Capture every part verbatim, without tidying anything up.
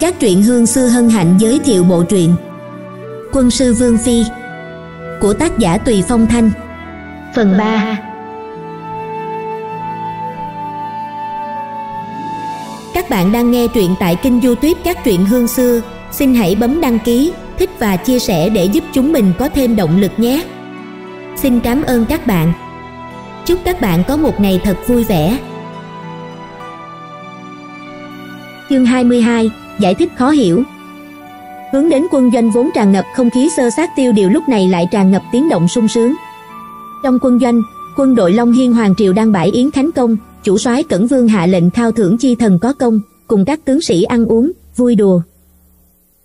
Các truyện Hương Xưa Hân Hạnh giới thiệu bộ truyện Quân sư Vương Phi của tác giả Tùy Phong Thanh. Phần ba. Các bạn đang nghe truyện tại kênh YouTube Các Truyện Hương Xưa. Xin hãy bấm đăng ký, thích và chia sẻ để giúp chúng mình có thêm động lực nhé. Xin cảm ơn các bạn. Chúc các bạn có một ngày thật vui vẻ. Chương hai mươi hai. Giải thích khó hiểu. Hướng đến quân doanh vốn tràn ngập không khí xơ xác tiêu điều lúc này lại tràn ngập tiếng động sung sướng. Trong quân doanh, quân đội Long Hiên Hoàng Triều đang bãi yến khánh công, chủ soái Cẩn Vương hạ lệnh khao thưởng chi thần có công, cùng các tướng sĩ ăn uống, vui đùa.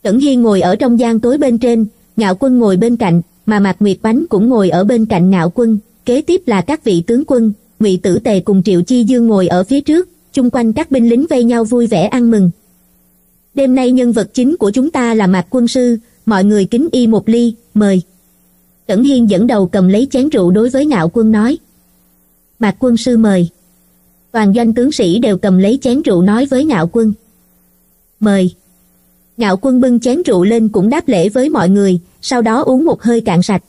Cẩn Hiên ngồi ở trong gian tối bên trên, Ngạo Quân ngồi bên cạnh, mà Mạc Nguyệt Bánh cũng ngồi ở bên cạnh Ngạo Quân, kế tiếp là các vị tướng quân, Ngụy Tử Tề cùng Triệu Chi Dương ngồi ở phía trước, chung quanh các binh lính vây nhau vui vẻ ăn mừng. Đêm nay nhân vật chính của chúng ta là Mạc Quân Sư, mọi người kính y một ly, mời. Cẩn Hiên dẫn đầu cầm lấy chén rượu đối với Ngạo Quân nói. Mạc Quân Sư mời. Toàn doanh tướng sĩ đều cầm lấy chén rượu nói với Ngạo Quân. Mời. Ngạo Quân bưng chén rượu lên cũng đáp lễ với mọi người, sau đó uống một hơi cạn sạch.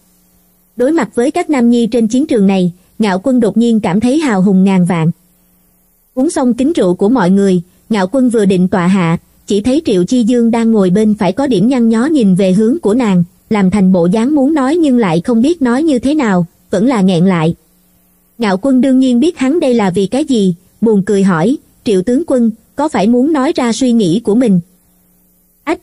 Đối mặt với các nam nhi trên chiến trường này, Ngạo Quân đột nhiên cảm thấy hào hùng ngàn vạn. Uống xong kính rượu của mọi người, Ngạo Quân vừa định tọa hạ, chỉ thấy Triệu Chi Dương đang ngồi bên phải có điểm nhăn nhó nhìn về hướng của nàng, làm thành bộ dáng muốn nói nhưng lại không biết nói như thế nào, vẫn là nghẹn lại. Ngạo Quân đương nhiên biết hắn đây là vì cái gì, buồn cười hỏi, Triệu tướng quân, có phải muốn nói ra suy nghĩ của mình? Ách!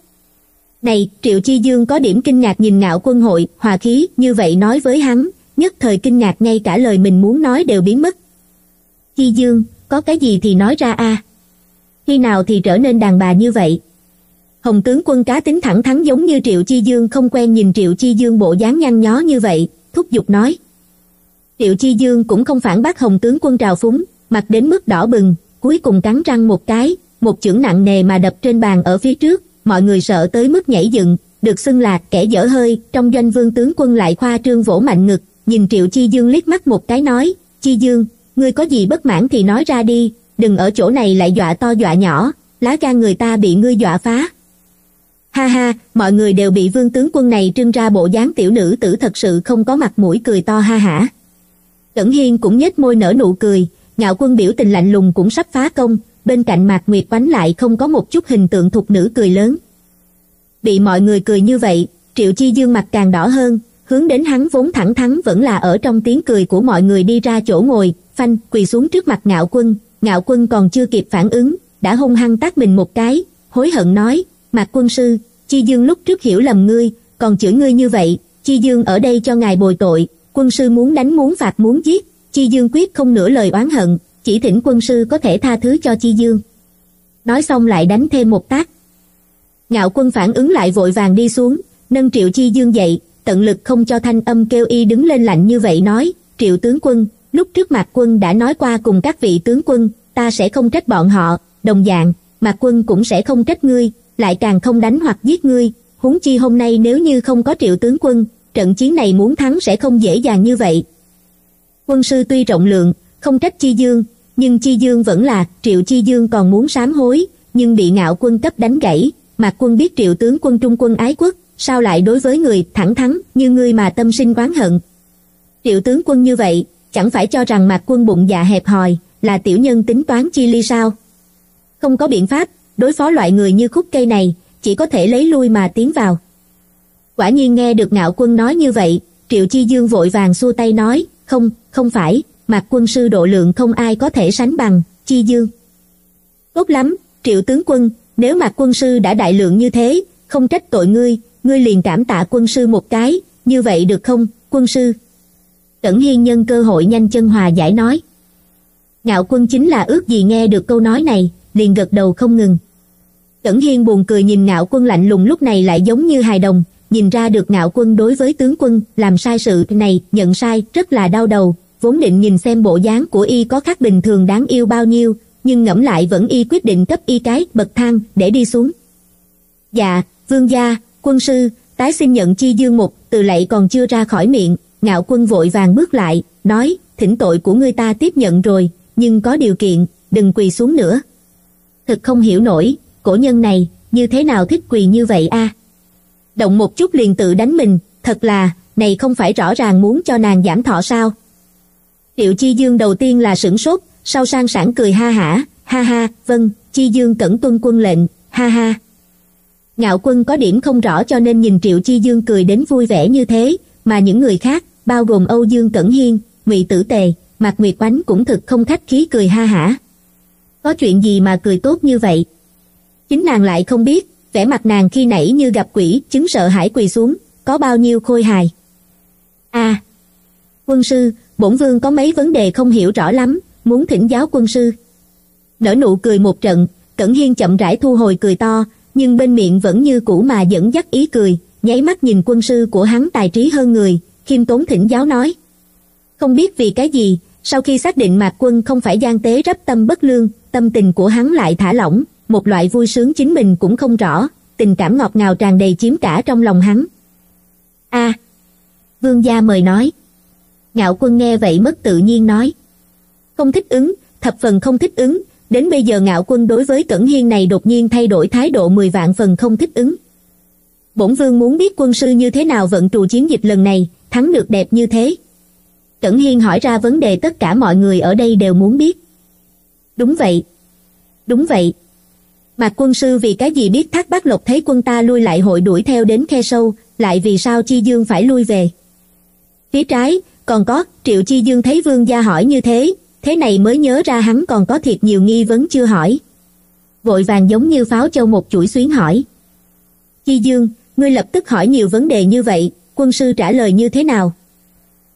Này, Triệu Chi Dương có điểm kinh ngạc nhìn Ngạo Quân hội, hòa khí, như vậy nói với hắn, nhất thời kinh ngạc ngay cả lời mình muốn nói đều biến mất. Chi Dương, có cái gì thì nói ra a à? Khi nào thì trở nên đàn bà như vậy? Hồng tướng quân cá tính thẳng thắn giống như Triệu Chi Dương không quen nhìn Triệu Chi Dương bộ dáng nhăn nhó như vậy, thúc giục nói. Triệu Chi Dương cũng không phản bác Hồng tướng quân trào phúng, mặt đến mức đỏ bừng, cuối cùng cắn răng một cái, một chưởng nặng nề mà đập trên bàn ở phía trước, mọi người sợ tới mức nhảy dựng, được xưng là kẻ dở hơi, trong doanh vương tướng quân lại khoa trương vỗ mạnh ngực, nhìn Triệu Chi Dương liếc mắt một cái nói, Chi Dương, ngươi có gì bất mãn thì nói ra đi, đừng ở chỗ này lại dọa to dọa nhỏ, lá gan người ta bị ngươi dọa phá. Ha ha, mọi người đều bị vương tướng quân này trưng ra bộ dáng tiểu nữ tử thật sự không có mặt mũi cười to ha hả. Cẩn Hiên cũng nhếch môi nở nụ cười, Ngạo Quân biểu tình lạnh lùng cũng sắp phá công, bên cạnh Mạc Nguyệt Bánh lại không có một chút hình tượng thục nữ cười lớn. Bị mọi người cười như vậy, Triệu Chi Dương mặt càng đỏ hơn, hướng đến hắn vốn thẳng thắn vẫn là ở trong tiếng cười của mọi người đi ra chỗ ngồi, phanh quỳ xuống trước mặt Ngạo Quân, Ngạo Quân còn chưa kịp phản ứng, đã hung hăng tát mình một cái, hối hận nói, Mạc Quân Sư, Chi Dương lúc trước hiểu lầm ngươi, còn chửi ngươi như vậy, Chi Dương ở đây cho ngài bồi tội. Quân sư muốn đánh muốn phạt muốn giết, Chi Dương quyết không nửa lời oán hận, chỉ thỉnh quân sư có thể tha thứ cho Chi Dương. Nói xong lại đánh thêm một tát. Ngạo Quân phản ứng lại vội vàng đi xuống, nâng Triệu Chi Dương dậy, tận lực không cho thanh âm kêu y đứng lên lạnh như vậy nói, Triệu tướng quân, lúc trước Mạc Quân đã nói qua cùng các vị tướng quân, ta sẽ không trách bọn họ, đồng dạng, Mạc Quân cũng sẽ không trách ngươi, lại càng không đánh hoặc giết ngươi, huống chi hôm nay nếu như không có Triệu tướng quân, trận chiến này muốn thắng sẽ không dễ dàng như vậy. Quân sư tuy rộng lượng, không trách Chi Dương, nhưng Chi Dương vẫn là, Triệu Chi Dương còn muốn sám hối, nhưng bị Ngạo Quân cấp đánh gãy, Mạc Quân biết Triệu tướng quân trung quân ái quốc, sao lại đối với người thẳng thắn như ngươi mà tâm sinh oán hận. Triệu tướng quân như vậy, chẳng phải cho rằng Mạc Quân bụng dạ hẹp hòi, là tiểu nhân tính toán chi ly sao? Không có biện pháp, đối phó loại người như khúc cây này, chỉ có thể lấy lui mà tiến vào. Quả nhiên nghe được Ngạo Quân nói như vậy, Triệu Chi Dương vội vàng xua tay nói, không, không phải, Mạc Quân sư độ lượng không ai có thể sánh bằng, Chi Dương. Tốt lắm, Triệu tướng quân, nếu Mạc Quân sư đã đại lượng như thế, không trách tội ngươi, ngươi liền cảm tạ quân sư một cái, như vậy được không, quân sư? Cẩn Hiên nhân cơ hội nhanh chân hòa giải nói. Ngạo Quân chính là ước gì nghe được câu nói này, liền gật đầu không ngừng. Cẩn Hiên buồn cười nhìn Ngạo Quân lạnh lùng lúc này lại giống như hài đồng, nhìn ra được Ngạo Quân đối với tướng quân làm sai sự này, nhận sai, rất là đau đầu, vốn định nhìn xem bộ dáng của y có khác bình thường đáng yêu bao nhiêu, nhưng ngẫm lại vẫn y quyết định cấp y cái bậc thang để đi xuống. Dạ, vương gia, quân sư, tái xin nhận Chi Dương một, từ lại còn chưa ra khỏi miệng, Ngạo Quân vội vàng bước lại, nói, thỉnh tội của ngươi ta tiếp nhận rồi, nhưng có điều kiện, đừng quỳ xuống nữa. Thật không hiểu nổi, cổ nhân này, như thế nào thích quyền như vậy a à? Động một chút liền tự đánh mình, thật là, này không phải rõ ràng muốn cho nàng giảm thọ sao? Triệu Chi Dương đầu tiên là sửng sốt, sau sang sảng cười ha hả, ha ha, vâng, Chi Dương cẩn tuân quân lệnh, ha ha. Ngạo Quân có điểm không rõ cho nên nhìn Triệu Chi Dương cười đến vui vẻ như thế, mà những người khác, bao gồm Âu Dương Cẩn Hiên, Ngụy Tử Tề, Mạc Nguyệt Bánh cũng thực không khách khí cười ha hả. Có chuyện gì mà cười tốt như vậy? Chính nàng lại không biết, vẻ mặt nàng khi nãy như gặp quỷ, chứng sợ hãi quỳ xuống, có bao nhiêu khôi hài. A, à, quân sư, bổn vương có mấy vấn đề không hiểu rõ lắm, muốn thỉnh giáo quân sư. Nở nụ cười một trận, Cẩn Hiên chậm rãi thu hồi cười to, nhưng bên miệng vẫn như cũ mà dẫn dắt ý cười, nháy mắt nhìn quân sư của hắn tài trí hơn người, khiêm tốn thỉnh giáo nói. Không biết vì cái gì, sau khi xác định Mạc Quân không phải gian tế rắp tâm bất lương, tâm tình của hắn lại thả lỏng, một loại vui sướng chính mình cũng không rõ, tình cảm ngọt ngào tràn đầy chiếm cả trong lòng hắn. A, à, vương gia mời nói. Ngạo Quân nghe vậy mất tự nhiên nói. Không thích ứng, thập phần không thích ứng, đến bây giờ Ngạo Quân đối với Cẩn Hiên này đột nhiên thay đổi thái độ mười vạn phần không thích ứng. Bổn vương muốn biết quân sư như thế nào vận trù chiến dịch lần này, thắng được đẹp như thế. Cẩn Hiên hỏi ra vấn đề tất cả mọi người ở đây đều muốn biết. Đúng vậy. Đúng vậy. Mạc quân sư vì cái gì biết Thác Bạt Lộc thấy quân ta lui lại hội đuổi theo đến khe sâu, lại vì sao Chi Dương phải lui về? Phía trái, còn có, Triệu Chi Dương thấy vương gia hỏi như thế, thế này mới nhớ ra hắn còn có thiệt nhiều nghi vấn chưa hỏi. Vội vàng giống như pháo châu một chuỗi xuyến hỏi. Chi Dương, ngươi lập tức hỏi nhiều vấn đề như vậy, quân sư trả lời như thế nào?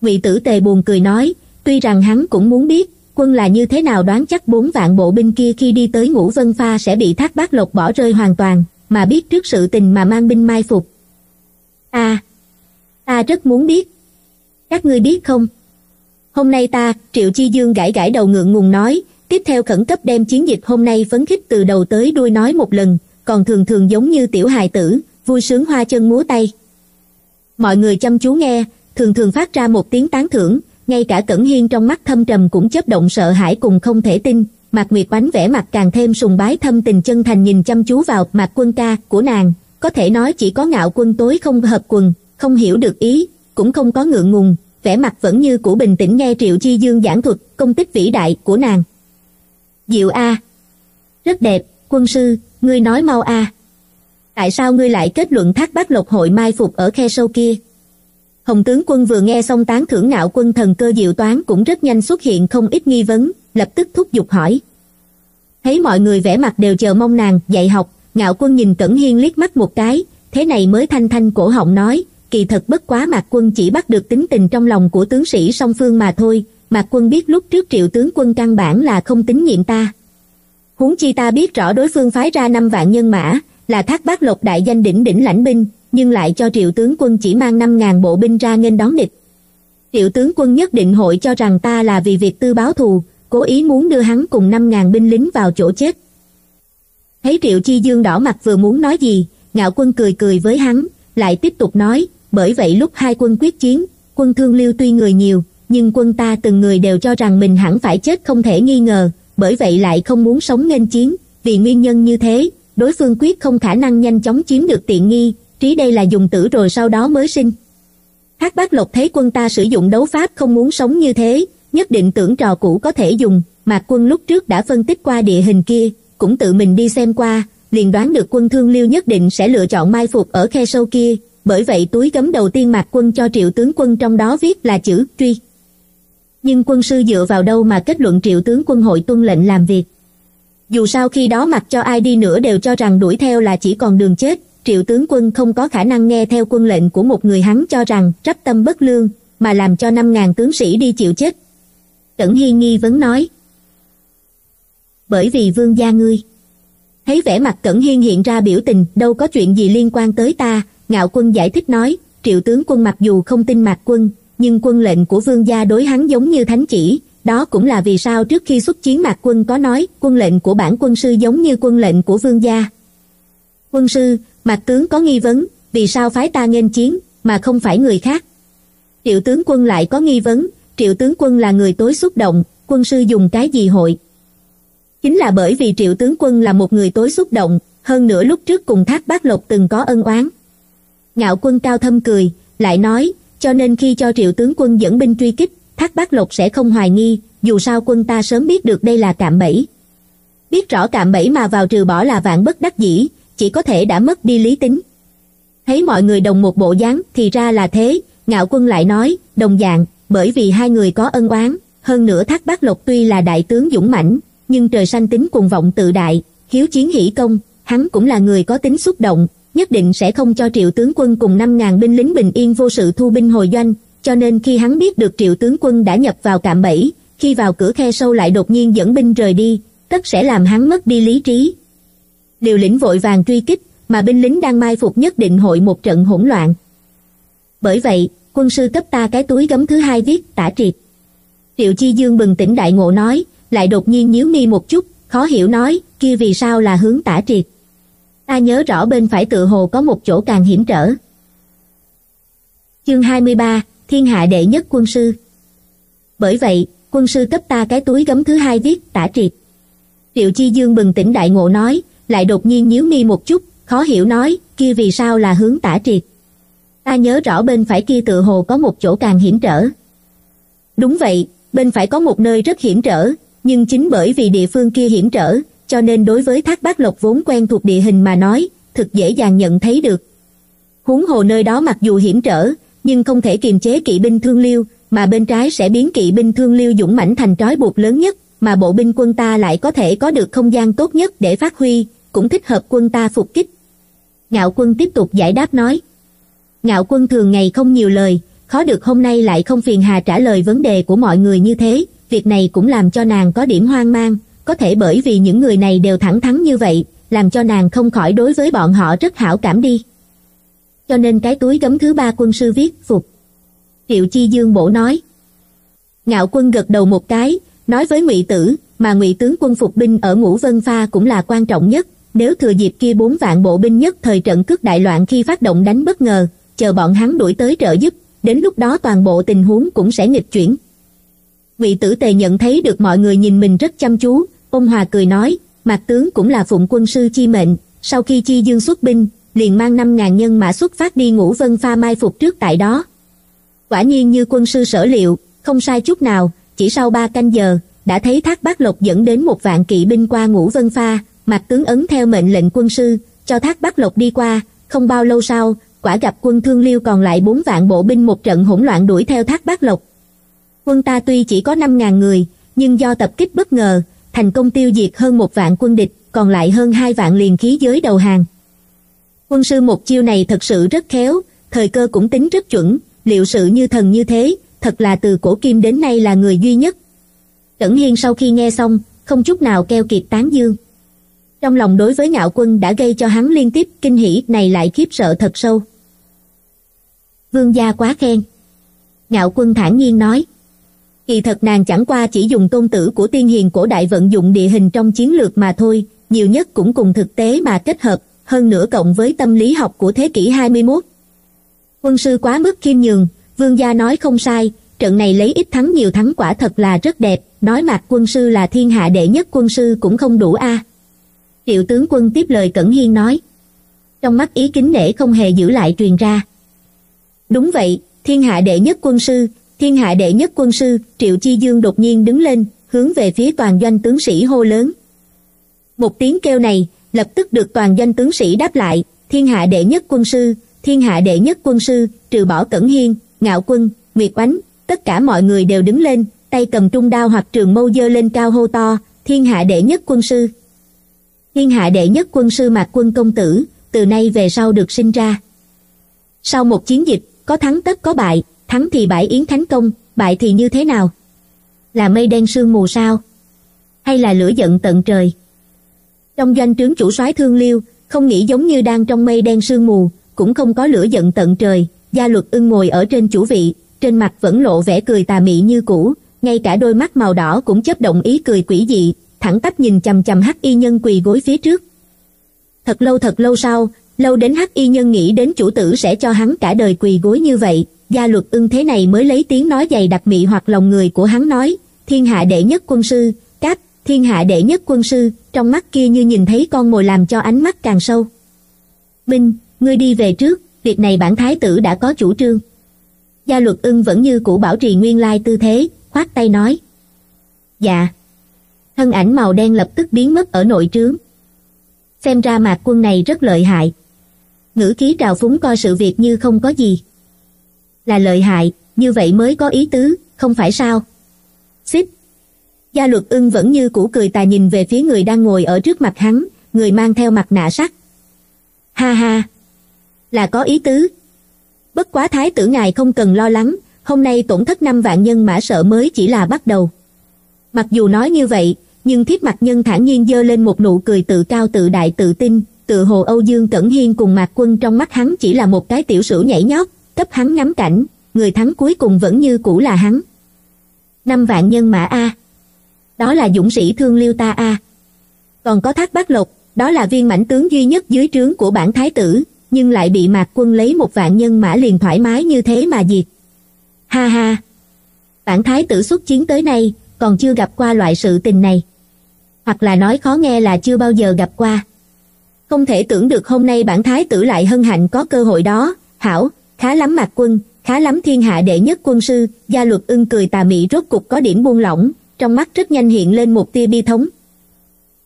Ngụy Tử Tề buồn cười nói, tuy rằng hắn cũng muốn biết, quân là như thế nào đoán chắc bốn vạn bộ binh kia khi đi tới Ngũ Vân Pha sẽ bị Thác Bạt Lộc bỏ rơi hoàn toàn, mà biết trước sự tình mà mang binh mai phục. À, ta rất muốn biết. Các ngươi biết không? Hôm nay ta, Triệu Chi Dương gãi gãi đầu ngượng ngùng nói, tiếp theo khẩn cấp đem chiến dịch hôm nay phấn khích từ đầu tới đuôi nói một lần, còn thường thường giống như tiểu hài tử, vui sướng hoa chân múa tay. Mọi người chăm chú nghe, thường thường phát ra một tiếng tán thưởng, ngay cả Cẩn Hiên trong mắt thâm trầm cũng chớp động sợ hãi cùng không thể tin, Mạc Nguyệt Bánh vẻ mặt càng thêm sùng bái thâm tình chân thành nhìn chăm chú vào Mạc Quân ca của nàng, có thể nói chỉ có Ngạo Quân tối không hợp quần, không hiểu được ý, cũng không có ngượng ngùng, vẻ mặt vẫn như cũ bình tĩnh nghe Triệu Chi Dương giảng thuật công tích vĩ đại của nàng. Diệu a, rất đẹp, quân sư, ngươi nói mau a. Tại sao ngươi lại kết luận Thác Bạt Lộc hội mai phục ở khe sâu kia? Hồng tướng quân vừa nghe xong tán thưởng Ngạo Quân thần cơ diệu toán cũng rất nhanh xuất hiện không ít nghi vấn, lập tức thúc giục hỏi. Thấy mọi người vẻ mặt đều chờ mong nàng dạy học, Ngạo Quân nhìn Cẩn Hiên liếc mắt một cái, thế này mới thanh thanh cổ họng nói, kỳ thật bất quá Mạc Quân chỉ bắt được tính tình trong lòng của tướng sĩ song phương mà thôi, Mạc Quân biết lúc trước Triệu tướng quân căn bản là không tín nhiệm ta. Huống chi ta biết rõ đối phương phái ra năm vạn nhân mã, là Thác Bạt Lộc đại danh đỉnh đỉnh lãnh binh, nhưng lại cho Triệu tướng quân chỉ mang năm ngàn bộ binh ra nghênh đón địch. Triệu tướng quân nhất định hội cho rằng ta là vì việc tư báo thù, cố ý muốn đưa hắn cùng năm ngàn binh lính vào chỗ chết. Thấy Triệu Chi Dương đỏ mặt vừa muốn nói gì, Ngạo Quân cười cười với hắn, lại tiếp tục nói, bởi vậy lúc hai quân quyết chiến, quân Thương Liêu tuy người nhiều, nhưng quân ta từng người đều cho rằng mình hẳn phải chết không thể nghi ngờ, bởi vậy lại không muốn sống nghênh chiến, vì nguyên nhân như thế, đối phương quyết không khả năng nhanh chóng chiếm được tiện nghi, trí đây là dùng tử rồi sau đó mới sinh. Thác Bạt Lộc thấy quân ta sử dụng đấu pháp không muốn sống như thế, nhất định tưởng trò cũ có thể dùng, Mạc Quân lúc trước đã phân tích qua địa hình kia, cũng tự mình đi xem qua, liền đoán được quân Thương Liêu nhất định sẽ lựa chọn mai phục ở khe sâu kia, bởi vậy túi gấm đầu tiên Mạc Quân cho Triệu tướng quân trong đó viết là chữ truy. Nhưng quân sư dựa vào đâu mà kết luận Triệu tướng quân hội tuân lệnh làm việc? Dù sao khi đó mặc cho ai đi nữa đều cho rằng đuổi theo là chỉ còn đường chết, Triệu tướng quân không có khả năng nghe theo quân lệnh của một người hắn cho rằng rắp tâm bất lương, mà làm cho năm ngàn tướng sĩ đi chịu chết. Cẩn Hiên nghi vấn nói. Bởi vì vương gia ngươi. Thấy vẻ mặt Cẩn Hiên hiện ra biểu tình đâu có chuyện gì liên quan tới ta, Ngạo Quân giải thích nói, Triệu tướng quân mặc dù không tin Mạc Quân, nhưng quân lệnh của vương gia đối hắn giống như thánh chỉ, đó cũng là vì sao trước khi xuất chiến Mạc Quân có nói quân lệnh của bản quân sư giống như quân lệnh của vương gia. Quân sư, Mạc tướng có nghi vấn, vì sao phái ta nghênh chiến, mà không phải người khác? Triệu tướng quân lại có nghi vấn, Triệu tướng quân là người tối xúc động, quân sư dùng cái gì hội? Chính là bởi vì Triệu tướng quân là một người tối xúc động, hơn nữa lúc trước cùng Thác Bát Lộc từng có ân oán. Ngạo Quân cao thâm cười, lại nói, cho nên khi cho Triệu tướng quân dẫn binh truy kích, Thác Bát Lộc sẽ không hoài nghi, dù sao quân ta sớm biết được đây là cạm bẫy. Biết rõ cạm bẫy mà vào trừ bỏ là vạn bất đắc dĩ, chỉ có thể đã mất đi lý tính. Thấy mọi người đồng một bộ dáng thì ra là thế, Ngạo Quân lại nói, đồng dạng, bởi vì hai người có ân oán, hơn nữa Thác Bát Lộc tuy là đại tướng dũng mãnh, nhưng trời sanh tính cuồng vọng tự đại, hiếu chiến hỷ công, hắn cũng là người có tính xúc động, nhất định sẽ không cho Triệu tướng quân cùng năm ngàn binh lính bình yên vô sự thu binh hồi doanh, cho nên khi hắn biết được Triệu tướng quân đã nhập vào cạm bẫy, khi vào cửa khe sâu lại đột nhiên dẫn binh rời đi, tất sẽ làm hắn mất đi lý trí. Liều lĩnh vội vàng truy kích, mà binh lính đang mai phục nhất định hội một trận hỗn loạn. Bởi vậy, quân sư cấp ta cái túi gấm thứ hai viết tả triệt. Triệu Chi Dương bừng tỉnh đại ngộ nói, lại đột nhiên nhíu mi một chút, khó hiểu nói, kia vì sao là hướng tả triệt? Ta nhớ rõ bên phải tựa hồ có một chỗ càng hiểm trở. Chương hai mươi ba, Thiên hạ đệ nhất quân sư. Bởi vậy, quân sư cấp ta cái túi gấm thứ hai viết tả triệt. Triệu Chi Dương bừng tỉnh đại ngộ nói, lại đột nhiên nhíu mi một chút, khó hiểu nói, kia vì sao là hướng tả triệt? Ta nhớ rõ bên phải kia tựa hồ có một chỗ càng hiểm trở. Đúng vậy, bên phải có một nơi rất hiểm trở, nhưng chính bởi vì địa phương kia hiểm trở, cho nên đối với Thác Bát Lộc vốn quen thuộc địa hình mà nói, thực dễ dàng nhận thấy được. Huống hồ nơi đó mặc dù hiểm trở, nhưng không thể kiềm chế kỵ binh Thương Liêu, mà bên trái sẽ biến kỵ binh Thương Liêu dũng mãnh thành trói buộc lớn nhất, mà bộ binh quân ta lại có thể có được không gian tốt nhất để phát huy, cũng thích hợp quân ta phục kích. Ngạo Quân tiếp tục giải đáp nói. Ngạo Quân thường ngày không nhiều lời, khó được hôm nay lại không phiền hà trả lời vấn đề của mọi người như thế, việc này cũng làm cho nàng có điểm hoang mang, có thể bởi vì những người này đều thẳng thắn như vậy, làm cho nàng không khỏi đối với bọn họ rất hảo cảm đi. Cho nên cái túi gấm thứ ba quân sư viết phục. Triệu Chi Dương bổ nói. Ngạo Quân gật đầu một cái, nói với Ngụy Tử, mà Ngụy tướng quân phục binh ở Ngũ Vân Pha cũng là quan trọng nhất, nếu thừa dịp kia bốn vạn bộ binh nhất thời trận cướp đại loạn khi phát động đánh bất ngờ, chờ bọn hắn đuổi tới trợ giúp, đến lúc đó toàn bộ tình huống cũng sẽ nghịch chuyển. Ngụy Tử Tề nhận thấy được mọi người nhìn mình rất chăm chú, ôn hòa cười nói, Mạc tướng cũng là phụng quân sư chi mệnh, sau khi Chi Dương xuất binh, liền mang năm ngàn nhân mã xuất phát đi Ngũ Vân Pha mai phục trước tại đó. Quả nhiên như quân sư sở liệu, không sai chút nào, chỉ sau ba canh giờ, đã thấy Thác Bát Lộc dẫn đến một vạn kỵ binh qua Ngũ Vân Pha, Mạc tướng ấn theo mệnh lệnh quân sư, cho Thác Bát Lộc đi qua, không bao lâu sau, quả gặp quân Thương Liêu còn lại bốn vạn bộ binh một trận hỗn loạn đuổi theo Thác Bát Lộc. Quân ta tuy chỉ có năm ngàn người, nhưng do tập kích bất ngờ, thành công tiêu diệt hơn một vạn quân địch, còn lại hơn hai vạn liền khí giới đầu hàng. Quân sư một chiêu này thật sự rất khéo, thời cơ cũng tính rất chuẩn, liệu sự như thần như thế, thật là từ cổ kim đến nay là người duy nhất. Cẩn Hiên sau khi nghe xong, không chút nào keo kiệt tán dương. Trong lòng đối với Ngạo Quân đã gây cho hắn liên tiếp kinh hỉ này lại khiếp sợ thật sâu. Vương gia quá khen. Ngạo Quân thản nhiên nói. Kỳ thật nàng chẳng qua chỉ dùng tôn tử của tiên hiền cổ đại vận dụng địa hình trong chiến lược mà thôi, nhiều nhất cũng cùng thực tế mà kết hợp, hơn nữa cộng với tâm lý học của thế kỷ hai mươi mốt. Quân sư quá mức khiêm nhường, vương gia nói không sai, trận này lấy ít thắng nhiều thắng quả thật là rất đẹp, nói Mạc quân sư là thiên hạ đệ nhất quân sư cũng không đủ a. À. Triệu tướng quân tiếp lời Cẩn Hiên nói. Trong mắt ý kính nể không hề giữ lại truyền ra. Đúng vậy, thiên hạ đệ nhất quân sư, thiên hạ đệ nhất quân sư. Triệu Chi Dương đột nhiên đứng lên, hướng về phía toàn doanh tướng sĩ hô lớn. Một tiếng kêu này, lập tức được toàn doanh tướng sĩ đáp lại, thiên hạ đệ nhất quân sư, thiên hạ đệ nhất quân sư, trừ bỏ Cẩn Hiên, Ngạo Quân, Nguyệt Oánh, tất cả mọi người đều đứng lên, tay cầm trung đao hoặc trường mâu giơ lên cao hô to, thiên hạ đệ nhất quân sư. Thiên hạ đệ nhất quân sư Mạc Quân công tử, từ nay về sau được sinh ra. Sau một chiến dịch, có thắng tất có bại, thắng thì bãi yến thánh công, bại thì như thế nào? Là mây đen sương mù sao? Hay là lửa giận tận trời? Trong doanh trướng chủ soái Thương Liêu, không nghĩ giống như đang trong mây đen sương mù, cũng không có lửa giận tận trời. Gia Luật Ưng ngồi ở trên chủ vị, trên mặt vẫn lộ vẻ cười tà mị như cũ, ngay cả đôi mắt màu đỏ cũng chớp động ý cười quỷ dị, thẳng tắp nhìn chằm chằm Hắc Y Nhân quỳ gối phía trước. Thật lâu thật lâu sau, lâu đến Hắc Y Nhân nghĩ đến chủ tử sẽ cho hắn cả đời quỳ gối như vậy, Gia Luật Ưng thế này mới lấy tiếng nói dày đặc mị hoặc lòng người của hắn nói, thiên hạ đệ nhất quân sư, cáp, thiên hạ đệ nhất quân sư, trong mắt kia như nhìn thấy con mồi làm cho ánh mắt càng sâu. Minh, ngươi đi về trước, việc này bản thái tử đã có chủ trương. Gia Luật Ưng vẫn như cũ bảo trì nguyên lai tư thế, khoát tay nói. Dạ. Thân ảnh màu đen lập tức biến mất ở nội trướng. Xem ra Mạc Quân này rất lợi hại. Ngữ khí trào phúng coi sự việc như không có gì. Là lợi hại, như vậy mới có ý tứ, không phải sao? Xích. Gia Luật Ưng vẫn như cũ cười tà nhìn về phía người đang ngồi ở trước mặt hắn, người mang theo mặt nạ sắt. Ha ha. Là có ý tứ. Bất quá thái tử ngài không cần lo lắng, hôm nay tổn thất năm vạn nhân mã sợ mới chỉ là bắt đầu. Mặc dù nói như vậy, nhưng Thiết Mặc Nhân thản nhiên giơ lên một nụ cười tự cao tự đại tự tin, tự hồ Âu Dương Cẩn Hiên cùng Mạc Quân trong mắt hắn chỉ là một cái tiểu sửu nhảy nhót, cấp hắn ngắm cảnh, người thắng cuối cùng vẫn như cũ là hắn. Năm vạn nhân mã a. Đó là dũng sĩ Thương Liêu ta a. Còn có Thác Bạt Lộc, đó là viên mãnh tướng duy nhất dưới trướng của bản thái tử, nhưng lại bị Mạc Quân lấy một vạn nhân mã liền thoải mái như thế mà diệt. Ha ha. Bản thái tử xuất chiến tới nay, còn chưa gặp qua loại sự tình này. Hoặc là nói khó nghe là chưa bao giờ gặp qua. Không thể tưởng được hôm nay bản thái tử lại hân hạnh có cơ hội đó. Hảo, khá lắm Mạc Quân, khá lắm thiên hạ đệ nhất quân sư. Gia Luật Ưng cười tà mị rốt cục có điểm buông lỏng, trong mắt rất nhanh hiện lên một tia bi thống.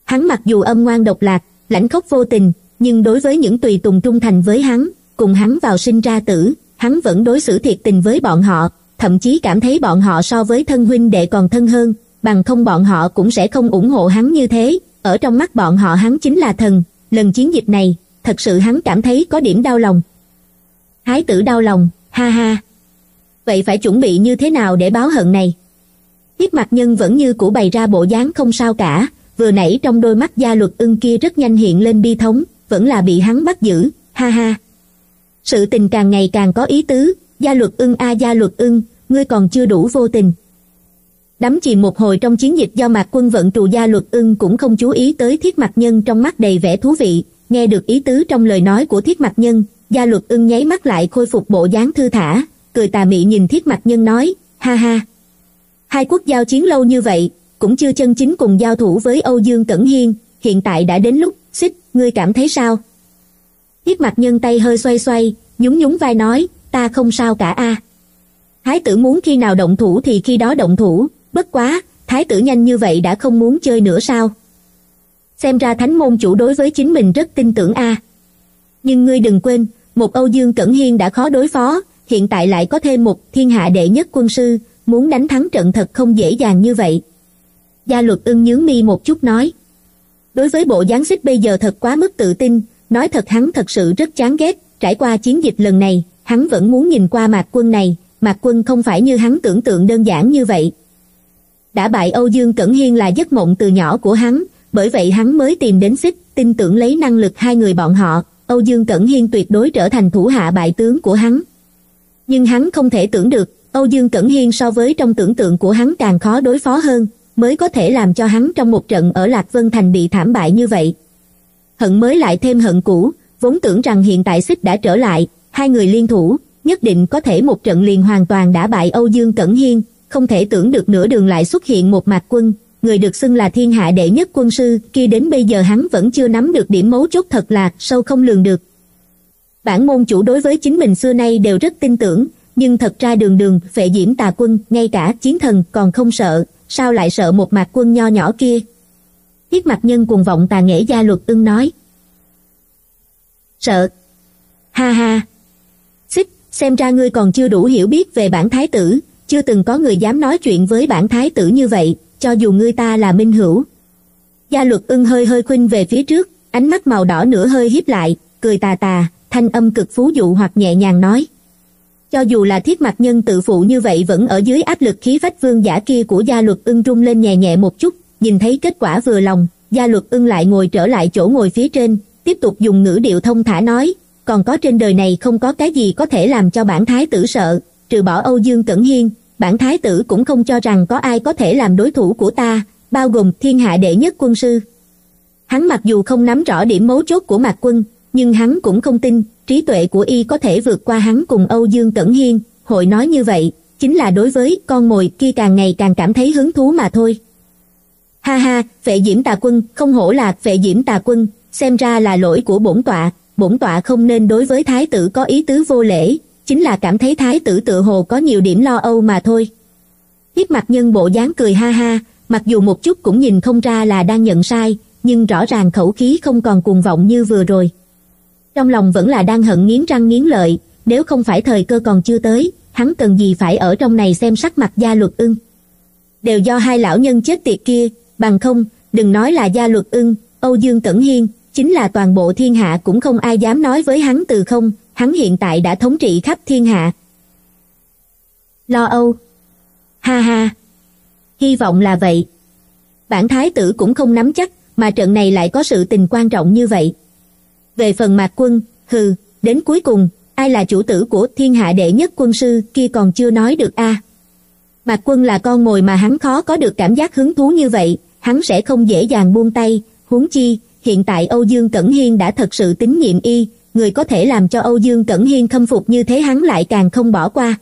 Hắn mặc dù âm ngoan độc lạc, lãnh khốc vô tình, nhưng đối với những tùy tùng trung thành với hắn, cùng hắn vào sinh ra tử, hắn vẫn đối xử thiệt tình với bọn họ, thậm chí cảm thấy bọn họ so với thân huynh đệ còn thân hơn, bằng không bọn họ cũng sẽ không ủng hộ hắn như thế. Ở trong mắt bọn họ hắn chính là thần. Lần chiến dịch này, thật sự hắn cảm thấy có điểm đau lòng. Thái tử đau lòng, ha ha. Vậy phải chuẩn bị như thế nào để báo hận này? Thiết Mặc Nhân vẫn như cũ bày ra bộ dáng không sao cả, vừa nãy trong đôi mắt Gia Luật Ưng kia rất nhanh hiện lên bi thống, vẫn là bị hắn bắt giữ, ha ha. Sự tình càng ngày càng có ý tứ, Gia Luật Ưng a Gia Luật Ưng, ngươi còn chưa đủ vô tình. Đắm chìm một hồi trong chiến dịch do Mạc Quân vận trù, Gia Luật Ưng cũng không chú ý tới Thiết Mặc Nhân trong mắt đầy vẻ thú vị, nghe được ý tứ trong lời nói của Thiết Mặc Nhân, Gia Luật Ưng nháy mắt lại khôi phục bộ dáng thư thả, cười tà mị nhìn Thiết Mặc Nhân nói, ha ha. Hai quốc giao chiến lâu như vậy, cũng chưa chân chính cùng giao thủ với Âu Dương Cẩn Hiên, hiện tại đã đến lúc, xích, ngươi cảm thấy sao? Thiết Mặc Nhân tay hơi xoay xoay, nhún nhún vai nói, ta không sao cả a. À. Thái tử muốn khi nào động thủ thì khi đó động thủ, bất quá, thái tử nhanh như vậy đã không muốn chơi nữa sao? Xem ra thánh môn chủ đối với chính mình rất tin tưởng a. À. Nhưng ngươi đừng quên, một Âu Dương Cẩn Hiên đã khó đối phó, hiện tại lại có thêm một thiên hạ đệ nhất quân sư, muốn đánh thắng trận thật không dễ dàng như vậy. Gia Luật Ưng nhướng mi một chút nói. Đối với bộ dáng xích bây giờ thật quá mức tự tin, nói thật hắn thật sự rất chán ghét, trải qua chiến dịch lần này, hắn vẫn muốn nhìn qua Mạc Quân này, Mạc Quân không phải như hắn tưởng tượng đơn giản như vậy. Đã bại Âu Dương Cẩn Hiên là giấc mộng từ nhỏ của hắn, bởi vậy hắn mới tìm đến xích, tin tưởng lấy năng lực hai người bọn họ, Âu Dương Cẩn Hiên tuyệt đối trở thành thủ hạ bại tướng của hắn. Nhưng hắn không thể tưởng được, Âu Dương Cẩn Hiên so với trong tưởng tượng của hắn càng khó đối phó hơn, mới có thể làm cho hắn trong một trận ở Lạc Vân Thành bị thảm bại như vậy. Hận mới lại thêm hận cũ, vốn tưởng rằng hiện tại xích đã trở lại, hai người liên thủ, nhất định có thể một trận liền hoàn toàn đã bại Âu Dương Cẩn Hiên, không thể tưởng được nửa đường lại xuất hiện một Mạc Quân, người được xưng là thiên hạ đệ nhất quân sư, kia đến bây giờ hắn vẫn chưa nắm được điểm mấu chốt thật là sâu không lường được. Bản môn chủ đối với chính mình xưa nay đều rất tin tưởng, nhưng thật ra đường đường Vệ Diễm Tà Quân, ngay cả chiến thần còn không sợ, sao lại sợ một Mạc Quân nho nhỏ kia? Thiết Mặc Nhân cuồng vọng tà nghệ Gia Luật Ưng nói. Sợ. Ha ha. Xích, xem ra ngươi còn chưa đủ hiểu biết về bản thái tử, chưa từng có người dám nói chuyện với bản thái tử như vậy, cho dù ngươi ta là minh hữu. Gia Luật Ưng hơi hơi khuynh về phía trước, ánh mắt màu đỏ nửa hơi hiếp lại, cười tà tà, thanh âm cực phú dụ hoặc nhẹ nhàng nói. Cho dù là Thiết Mặc Nhân tự phụ như vậy vẫn ở dưới áp lực khí phách vương giả kia của Gia Luật Ưng rung lên nhẹ nhẹ một chút, nhìn thấy kết quả vừa lòng, Gia Luật Ưng lại ngồi trở lại chỗ ngồi phía trên, tiếp tục dùng ngữ điệu thông thả nói, còn có trên đời này không có cái gì có thể làm cho bản thái tử sợ, trừ bỏ Âu Dương Cẩn Hiên, bản thái tử cũng không cho rằng có ai có thể làm đối thủ của ta, bao gồm thiên hạ đệ nhất quân sư. Hắn mặc dù không nắm rõ điểm mấu chốt của Mạc Quân, nhưng hắn cũng không tin trí tuệ của y có thể vượt qua hắn cùng Âu Dương Cẩn Hiên, hội nói như vậy, chính là đối với con mồi kia càng ngày càng cảm thấy hứng thú mà thôi. Ha ha, Vệ Diễm Tà Quân, không hổ là Vệ Diễm Tà Quân, xem ra là lỗi của bổn tọa, bổn tọa không nên đối với thái tử có ý tứ vô lễ, chính là cảm thấy thái tử tự hồ có nhiều điểm lo âu mà thôi. Thiết Mặc Nhân bộ dáng cười ha ha, mặc dù một chút cũng nhìn không ra là đang nhận sai, nhưng rõ ràng khẩu khí không còn cuồng vọng như vừa rồi. Trong lòng vẫn là đang hận nghiến răng nghiến lợi, nếu không phải thời cơ còn chưa tới, hắn cần gì phải ở trong này xem sắc mặt Gia Luật Ưng. Đều do hai lão nhân chết tiệt kia, bằng không, đừng nói là Gia Luật Ưng, Âu Dương Cẩn Hiên, chính là toàn bộ thiên hạ cũng không ai dám nói với hắn từ không, hắn hiện tại đã thống trị khắp thiên hạ. Lo âu. Ha ha. Hy vọng là vậy. Bản thái tử cũng không nắm chắc, mà trận này lại có sự tình quan trọng như vậy. Về phần Mạc Quân, hừ, đến cuối cùng, ai là chủ tử của thiên hạ đệ nhất quân sư kia còn chưa nói được a. À. Mạc Quân là con mồi mà hắn khó có được cảm giác hứng thú như vậy, hắn sẽ không dễ dàng buông tay, huống chi, hiện tại Âu Dương Cẩn Hiên đã thật sự tín nhiệm y, người có thể làm cho Âu Dương Cẩn Hiên khâm phục như thế hắn lại càng không bỏ qua.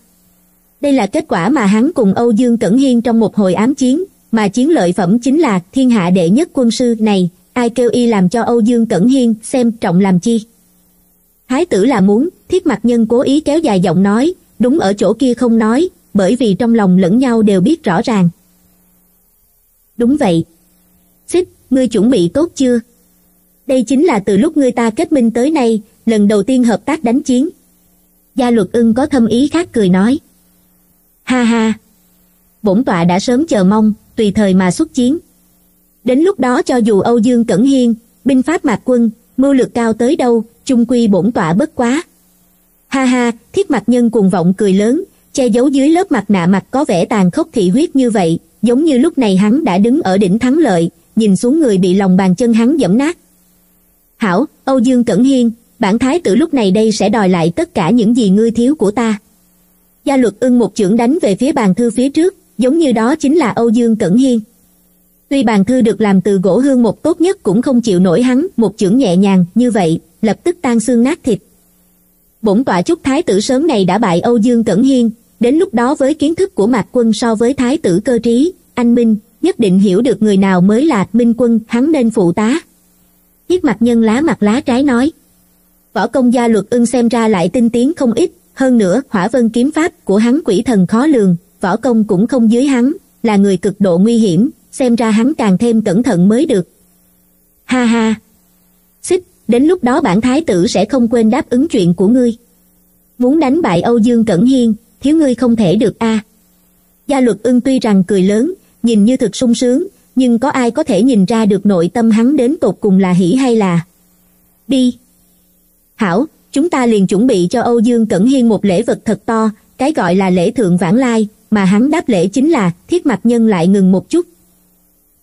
Đây là kết quả mà hắn cùng Âu Dương Cẩn Hiên trong một hồi ám chiến, mà chiến lợi phẩm chính là thiên hạ đệ nhất quân sư này, ai kêu y làm cho Âu Dương Cẩn Hiên xem trọng làm chi. Thái tử là muốn, Thiết Mặc Nhân cố ý kéo dài giọng nói, đúng ở chỗ kia không nói, bởi vì trong lòng lẫn nhau đều biết rõ ràng. Đúng vậy. Xích, ngươi chuẩn bị tốt chưa? Đây chính là từ lúc ngươi ta kết minh tới nay, lần đầu tiên hợp tác đánh chiến. Gia Luật Ưng có thâm ý khác cười nói. Ha ha. Bổn tọa đã sớm chờ mong, tùy thời mà xuất chiến. Đến lúc đó cho dù Âu Dương Cẩn Hiên, binh pháp Mạc Quân, mưu lược cao tới đâu, chung quy bổn tọa bất quá. Ha ha, Thiết Mặc Nhân cuồng vọng cười lớn, che giấu dưới lớp mặt nạ mặt có vẻ tàn khốc thị huyết như vậy, giống như lúc này hắn đã đứng ở đỉnh thắng lợi, nhìn xuống người bị lòng bàn chân hắn giẫm nát. Hảo, Âu Dương Cẩn Hiên, bản thái tử lúc này đây sẽ đòi lại tất cả những gì ngươi thiếu của ta. Gia Luật Ưng một chưởng đánh về phía bàn thư phía trước, giống như đó chính là Âu Dương Cẩn Hiên. Tuy bàn thư được làm từ gỗ hương một tốt nhất cũng không chịu nổi hắn một chưởng nhẹ nhàng như vậy, lập tức tan xương nát thịt. Bổn tọa chúc thái tử sớm ngày đã bại Âu Dương Cẩn Hiên, đến lúc đó với kiến thức của Mạc Quân so với thái tử cơ trí, anh minh, nhất định hiểu được người nào mới là minh quân, hắn nên phụ tá. Thiết Mặc Nhân lá mặt lá trái nói. Võ công Gia Luật Ưng xem ra lại tinh tiến không ít, hơn nữa Hỏa Vân kiếm pháp của hắn quỷ thần khó lường, võ công cũng không dưới hắn, là người cực độ nguy hiểm, xem ra hắn càng thêm cẩn thận mới được. Ha ha. Xích, đến lúc đó bản thái tử sẽ không quên đáp ứng chuyện của ngươi. Muốn đánh bại Âu Dương Cẩn Hiên, thiếu ngươi không thể được a. À. Gia Luật Ưng tuy rằng cười lớn, nhìn như thực sung sướng, nhưng có ai có thể nhìn ra được nội tâm hắn đến tột cùng là hỉ hay là bi. Hảo, chúng ta liền chuẩn bị cho Âu Dương Cẩn Hiên một lễ vật thật to, cái gọi là lễ thượng vãn lai, mà hắn đáp lễ chính là. Thiết Mặc Nhân lại ngừng một chút.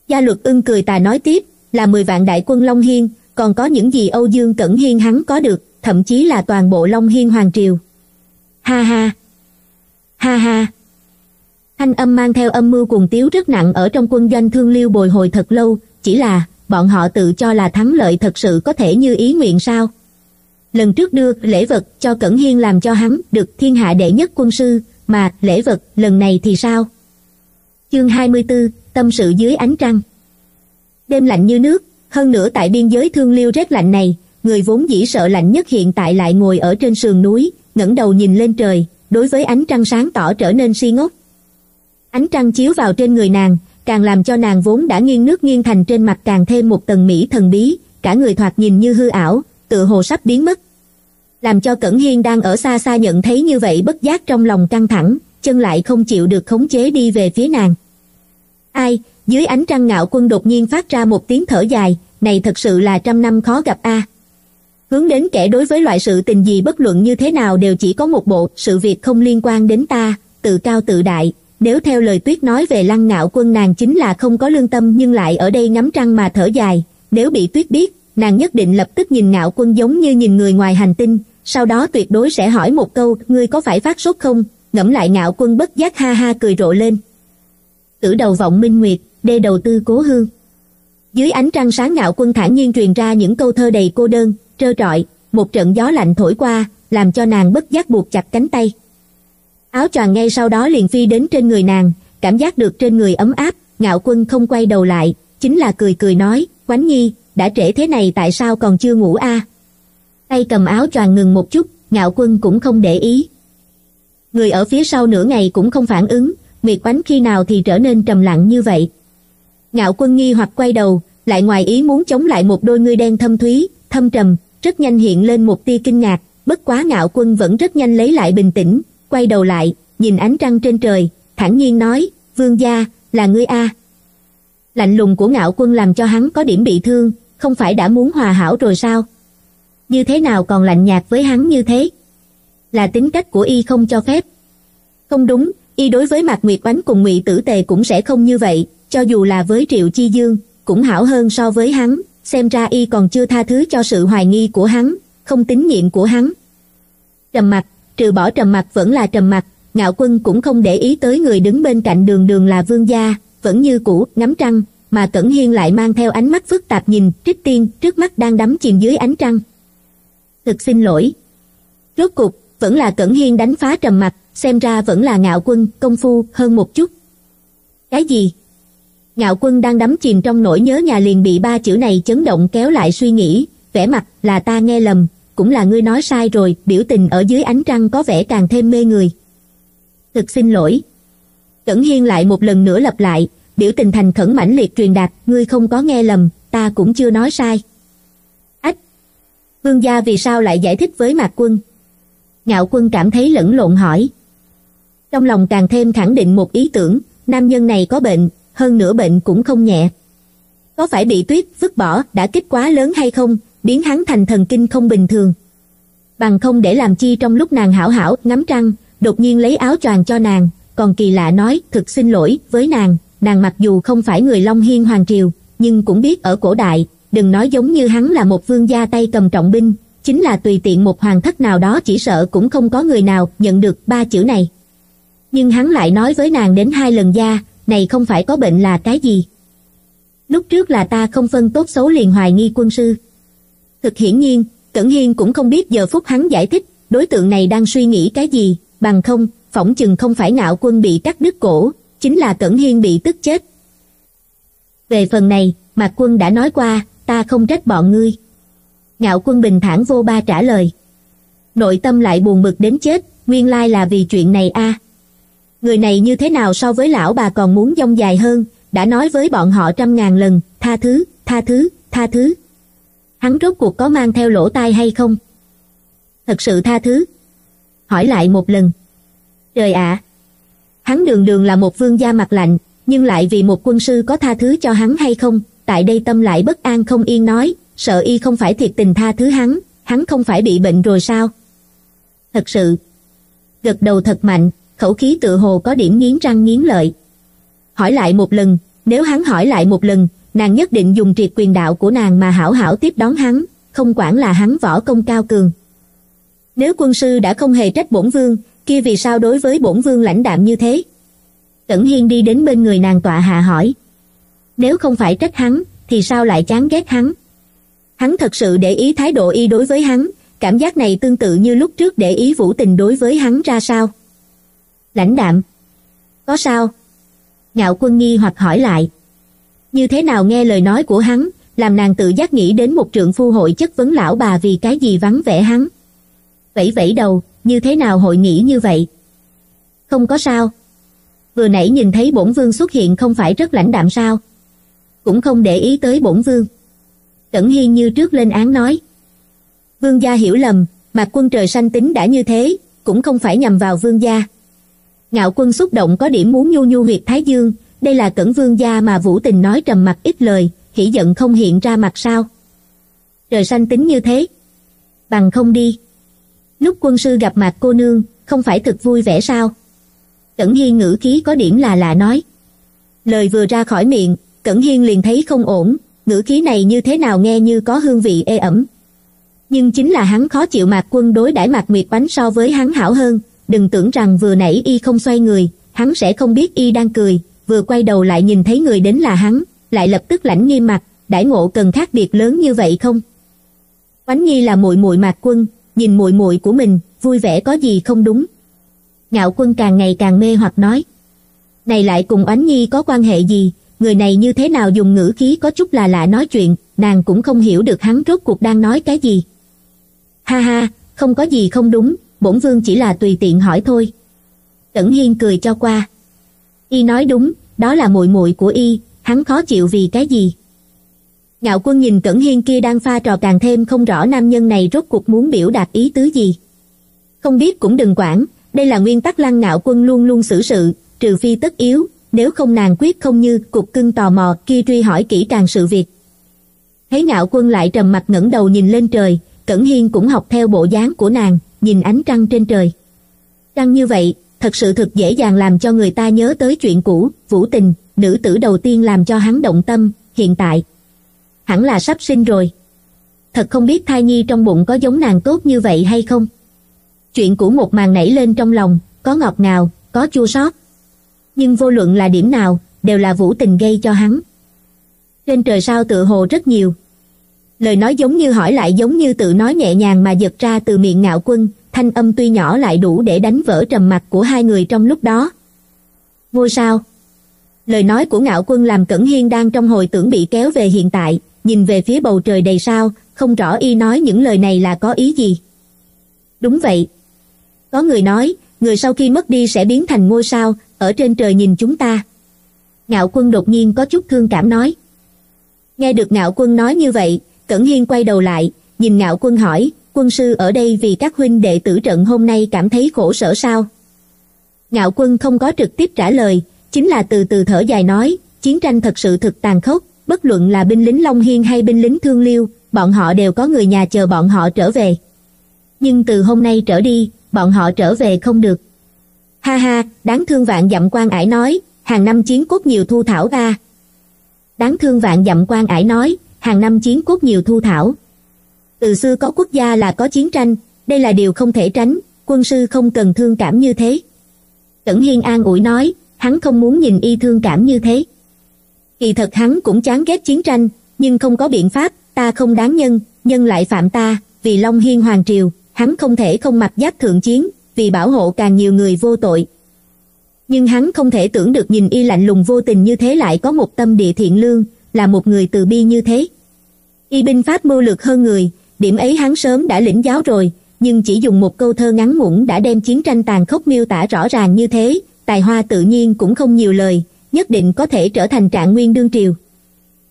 Gia Luật Ưng cười tà nói tiếp, là mười vạn đại quân Long Hiên, còn có những gì Âu Dương Cẩn Hiên hắn có được, thậm chí là toàn bộ Long Hiên Hoàng Triều. Ha ha. Ha ha. Thanh âm mang theo âm mưu cuồng tiếu rất nặng ở trong quân doanh Thương Liêu bồi hồi thật lâu, chỉ là, bọn họ tự cho là thắng lợi thật sự có thể như ý nguyện sao. Lần trước đưa lễ vật cho Cẩn Hiên làm cho hắn được thiên hạ đệ nhất quân sư, mà lễ vật lần này thì sao? Chương hai mươi tư, tâm sự dưới ánh trăng. Đêm lạnh như nước, hơn nữa tại biên giới Thương Liêu rét lạnh này, người vốn dĩ sợ lạnh nhất hiện tại lại ngồi ở trên sườn núi, ngẩng đầu nhìn lên trời, đối với ánh trăng sáng tỏ trở nên si ngốc. Ánh trăng chiếu vào trên người nàng, càng làm cho nàng vốn đã nghiêng nước nghiêng thành trên mặt càng thêm một tầng mỹ thần bí, cả người thoạt nhìn như hư ảo, tựa hồ sắp biến mất. Làm cho Cẩn Hiên đang ở xa xa nhận thấy như vậy bất giác trong lòng căng thẳng, chân lại không chịu được khống chế đi về phía nàng. Ai, dưới ánh trăng Ngạo Quân đột nhiên phát ra một tiếng thở dài, này thật sự là trăm năm khó gặp a. À. Hướng đến kẻ đối với loại sự tình gì bất luận như thế nào đều chỉ có một bộ, sự việc không liên quan đến ta, tự cao tự đại. Nếu theo lời Tuyết nói về Lăng Ngạo Quân, nàng chính là không có lương tâm nhưng lại ở đây ngắm trăng mà thở dài, nếu bị Tuyết biết, nàng nhất định lập tức nhìn Ngạo Quân giống như nhìn người ngoài hành tinh, sau đó tuyệt đối sẽ hỏi một câu, ngươi có phải phát sốt không? Ngẫm lại Ngạo Quân bất giác ha ha cười rộ lên. Tử đầu vọng minh nguyệt, đê đầu tư cố hương. Dưới ánh trăng sáng Ngạo Quân thản nhiên truyền ra những câu thơ đầy cô đơn, trơ trọi, một trận gió lạnh thổi qua, làm cho nàng bất giác buộc chặt cánh tay. Áo choàng ngay sau đó liền phi đến trên người nàng, cảm giác được trên người ấm áp, Ngạo Quân không quay đầu lại, chính là cười cười nói, Oánh Nhi, đã trễ thế này tại sao còn chưa ngủ a? À? Tay cầm áo choàng ngừng một chút, Ngạo Quân cũng không để ý. Người ở phía sau nửa ngày cũng không phản ứng, Nguyệt Bánh khi nào thì trở nên trầm lặng như vậy. Ngạo Quân nghi hoặc quay đầu, lại ngoài ý muốn chống lại một đôi ngươi đen thâm thúy, thâm trầm, rất nhanh hiện lên một tia kinh ngạc, bất quá Ngạo Quân vẫn rất nhanh lấy lại bình tĩnh, quay đầu lại, nhìn ánh trăng trên trời, thản nhiên nói, Vương gia, là ngươi a? Lạnh lùng của Ngạo Quân làm cho hắn có điểm bị thương, không phải đã muốn hòa hảo rồi sao? Như thế nào còn lạnh nhạt với hắn như thế? Là tính cách của y không cho phép. Không đúng, y đối với Mạc Nguyệt Bánh cùng Ngụy Tử Tề cũng sẽ không như vậy, cho dù là với Triệu Chi Dương, cũng hảo hơn so với hắn, xem ra y còn chưa tha thứ cho sự hoài nghi của hắn, không tín nhiệm của hắn. Trầm mặc, trừ bỏ trầm mặc vẫn là trầm mặc, Ngạo Quân cũng không để ý tới người đứng bên cạnh đường đường là vương gia, vẫn như cũ, ngắm trăng, mà Cẩn Hiên lại mang theo ánh mắt phức tạp nhìn Trích Tiên trước mắt đang đắm chìm dưới ánh trăng. Thực xin lỗi. Rốt cuộc, vẫn là Cẩn Hiên đánh phá trầm mặc, xem ra vẫn là Ngạo Quân công phu hơn một chút. Cái gì? Ngạo Quân đang đắm chìm trong nỗi nhớ nhà liền bị ba chữ này chấn động kéo lại suy nghĩ, vẻ mặt là ta nghe lầm, cũng là ngươi nói sai rồi, biểu tình ở dưới ánh trăng có vẻ càng thêm mê người. Thực xin lỗi. Cẩn Hiên lại một lần nữa lặp lại, biểu tình thành khẩn mãnh liệt truyền đạt, ngươi không có nghe lầm, ta cũng chưa nói sai. Ách! Vương gia vì sao lại giải thích với Mạc Quân? Ngạo Quân cảm thấy lẫn lộn hỏi. Trong lòng càng thêm khẳng định một ý tưởng, nam nhân này có bệnh, hơn nữa bệnh cũng không nhẹ. Có phải bị Tuyết vứt bỏ đã kích quá lớn hay không, biến hắn thành thần kinh không bình thường. Bằng không để làm chi trong lúc nàng hảo hảo ngắm trăng, đột nhiên lấy áo choàng cho nàng, còn kỳ lạ nói thực xin lỗi với nàng, nàng mặc dù không phải người Long Hiên Hoàng Triều, nhưng cũng biết ở cổ đại, đừng nói giống như hắn là một vương gia tay cầm trọng binh, chính là tùy tiện một hoàng thất nào đó chỉ sợ cũng không có người nào nhận được ba chữ này. Nhưng hắn lại nói với nàng đến hai lần gia, này không phải có bệnh là cái gì. Lúc trước là ta không phân tốt xấu liền hoài nghi quân sư. Thực hiển nhiên, Cẩn Hiên cũng không biết giờ phút hắn giải thích, đối tượng này đang suy nghĩ cái gì, bằng không, phỏng chừng không phải Ngạo Quân bị cắt đứt cổ, chính là Cẩn Hiên bị tức chết. Về phần này, Mạc Quân đã nói qua, ta không trách bọn ngươi. Ngạo Quân bình thản vô ba trả lời. Nội tâm lại buồn bực đến chết, nguyên lai là vì chuyện này a. À. Người này như thế nào so với lão bà còn muốn dông dài hơn, đã nói với bọn họ trăm ngàn lần, tha thứ, tha thứ, tha thứ. Hắn rốt cuộc có mang theo lỗ tai hay không? Thật sự tha thứ. Hỏi lại một lần. Trời ạ! À, hắn đường đường là một vương gia mặt lạnh, nhưng lại vì một quân sư có tha thứ cho hắn hay không, tại đây tâm lại bất an không yên nói, sợ y không phải thiệt tình tha thứ hắn, hắn không phải bị bệnh rồi sao? Thật sự! Gật đầu thật mạnh, khẩu khí tựa hồ có điểm nghiến răng nghiến lợi. Hỏi lại một lần, nếu hắn hỏi lại một lần, nàng nhất định dùng triệt quyền đạo của nàng mà hảo hảo tiếp đón hắn, không quản là hắn võ công cao cường. Nếu quân sư đã không hề trách bổn vương, kia vì sao đối với bổn vương lãnh đạm như thế? Cẩn Hiên đi đến bên người nàng tọa hạ hỏi. Nếu không phải trách hắn, thì sao lại chán ghét hắn? Hắn thật sự để ý thái độ y đối với hắn, cảm giác này tương tự như lúc trước để ý Vũ Tình đối với hắn ra sao? Lãnh đạm. Có sao? Ngạo Quân nghi hoặc hỏi lại. Như thế nào nghe lời nói của hắn, làm nàng tự giác nghĩ đến một trượng phu hội chất vấn lão bà vì cái gì vắng vẻ hắn. Vẫy vẫy đầu, như thế nào hội nghĩ như vậy? Không có sao. Vừa nãy nhìn thấy bổn vương xuất hiện không phải rất lãnh đạm sao? Cũng không để ý tới bổn vương. Cẩn Hiên như trước lên án nói. Vương gia hiểu lầm, Mạc Quân trời sanh tính đã như thế, cũng không phải nhằm vào vương gia. Ngạo Quân xúc động có điểm muốn nhu nhu huyệt thái dương, đây là Cẩn vương gia mà Vũ Tình nói trầm mặc ít lời, hỉ giận không hiện ra mặt sao? Trời sanh tính như thế. Bằng không đi. Lúc quân sư gặp Mạc cô nương, không phải thực vui vẻ sao? Cẩn Hiên ngữ khí có điểm là lạ nói. Lời vừa ra khỏi miệng, Cẩn Hiên liền thấy không ổn, ngữ khí này như thế nào nghe như có hương vị ê ẩm. Nhưng chính là hắn khó chịu Mạc Quân đối đãi Mạc Nguyệt Bánh so với hắn hảo hơn, đừng tưởng rằng vừa nãy y không xoay người, hắn sẽ không biết y đang cười, vừa quay đầu lại nhìn thấy người đến là hắn, lại lập tức lãnh nghiêm mặt, đãi ngộ cần khác biệt lớn như vậy không? Bánh Nhi là muội muội Mạc Quân, nhìn muội muội của mình, vui vẻ có gì không đúng? Ngạo Quân càng ngày càng mê hoặc nói. Này lại cùng Oánh Nhi có quan hệ gì, người này như thế nào dùng ngữ khí có chút là lạ nói chuyện, nàng cũng không hiểu được hắn rốt cuộc đang nói cái gì. Ha ha, không có gì không đúng, bổn vương chỉ là tùy tiện hỏi thôi. Cẩn Hiên cười cho qua. Y nói đúng, đó là muội muội của y, hắn khó chịu vì cái gì? Ngạo Quân nhìn Cẩn Hiên kia đang pha trò càng thêm không rõ nam nhân này rốt cuộc muốn biểu đạt ý tứ gì. Không biết cũng đừng quản, đây là nguyên tắc Lăng Ngạo Quân luôn luôn xử sự, trừ phi tất yếu, nếu không nàng quyết không như cục cưng tò mò kia truy hỏi kỹ càng sự việc. Thấy Ngạo Quân lại trầm mặt ngẩng đầu nhìn lên trời, Cẩn Hiên cũng học theo bộ dáng của nàng, nhìn ánh trăng trên trời. Trăng như vậy, thật sự thực dễ dàng làm cho người ta nhớ tới chuyện cũ, Vũ Tình, nữ tử đầu tiên làm cho hắn động tâm, hiện tại hẳn là sắp sinh rồi. Thật không biết thai nhi trong bụng có giống nàng tốt như vậy hay không. Chuyện cũ một màn nảy lên trong lòng, có ngọt ngào, có chua xót. Nhưng vô luận là điểm nào, đều là Vũ Tình gây cho hắn. Trên trời sao tựa hồ rất nhiều. Lời nói giống như hỏi lại giống như tự nói nhẹ nhàng mà giật ra từ miệng Ngạo Quân, thanh âm tuy nhỏ lại đủ để đánh vỡ trầm mặc của hai người trong lúc đó. Ngôi sao? Lời nói của Ngạo Quân làm Cẩn Hiên đang trong hồi tưởng bị kéo về hiện tại, nhìn về phía bầu trời đầy sao, không rõ y nói những lời này là có ý gì. Đúng vậy. Có người nói, người sau khi mất đi sẽ biến thành ngôi sao, ở trên trời nhìn chúng ta. Ngạo Quân đột nhiên có chút thương cảm nói. Nghe được Ngạo Quân nói như vậy, Cẩn Hiên quay đầu lại, nhìn Ngạo Quân hỏi, quân sư ở đây vì các huynh đệ tử trận hôm nay cảm thấy khổ sở sao? Ngạo Quân không có trực tiếp trả lời, chính là từ từ thở dài nói, chiến tranh thật sự thực tàn khốc, bất luận là binh lính Long Hiên hay binh lính Thương Liêu, bọn họ đều có người nhà chờ bọn họ trở về. Nhưng từ hôm nay trở đi, bọn họ trở về không được. Ha ha, đáng thương vạn dặm quan ải nói, hàng năm chiến cốt nhiều thu thảo ra. Đáng thương vạn dặm quan ải nói, hàng năm chiến cốt nhiều thu thảo. Từ xưa có quốc gia là có chiến tranh, đây là điều không thể tránh, quân sư không cần thương cảm như thế. Cẩn Hiên an ủi nói, hắn không muốn nhìn y thương cảm như thế. Kỳ thật hắn cũng chán ghét chiến tranh, nhưng không có biện pháp, ta không đáng nhân, nhân lại phạm ta, vì Long Hiên Hoàng Triều, hắn không thể không mặc giáp thượng chiến, vì bảo hộ càng nhiều người vô tội. Nhưng hắn không thể tưởng được nhìn y lạnh lùng vô tình như thế lại có một tâm địa thiện lương, là một người từ bi như thế. Y binh pháp mưu lược hơn người, điểm ấy hắn sớm đã lĩnh giáo rồi, nhưng chỉ dùng một câu thơ ngắn ngủn đã đem chiến tranh tàn khốc miêu tả rõ ràng như thế, tài hoa tự nhiên cũng không nhiều lời, nhất định có thể trở thành trạng nguyên đương triều.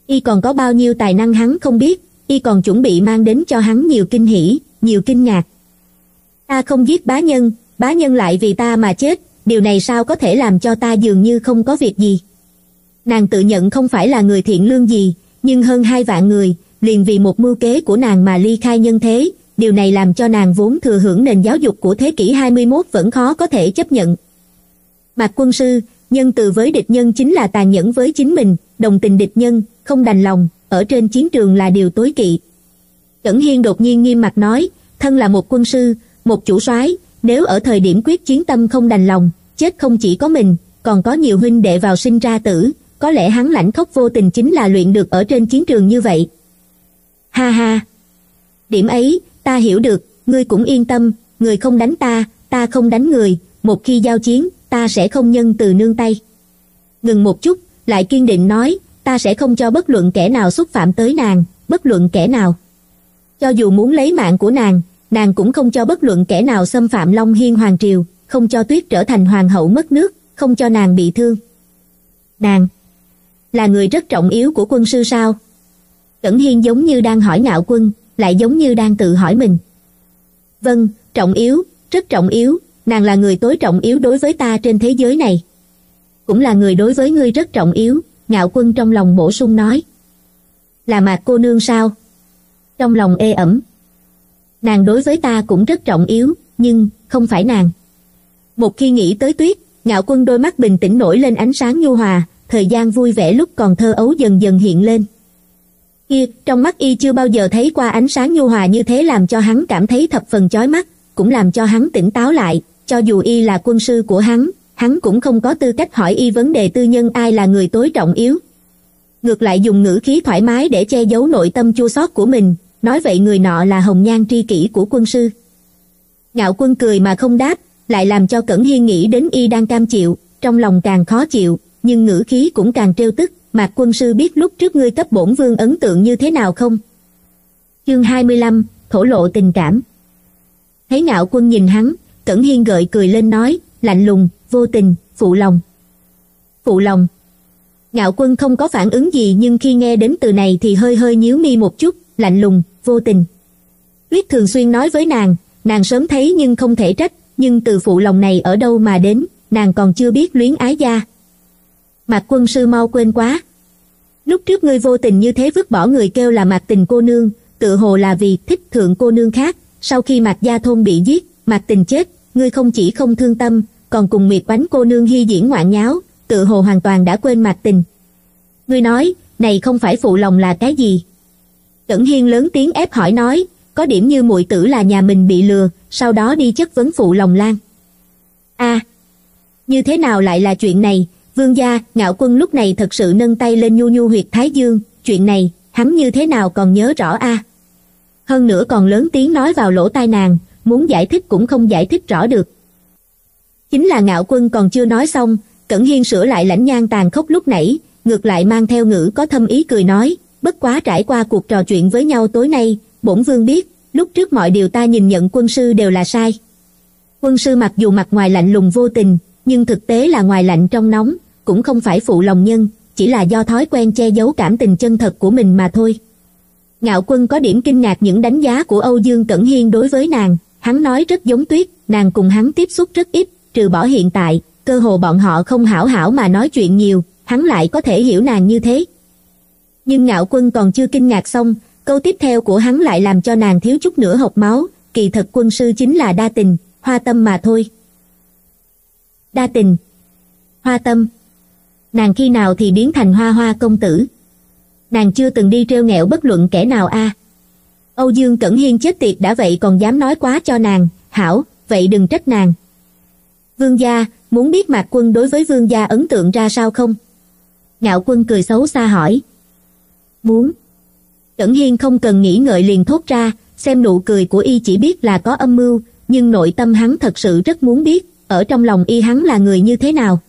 Y còn có bao nhiêu tài năng hắn không biết, y còn chuẩn bị mang đến cho hắn nhiều kinh hỉ, nhiều kinh ngạc. Ta không giết bá nhân, bá nhân lại vì ta mà chết, điều này sao có thể làm cho ta dường như không có việc gì. Nàng tự nhận không phải là người thiện lương gì, nhưng hơn hai vạn người, liền vì một mưu kế của nàng mà ly khai nhân thế, điều này làm cho nàng vốn thừa hưởng nền giáo dục của thế kỷ hai mươi mốt vẫn khó có thể chấp nhận. Mạc quân sư, nhân từ với địch nhân chính là tàn nhẫn với chính mình, đồng tình địch nhân, không đành lòng, ở trên chiến trường là điều tối kỵ. Cẩn Hiên đột nhiên nghiêm mặt nói, thân là một quân sư, một chủ soái, nếu ở thời điểm quyết chiến tâm không đành lòng, chết không chỉ có mình, còn có nhiều huynh đệ vào sinh ra tử, có lẽ hắn lãnh khốc vô tình chính là luyện được ở trên chiến trường như vậy. Ha ha, điểm ấy, ta hiểu được, ngươi cũng yên tâm, người không đánh ta, ta không đánh người, một khi giao chiến, ta sẽ không nhân từ nương tay. Ngừng một chút, lại kiên định nói, ta sẽ không cho bất luận kẻ nào xúc phạm tới nàng, bất luận kẻ nào. Cho dù muốn lấy mạng của nàng, nàng cũng không cho bất luận kẻ nào xâm phạm Long Hiên Hoàng Triều, không cho Tuyết trở thành hoàng hậu mất nước, không cho nàng bị thương. Nàng là người rất trọng yếu của quân sư sao? Cẩn Hiên giống như đang hỏi Ngạo Quân, lại giống như đang tự hỏi mình. Vâng, trọng yếu, rất trọng yếu, nàng là người tối trọng yếu đối với ta trên thế giới này. Cũng là người đối với ngươi rất trọng yếu, Ngạo Quân trong lòng bổ sung nói. Là Mạc cô nương sao? Trong lòng ê ẩm. Nàng đối với ta cũng rất trọng yếu, nhưng không phải nàng. Một khi nghĩ tới Tuyết, Ngạo Quân đôi mắt bình tĩnh nổi lên ánh sáng nhu hòa, thời gian vui vẻ lúc còn thơ ấu dần dần hiện lên. Kia, trong mắt y chưa bao giờ thấy qua ánh sáng nhu hòa như thế, làm cho hắn cảm thấy thập phần chói mắt, cũng làm cho hắn tỉnh táo lại, cho dù y là quân sư của hắn, hắn cũng không có tư cách hỏi y vấn đề tư nhân ai là người tối trọng yếu. Ngược lại dùng ngữ khí thoải mái để che giấu nội tâm chua xót của mình, nói vậy người nọ là hồng nhan tri kỷ của quân sư. Ngạo Quân cười mà không đáp, lại làm cho Cẩn Hiên nghĩ đến y đang cam chịu, trong lòng càng khó chịu, nhưng ngữ khí cũng càng trêu tức, Mạc quân sư biết lúc trước ngươi cấp bổn vương ấn tượng như thế nào không? Chương hai mươi lăm, thổ lộ tình cảm. Thấy Ngạo Quân nhìn hắn, Cẩn Hiên gợi cười lên nói, lạnh lùng, vô tình, phụ lòng. Phụ lòng. Ngạo Quân không có phản ứng gì, nhưng khi nghe đến từ này thì hơi hơi nhíu mi một chút, lạnh lùng, vô tình. Tuyết thường xuyên nói với nàng, nàng sớm thấy nhưng không thể trách, nhưng từ phụ lòng này ở đâu mà đến, nàng còn chưa biết luyến ái gia. Mạc quân sư mau quên quá. Lúc trước ngươi vô tình như thế vứt bỏ người kêu là Mạc Tình cô nương, tựa hồ là vì thích thượng cô nương khác, sau khi Mạc Gia Thôn bị giết, Mạc Tình chết, ngươi không chỉ không thương tâm, còn cùng Nguyệt Bánh cô nương hy diễn ngoạn nháo, tựa hồ hoàn toàn đã quên Mạc Tình. Ngươi nói, này không phải phụ lòng là cái gì? Cẩn Hiên lớn tiếng ép hỏi nói, có điểm như muội tử là nhà mình bị lừa, sau đó đi chất vấn phụ lòng Lan. A, à, như thế nào lại là chuyện này? Vương gia, Ngạo Quân lúc này thật sự nâng tay lên nhu nhu huyệt thái dương, chuyện này, hắn như thế nào còn nhớ rõ a? À? Hơn nữa còn lớn tiếng nói vào lỗ tai nàng, muốn giải thích cũng không giải thích rõ được. Chính là Ngạo Quân còn chưa nói xong, Cẩn Hiên sửa lại lãnh nhan tàn khốc lúc nãy, ngược lại mang theo ngữ có thâm ý cười nói, bất quá trải qua cuộc trò chuyện với nhau tối nay, bổn vương biết, lúc trước mọi điều ta nhìn nhận quân sư đều là sai. Quân sư mặc dù mặt ngoài lạnh lùng vô tình, nhưng thực tế là ngoài lạnh trong nóng, cũng không phải phụ lòng nhân, chỉ là do thói quen che giấu cảm tình chân thật của mình mà thôi. Ngạo Quân có điểm kinh ngạc những đánh giá của Âu Dương Cẩn Hiên đối với nàng, hắn nói rất giống Tuyết, nàng cùng hắn tiếp xúc rất ít, trừ bỏ hiện tại, cơ hồ bọn họ không hảo hảo mà nói chuyện nhiều, hắn lại có thể hiểu nàng như thế. Nhưng Ngạo Quân còn chưa kinh ngạc xong, câu tiếp theo của hắn lại làm cho nàng thiếu chút nữa hộc máu, kỳ thật quân sư chính là đa tình, hoa tâm mà thôi. Đa tình, hoa tâm. Nàng khi nào thì biến thành hoa hoa công tử? Nàng chưa từng đi trêu ghẹo bất luận kẻ nào a. À. Âu Dương Cẩn Hiên chết tiệt đã vậy còn dám nói quá cho nàng, hảo, vậy đừng trách nàng. Vương gia, muốn biết Mạc Quân đối với vương gia ấn tượng ra sao không? Ngạo Quân cười xấu xa hỏi. Muốn. Cẩn Hiên không cần nghĩ ngợi liền thốt ra, xem nụ cười của y chỉ biết là có âm mưu, nhưng nội tâm hắn thật sự rất muốn biết, ở trong lòng y hắn là người như thế nào.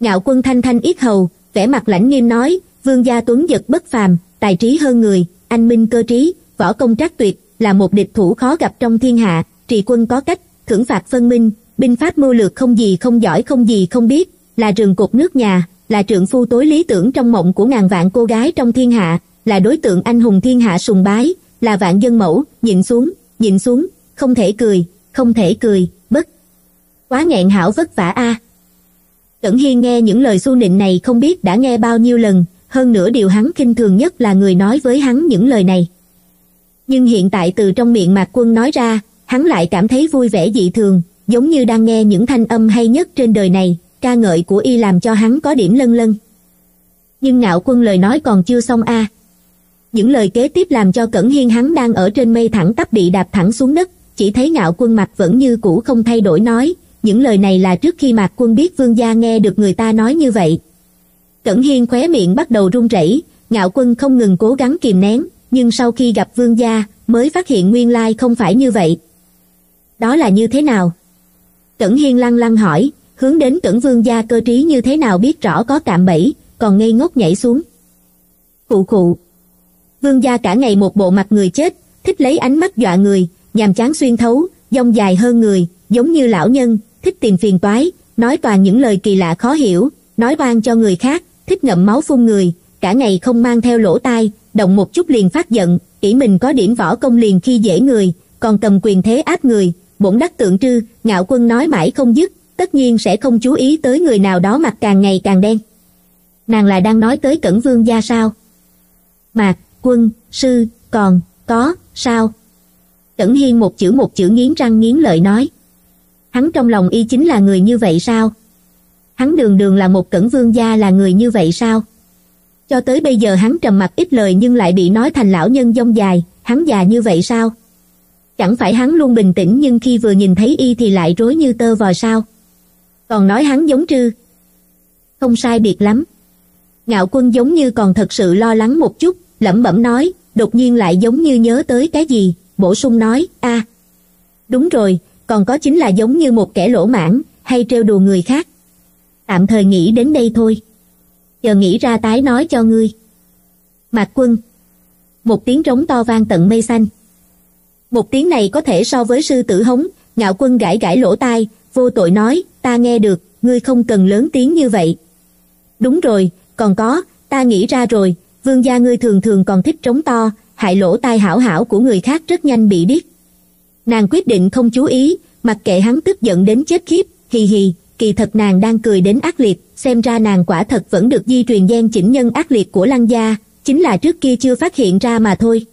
Ngạo Quân thanh thanh yết hầu, vẻ mặt lãnh nghiêm nói, vương gia tuấn giật bất phàm, tài trí hơn người, anh minh cơ trí, võ công trác tuyệt, là một địch thủ khó gặp trong thiên hạ, trì quân có cách, thưởng phạt phân minh, binh pháp mưu lược không gì không giỏi không gì không biết, là rừng cột nước nhà, là trượng phu tối lý tưởng trong mộng của ngàn vạn cô gái trong thiên hạ, là đối tượng anh hùng thiên hạ sùng bái, là vạn dân mẫu, nhịn xuống, nhịn xuống, không thể cười, không thể cười, bất quá nghẹn hảo vất vả a. À. Cẩn Hiên nghe những lời xu nịnh này không biết đã nghe bao nhiêu lần, hơn nữa điều hắn khinh thường nhất là người nói với hắn những lời này. Nhưng hiện tại từ trong miệng Mạc Quân nói ra, hắn lại cảm thấy vui vẻ dị thường, giống như đang nghe những thanh âm hay nhất trên đời này, ca ngợi của y làm cho hắn có điểm lâng lâng. Nhưng Ngạo Quân lời nói còn chưa xong a. À. Những lời kế tiếp làm cho Cẩn Hiên hắn đang ở trên mây thẳng tắp bị đạp thẳng xuống đất, chỉ thấy Ngạo Quân mặt vẫn như cũ không thay đổi nói, những lời này là trước khi Mạc Quân biết vương gia nghe được người ta nói như vậy. Cẩn Hiên khóe miệng bắt đầu run rẩy, Ngạo Quân không ngừng cố gắng kìm nén, nhưng sau khi gặp vương gia, mới phát hiện nguyên lai không phải như vậy. Đó là như thế nào? Cẩn Hiên lăng lăng hỏi, hướng đến Cẩn vương gia cơ trí như thế nào biết rõ có cạm bẫy, còn ngây ngốc nhảy xuống. Khụ khụ. Vương gia cả ngày một bộ mặt người chết, thích lấy ánh mắt dọa người, nhàm chán xuyên thấu, dông dài hơn người, giống như lão nhân, thích tìm phiền toái, nói toàn những lời kỳ lạ khó hiểu, nói oan cho người khác, thích ngậm máu phun người, cả ngày không mang theo lỗ tai, động một chút liền phát giận, kỹ mình có điểm võ công liền khi dễ người, còn cầm quyền thế áp người, bổn đắc tượng trư, Ngạo Quân nói mãi không dứt, tất nhiên sẽ không chú ý tới người nào đó mặt càng ngày càng đen. Nàng là đang nói tới Cẩn vương gia sao? Mạc, Quân, sư, còn, có, sao? Cẩn Hiên một chữ một chữ nghiến răng nghiến lợi nói. Hắn trong lòng y chính là người như vậy sao? Hắn đường đường là một Cẩn vương gia là người như vậy sao? Cho tới bây giờ hắn trầm mặc ít lời nhưng lại bị nói thành lão nhân dông dài, hắn già như vậy sao? Chẳng phải hắn luôn bình tĩnh nhưng khi vừa nhìn thấy y thì lại rối như tơ vò sao? Còn nói hắn giống trư? Không sai biệt lắm. Ngạo Quân giống như còn thật sự lo lắng một chút, lẩm bẩm nói, đột nhiên lại giống như nhớ tới cái gì, bổ sung nói, a, à, đúng rồi, còn có chính là giống như một kẻ lỗ mãng, hay trêu đùa người khác. Tạm thời nghĩ đến đây thôi. giờ nghĩ ra tái nói cho ngươi. Mạc Quân. Một tiếng rống to vang tận mây xanh. Một tiếng này có thể so với sư tử hống. Ngạo Quân gãi gãi lỗ tai, vô tội nói, ta nghe được, ngươi không cần lớn tiếng như vậy. Đúng rồi, còn có, ta nghĩ ra rồi, vương gia ngươi thường thường còn thích trống to, hại lỗ tai hảo hảo của người khác rất nhanh bị điếc. Nàng quyết định không chú ý, mặc kệ hắn tức giận đến chết khiếp, hì hì, kỳ thật nàng đang cười đến ác liệt, xem ra nàng quả thật vẫn được di truyền gen chỉnh nhân ác liệt của Lăng gia, chính là trước kia chưa phát hiện ra mà thôi.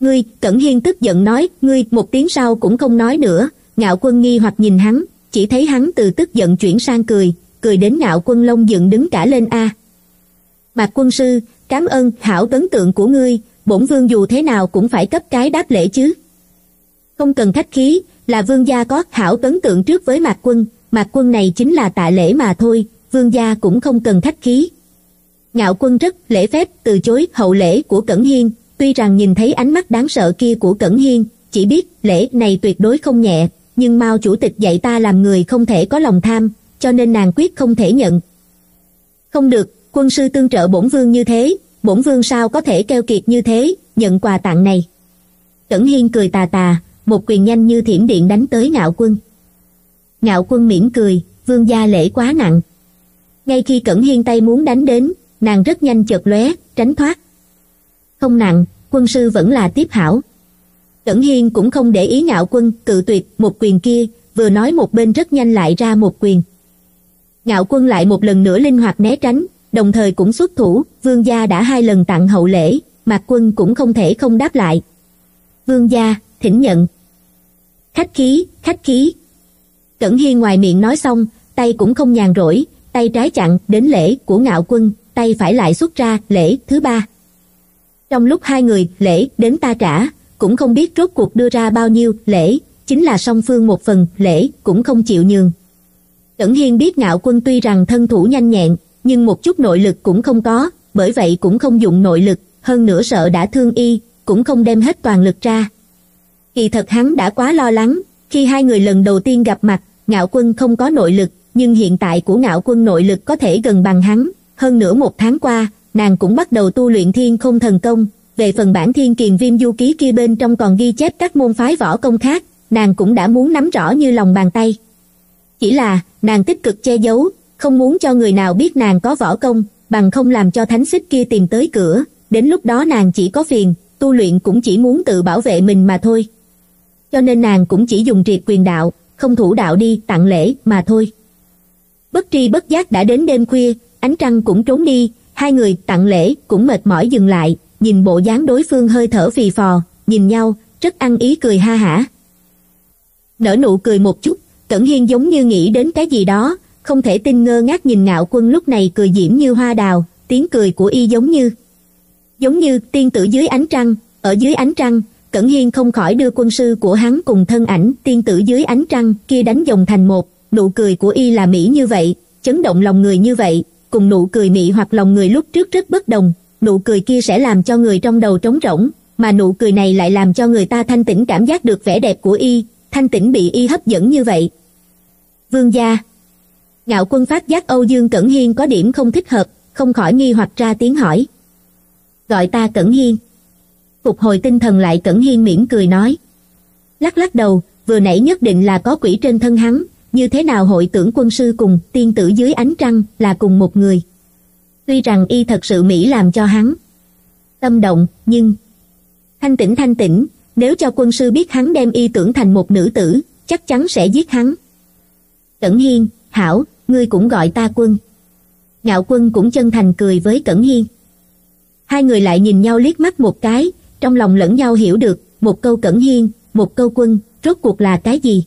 Ngươi, Cẩn Hiên tức giận nói, ngươi, một tiếng sau cũng không nói nữa. Ngạo Quân nghi hoặc nhìn hắn, chỉ thấy hắn từ tức giận chuyển sang cười, cười đến Ngạo Quân lông dựng đứng cả lên a. Mạc Quân sư, cảm ơn hảo ấn tượng của ngươi, bổn vương dù thế nào cũng phải cấp cái đáp lễ chứ. Không cần khách khí, là vương gia có hảo ấn tượng trước với Mạc Quân, Mạc Quân này chính là tạ lễ mà thôi, vương gia cũng không cần khách khí. Ngạo Quân rất lễ phép từ chối hậu lễ của Cẩn Hiên, tuy rằng nhìn thấy ánh mắt đáng sợ kia của Cẩn Hiên, chỉ biết lễ này tuyệt đối không nhẹ, nhưng Mao chủ tịch dạy ta làm người không thể có lòng tham, cho nên nàng quyết không thể nhận. Không được, quân sư tương trợ bổn vương như thế, bổn vương sao có thể keo kiệt như thế, nhận quà tặng này. Cẩn Hiên cười tà tà, một quyền nhanh như thiểm điện đánh tới Ngạo Quân. Ngạo Quân mỉm cười, vương gia lễ quá nặng. Ngay khi Cẩn Hiên tay muốn đánh đến, nàng rất nhanh chợt lóe, tránh thoát. Không nặng, quân sư vẫn là tiếp hảo. Cẩn Hiên cũng không để ý Ngạo Quân cự tuyệt một quyền kia, vừa nói một bên rất nhanh lại ra một quyền. Ngạo Quân lại một lần nữa linh hoạt né tránh, đồng thời cũng xuất thủ, vương gia đã hai lần tặng hậu lễ, Mạc Quân cũng không thể không đáp lại. Vương gia, thỉnh nhận. Khách khí, khách khí. Cẩn Hiên ngoài miệng nói xong, tay cũng không nhàn rỗi, tay trái chặn đến lễ của Ngạo Quân, tay phải lại xuất ra lễ thứ ba. Trong lúc hai người lễ đến ta trả, cũng không biết rốt cuộc đưa ra bao nhiêu lễ, chính là song phương một phần lễ cũng không chịu nhường. Cẩn Hiên biết Ngạo Quân tuy rằng thân thủ nhanh nhẹn, nhưng một chút nội lực cũng không có, bởi vậy cũng không dùng nội lực, hơn nữa sợ đã thương y, cũng không đem hết toàn lực ra. Kỳ thật hắn đã quá lo lắng, khi hai người lần đầu tiên gặp mặt, Ngạo Quân không có nội lực, nhưng hiện tại của Ngạo Quân nội lực có thể gần bằng hắn, hơn nửa một tháng qua, nàng cũng bắt đầu tu luyện Thiên Không Thần Công. Về phần bản Thiên Kiền Viêm Du Ký kia bên trong còn ghi chép các môn phái võ công khác, nàng cũng đã muốn nắm rõ như lòng bàn tay. Chỉ là, nàng tích cực che giấu, không muốn cho người nào biết nàng có võ công, bằng không làm cho Thánh Xích kia tìm tới cửa, đến lúc đó nàng chỉ có phiền, tu luyện cũng chỉ muốn tự bảo vệ mình mà thôi. Cho nên nàng cũng chỉ dùng triệt quyền đạo, không thủ đạo đi tặng lễ mà thôi. Bất tri bất giác đã đến đêm khuya, ánh trăng cũng trốn đi, hai người tặng lễ cũng mệt mỏi dừng lại. Nhìn bộ dáng đối phương hơi thở phì phò, nhìn nhau, rất ăn ý cười ha hả. Nở nụ cười một chút, Cẩn Hiên giống như nghĩ đến cái gì đó, không thể tin ngơ ngác nhìn Ngạo Quân lúc này cười diễm như hoa đào, tiếng cười của y giống như Giống như tiên tử dưới ánh trăng, ở dưới ánh trăng, Cẩn Hiên không khỏi đưa quân sư của hắn cùng thân ảnh tiên tử dưới ánh trăng kia đánh dòng thành một, nụ cười của y là mỹ như vậy, chấn động lòng người như vậy, cùng nụ cười mỹ hoặc lòng người lúc trước rất bất đồng. Nụ cười kia sẽ làm cho người trong đầu trống rỗng, mà nụ cười này lại làm cho người ta thanh tĩnh cảm giác được vẻ đẹp của y, thanh tĩnh bị y hấp dẫn như vậy. Vương gia. Ngạo Quân phát giác Âu Dương Cẩn Hiên có điểm không thích hợp, không khỏi nghi hoặc ra tiếng hỏi. Gọi ta Cẩn Hiên. Phục hồi tinh thần lại, Cẩn Hiên mỉm cười nói. Lắc lắc đầu, vừa nãy nhất định là có quỷ trên thân hắn, như thế nào hội tưởng quân sư cùng tiên tử dưới ánh trăng là cùng một người. Tuy rằng y thật sự mỹ làm cho hắn tâm động, nhưng thanh tĩnh thanh tĩnh, nếu cho quân sư biết hắn đem y tưởng thành một nữ tử, chắc chắn sẽ giết hắn. Cẩn Hiên, hảo, ngươi cũng gọi ta Quân. Ngạo Quân cũng chân thành cười với Cẩn Hiên. Hai người lại nhìn nhau liếc mắt một cái, trong lòng lẫn nhau hiểu được, một câu Cẩn Hiên, một câu Quân, rốt cuộc là cái gì?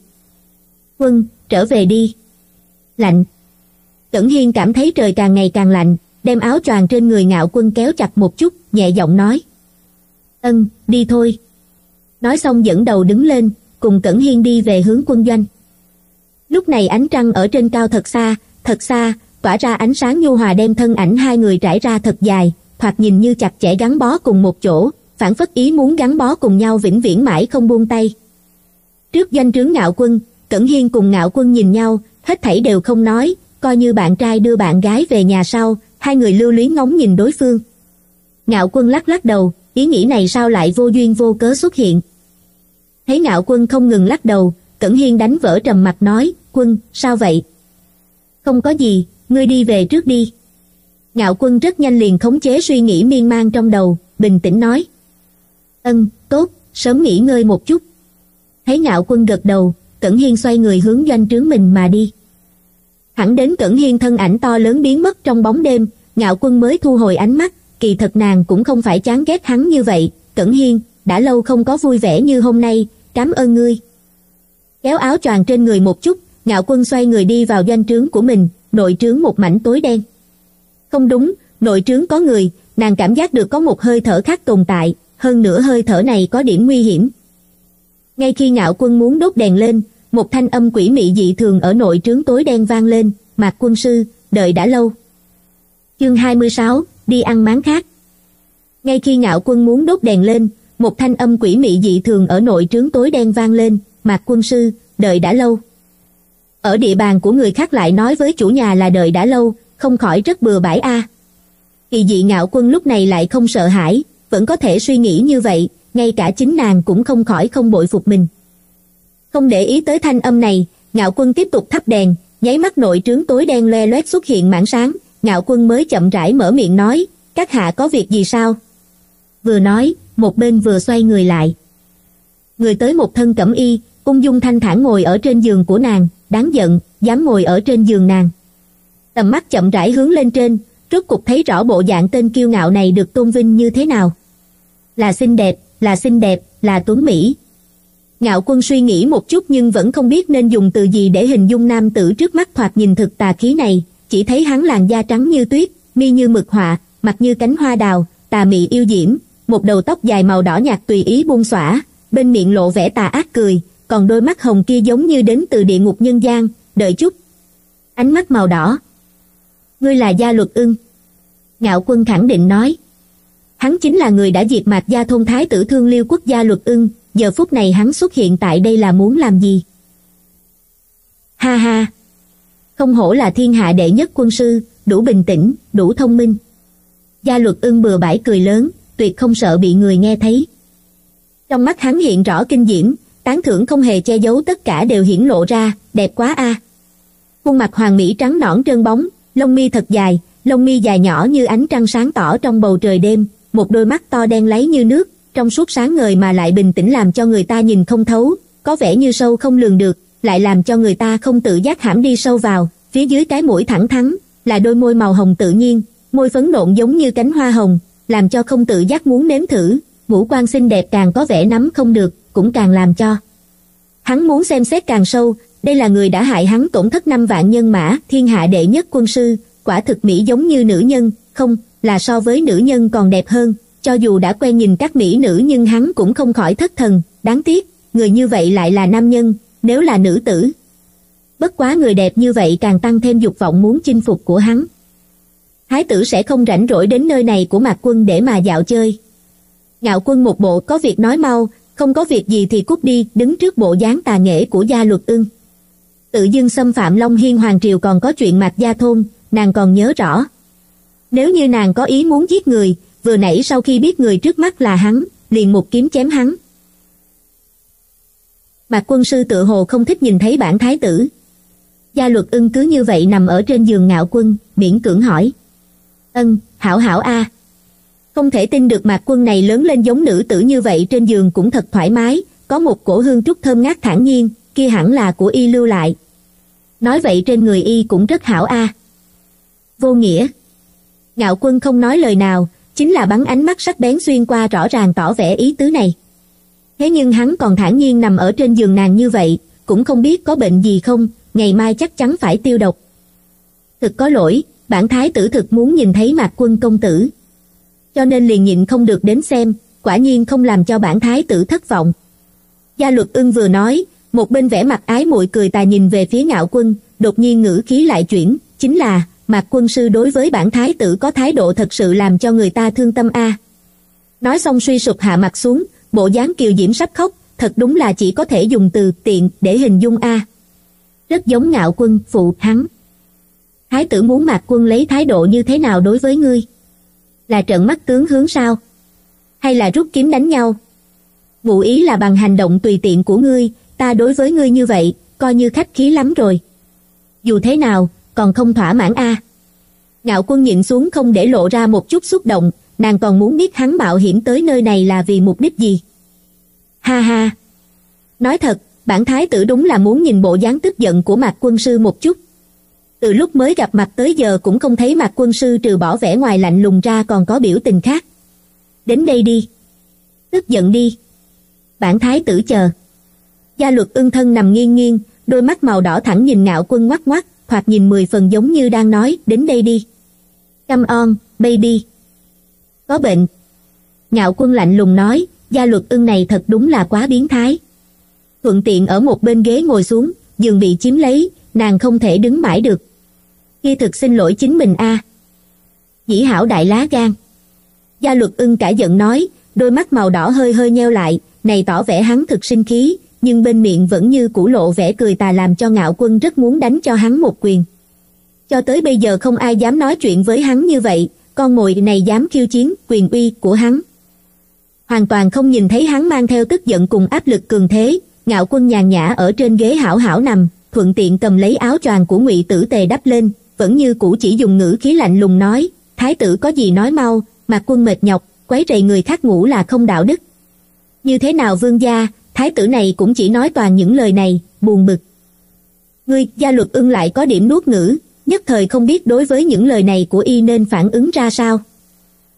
Quân, trở về đi. Lạnh. Cẩn Hiên cảm thấy trời càng ngày càng lạnh, đem áo choàng trên người Ngạo Quân kéo chặt một chút, nhẹ giọng nói. Ân, đi thôi. Nói xong dẫn đầu đứng lên, cùng Cẩn Hiên đi về hướng quân doanh. Lúc này ánh trăng ở trên cao thật xa, thật xa, tỏa ra ánh sáng nhu hòa đem thân ảnh hai người trải ra thật dài, thoạt nhìn như chặt chẽ gắn bó cùng một chỗ, phảng phất ý muốn gắn bó cùng nhau vĩnh viễn mãi không buông tay. Trước doanh trướng Ngạo Quân, Cẩn Hiên cùng Ngạo Quân nhìn nhau, hết thảy đều không nói, coi như bạn trai đưa bạn gái về nhà sau, hai người lưu luyến ngóng nhìn đối phương. Ngạo Quân lắc lắc đầu, ý nghĩ này sao lại vô duyên vô cớ xuất hiện. Thấy Ngạo Quân không ngừng lắc đầu, Cẩn Hiên đánh vỡ trầm mặc nói, Quân, sao vậy? Không có gì, ngươi đi về trước đi. Ngạo Quân rất nhanh liền khống chế suy nghĩ miên man trong đầu, bình tĩnh nói. Ân, tốt, sớm nghỉ ngơi một chút. Thấy Ngạo Quân gật đầu, Cẩn Hiên xoay người hướng doanh trướng mình mà đi. Thẳng đến Cẩn Hiên thân ảnh to lớn biến mất trong bóng đêm, Ngạo Quân mới thu hồi ánh mắt, kỳ thật nàng cũng không phải chán ghét hắn như vậy. Cẩn Hiên, đã lâu không có vui vẻ như hôm nay, cảm ơn ngươi. Kéo áo choàng trên người một chút, Ngạo Quân xoay người đi vào doanh trướng của mình, nội trướng một mảnh tối đen. Không đúng, nội trướng có người, nàng cảm giác được có một hơi thở khác tồn tại, hơn nữa hơi thở này có điểm nguy hiểm. Ngay khi Ngạo Quân muốn đốt đèn lên, một thanh âm quỷ mị dị thường ở nội trướng tối đen vang lên, Mạc Quân sư, đợi đã lâu. Chương hai mươi sáu, đi ăn máng khác. Ngay khi Ngạo Quân muốn đốt đèn lên, một thanh âm quỷ mị dị thường ở nội trướng tối đen vang lên, Mạc Quân sư, đợi đã lâu. Ở địa bàn của người khác lại nói với chủ nhà là đợi đã lâu, không khỏi rất bừa bãi a. À. Kỳ dị Ngạo Quân lúc này lại không sợ hãi, vẫn có thể suy nghĩ như vậy, ngay cả chính nàng cũng không khỏi không bội phục mình. Không để ý tới thanh âm này, Ngạo Quân tiếp tục thắp đèn, nháy mắt nội trướng tối đen loe loét xuất hiện mảng sáng, Ngạo Quân mới chậm rãi mở miệng nói, các hạ có việc gì sao? Vừa nói, một bên vừa xoay người lại. Người tới một thân cẩm y, ung dung thanh thản ngồi ở trên giường của nàng, đáng giận, dám ngồi ở trên giường nàng. Tầm mắt chậm rãi hướng lên trên, rốt cục thấy rõ bộ dạng tên kiêu ngạo này được tôn vinh như thế nào. Là xinh đẹp, là xinh đẹp, là tuấn mỹ. Ngạo Quân suy nghĩ một chút nhưng vẫn không biết nên dùng từ gì để hình dung nam tử trước mắt thoạt nhìn thực tà khí này, chỉ thấy hắn làn da trắng như tuyết, mi như mực họa, mặt như cánh hoa đào, tà mị yêu diễm, một đầu tóc dài màu đỏ nhạt tùy ý buông xõa, bên miệng lộ vẻ tà ác cười, còn đôi mắt hồng kia giống như đến từ địa ngục nhân gian, đợi chút. Ánh mắt màu đỏ. Ngươi là Gia Luật Ưng. Ngạo Quân khẳng định nói. Hắn chính là người đã diệt Mạc Gia Thôn Thái tử Thương Liêu Quốc Gia Luật Ưng, giờ phút này hắn xuất hiện tại đây là muốn làm gì? Ha ha. Không hổ là thiên hạ đệ nhất quân sư, đủ bình tĩnh, đủ thông minh. Gia Luật Ưng bừa bãi cười lớn, tuyệt không sợ bị người nghe thấy. Trong mắt hắn hiện rõ kinh diễm, tán thưởng không hề che giấu tất cả đều hiển lộ ra, đẹp quá a. À. Khuôn mặt hoàng mỹ trắng nõn trơn bóng, lông mi thật dài, lông mi dài nhỏ như ánh trăng sáng tỏ trong bầu trời đêm, một đôi mắt to đen láy như nước, trong suốt sáng ngời mà lại bình tĩnh làm cho người ta nhìn không thấu, có vẻ như sâu không lường được, lại làm cho người ta không tự giác hãm đi sâu vào, phía dưới cái mũi thẳng thắn, là đôi môi màu hồng tự nhiên, môi phấn nộn giống như cánh hoa hồng, làm cho không tự giác muốn nếm thử, ngũ quan xinh đẹp càng có vẻ nắm không được, cũng càng làm cho hắn muốn xem xét càng sâu. Đây là người đã hại hắn tổn thất năm vạn nhân mã, thiên hạ đệ nhất quân sư, quả thực mỹ giống như nữ nhân, không, là so với nữ nhân còn đẹp hơn, cho dù đã quen nhìn các mỹ nữ nhưng hắn cũng không khỏi thất thần, đáng tiếc, người như vậy lại là nam nhân, nếu là nữ tử. Bất quá người đẹp như vậy càng tăng thêm dục vọng muốn chinh phục của hắn. Thái tử sẽ không rảnh rỗi đến nơi này của Mạc Quân để mà dạo chơi. Ngạo Quân một bộ có việc nói mau, không có việc gì thì cút đi, đứng trước bộ dáng tà nghệ của Gia Luật Ưng. Tự dưng xâm phạm Long Hiên Hoàng Triều còn có chuyện Mạc Gia Thôn, nàng còn nhớ rõ. Nếu như nàng có ý muốn giết người, vừa nãy sau khi biết người trước mắt là hắn, liền một kiếm chém hắn. Mạc quân sư tựa hồ không thích nhìn thấy bản thái tử. Gia Luật Ưng cứ như vậy nằm ở trên giường Ngạo Quân, miễn cưỡng hỏi. Ân, hảo hảo a. À. Không thể tin được Mạc Quân này lớn lên giống nữ tử như vậy trên giường cũng thật thoải mái, có một cổ hương trúc thơm ngát thản nhiên, kia hẳn là của y lưu lại. Nói vậy trên người y cũng rất hảo a. À. Vô nghĩa. Ngạo Quân không nói lời nào, chính là bắn ánh mắt sắc bén xuyên qua rõ ràng tỏ vẻ ý tứ này. Thế nhưng hắn còn thản nhiên nằm ở trên giường nàng như vậy, cũng không biết có bệnh gì không, ngày mai chắc chắn phải tiêu độc. Thực có lỗi, bản thái tử thực muốn nhìn thấy Mạc Quân công tử. Cho nên liền nhịn không được đến xem, quả nhiên không làm cho bản thái tử thất vọng. Gia Luật Ưng vừa nói, một bên vẻ mặt ái muội cười tà nhìn về phía Ngạo Quân, đột nhiên ngữ khí lại chuyển, chính là Mạc quân sư đối với bản thái tử có thái độ thật sự làm cho người ta thương tâm a. À. Nói xong suy sụp hạ mặt xuống, bộ dáng kiều diễm sắp khóc, thật đúng là chỉ có thể dùng từ tiện để hình dung a. À. Rất giống Ngạo Quân phụ hắn. Thái tử muốn Mạc Quân lấy thái độ như thế nào đối với ngươi? Là trợn mắt tướng hướng sao? Hay là rút kiếm đánh nhau? Ngụ ý là bằng hành động tùy tiện của ngươi, ta đối với ngươi như vậy, coi như khách khí lắm rồi. Dù thế nào, còn không thỏa mãn a? À. Ngạo Quân nhịn xuống không để lộ ra một chút xúc động, nàng còn muốn biết hắn mạo hiểm tới nơi này là vì mục đích gì. Ha ha! Nói thật, bản thái tử đúng là muốn nhìn bộ dáng tức giận của Mạc Quân sư một chút. Từ lúc mới gặp mặt tới giờ cũng không thấy Mạc Quân sư trừ bỏ vẻ ngoài lạnh lùng ra còn có biểu tình khác. Đến đây đi! Tức giận đi! Bản thái tử chờ! Gia Luật Ưng thân nằm nghiêng nghiêng, đôi mắt màu đỏ thẳng nhìn Ngạo Quân ngoắc ngoắc, thoạt nhìn mười phần giống như đang nói, đến đây đi. Come on, baby. Có bệnh. Ngạo Quân lạnh lùng nói, Gia Luật Ưng này thật đúng là quá biến thái. Thuận tiện ở một bên ghế ngồi xuống, giường bị chiếm lấy, nàng không thể đứng mãi được. Kia thực xin lỗi chính mình a. À. Dĩ hảo đại lá gan. Gia Luật Ưng cả giận nói, đôi mắt màu đỏ hơi hơi nheo lại, này tỏ vẻ hắn thực sinh khí. Nhưng bên miệng vẫn như cũ lộ vẻ cười tà, làm cho Ngạo Quân rất muốn đánh cho hắn một quyền. Cho tới bây giờ không ai dám nói chuyện với hắn như vậy, con mồi này dám khiêu chiến quyền uy của hắn. Hoàn toàn không nhìn thấy hắn mang theo tức giận cùng áp lực cường thế, Ngạo Quân nhàn nhã ở trên ghế hảo hảo nằm, thuận tiện cầm lấy áo choàng của Ngụy Tử Tề đắp lên, vẫn như cũ chỉ dùng ngữ khí lạnh lùng nói, thái tử có gì nói mau, Mạc Quân mệt nhọc, quấy rầy người khác ngủ là không đạo đức. Như thế nào vương gia? Thái tử này cũng chỉ nói toàn những lời này, buồn bực. Ngươi, Gia Luật Ưng lại có điểm nuốt ngữ, nhất thời không biết đối với những lời này của y nên phản ứng ra sao.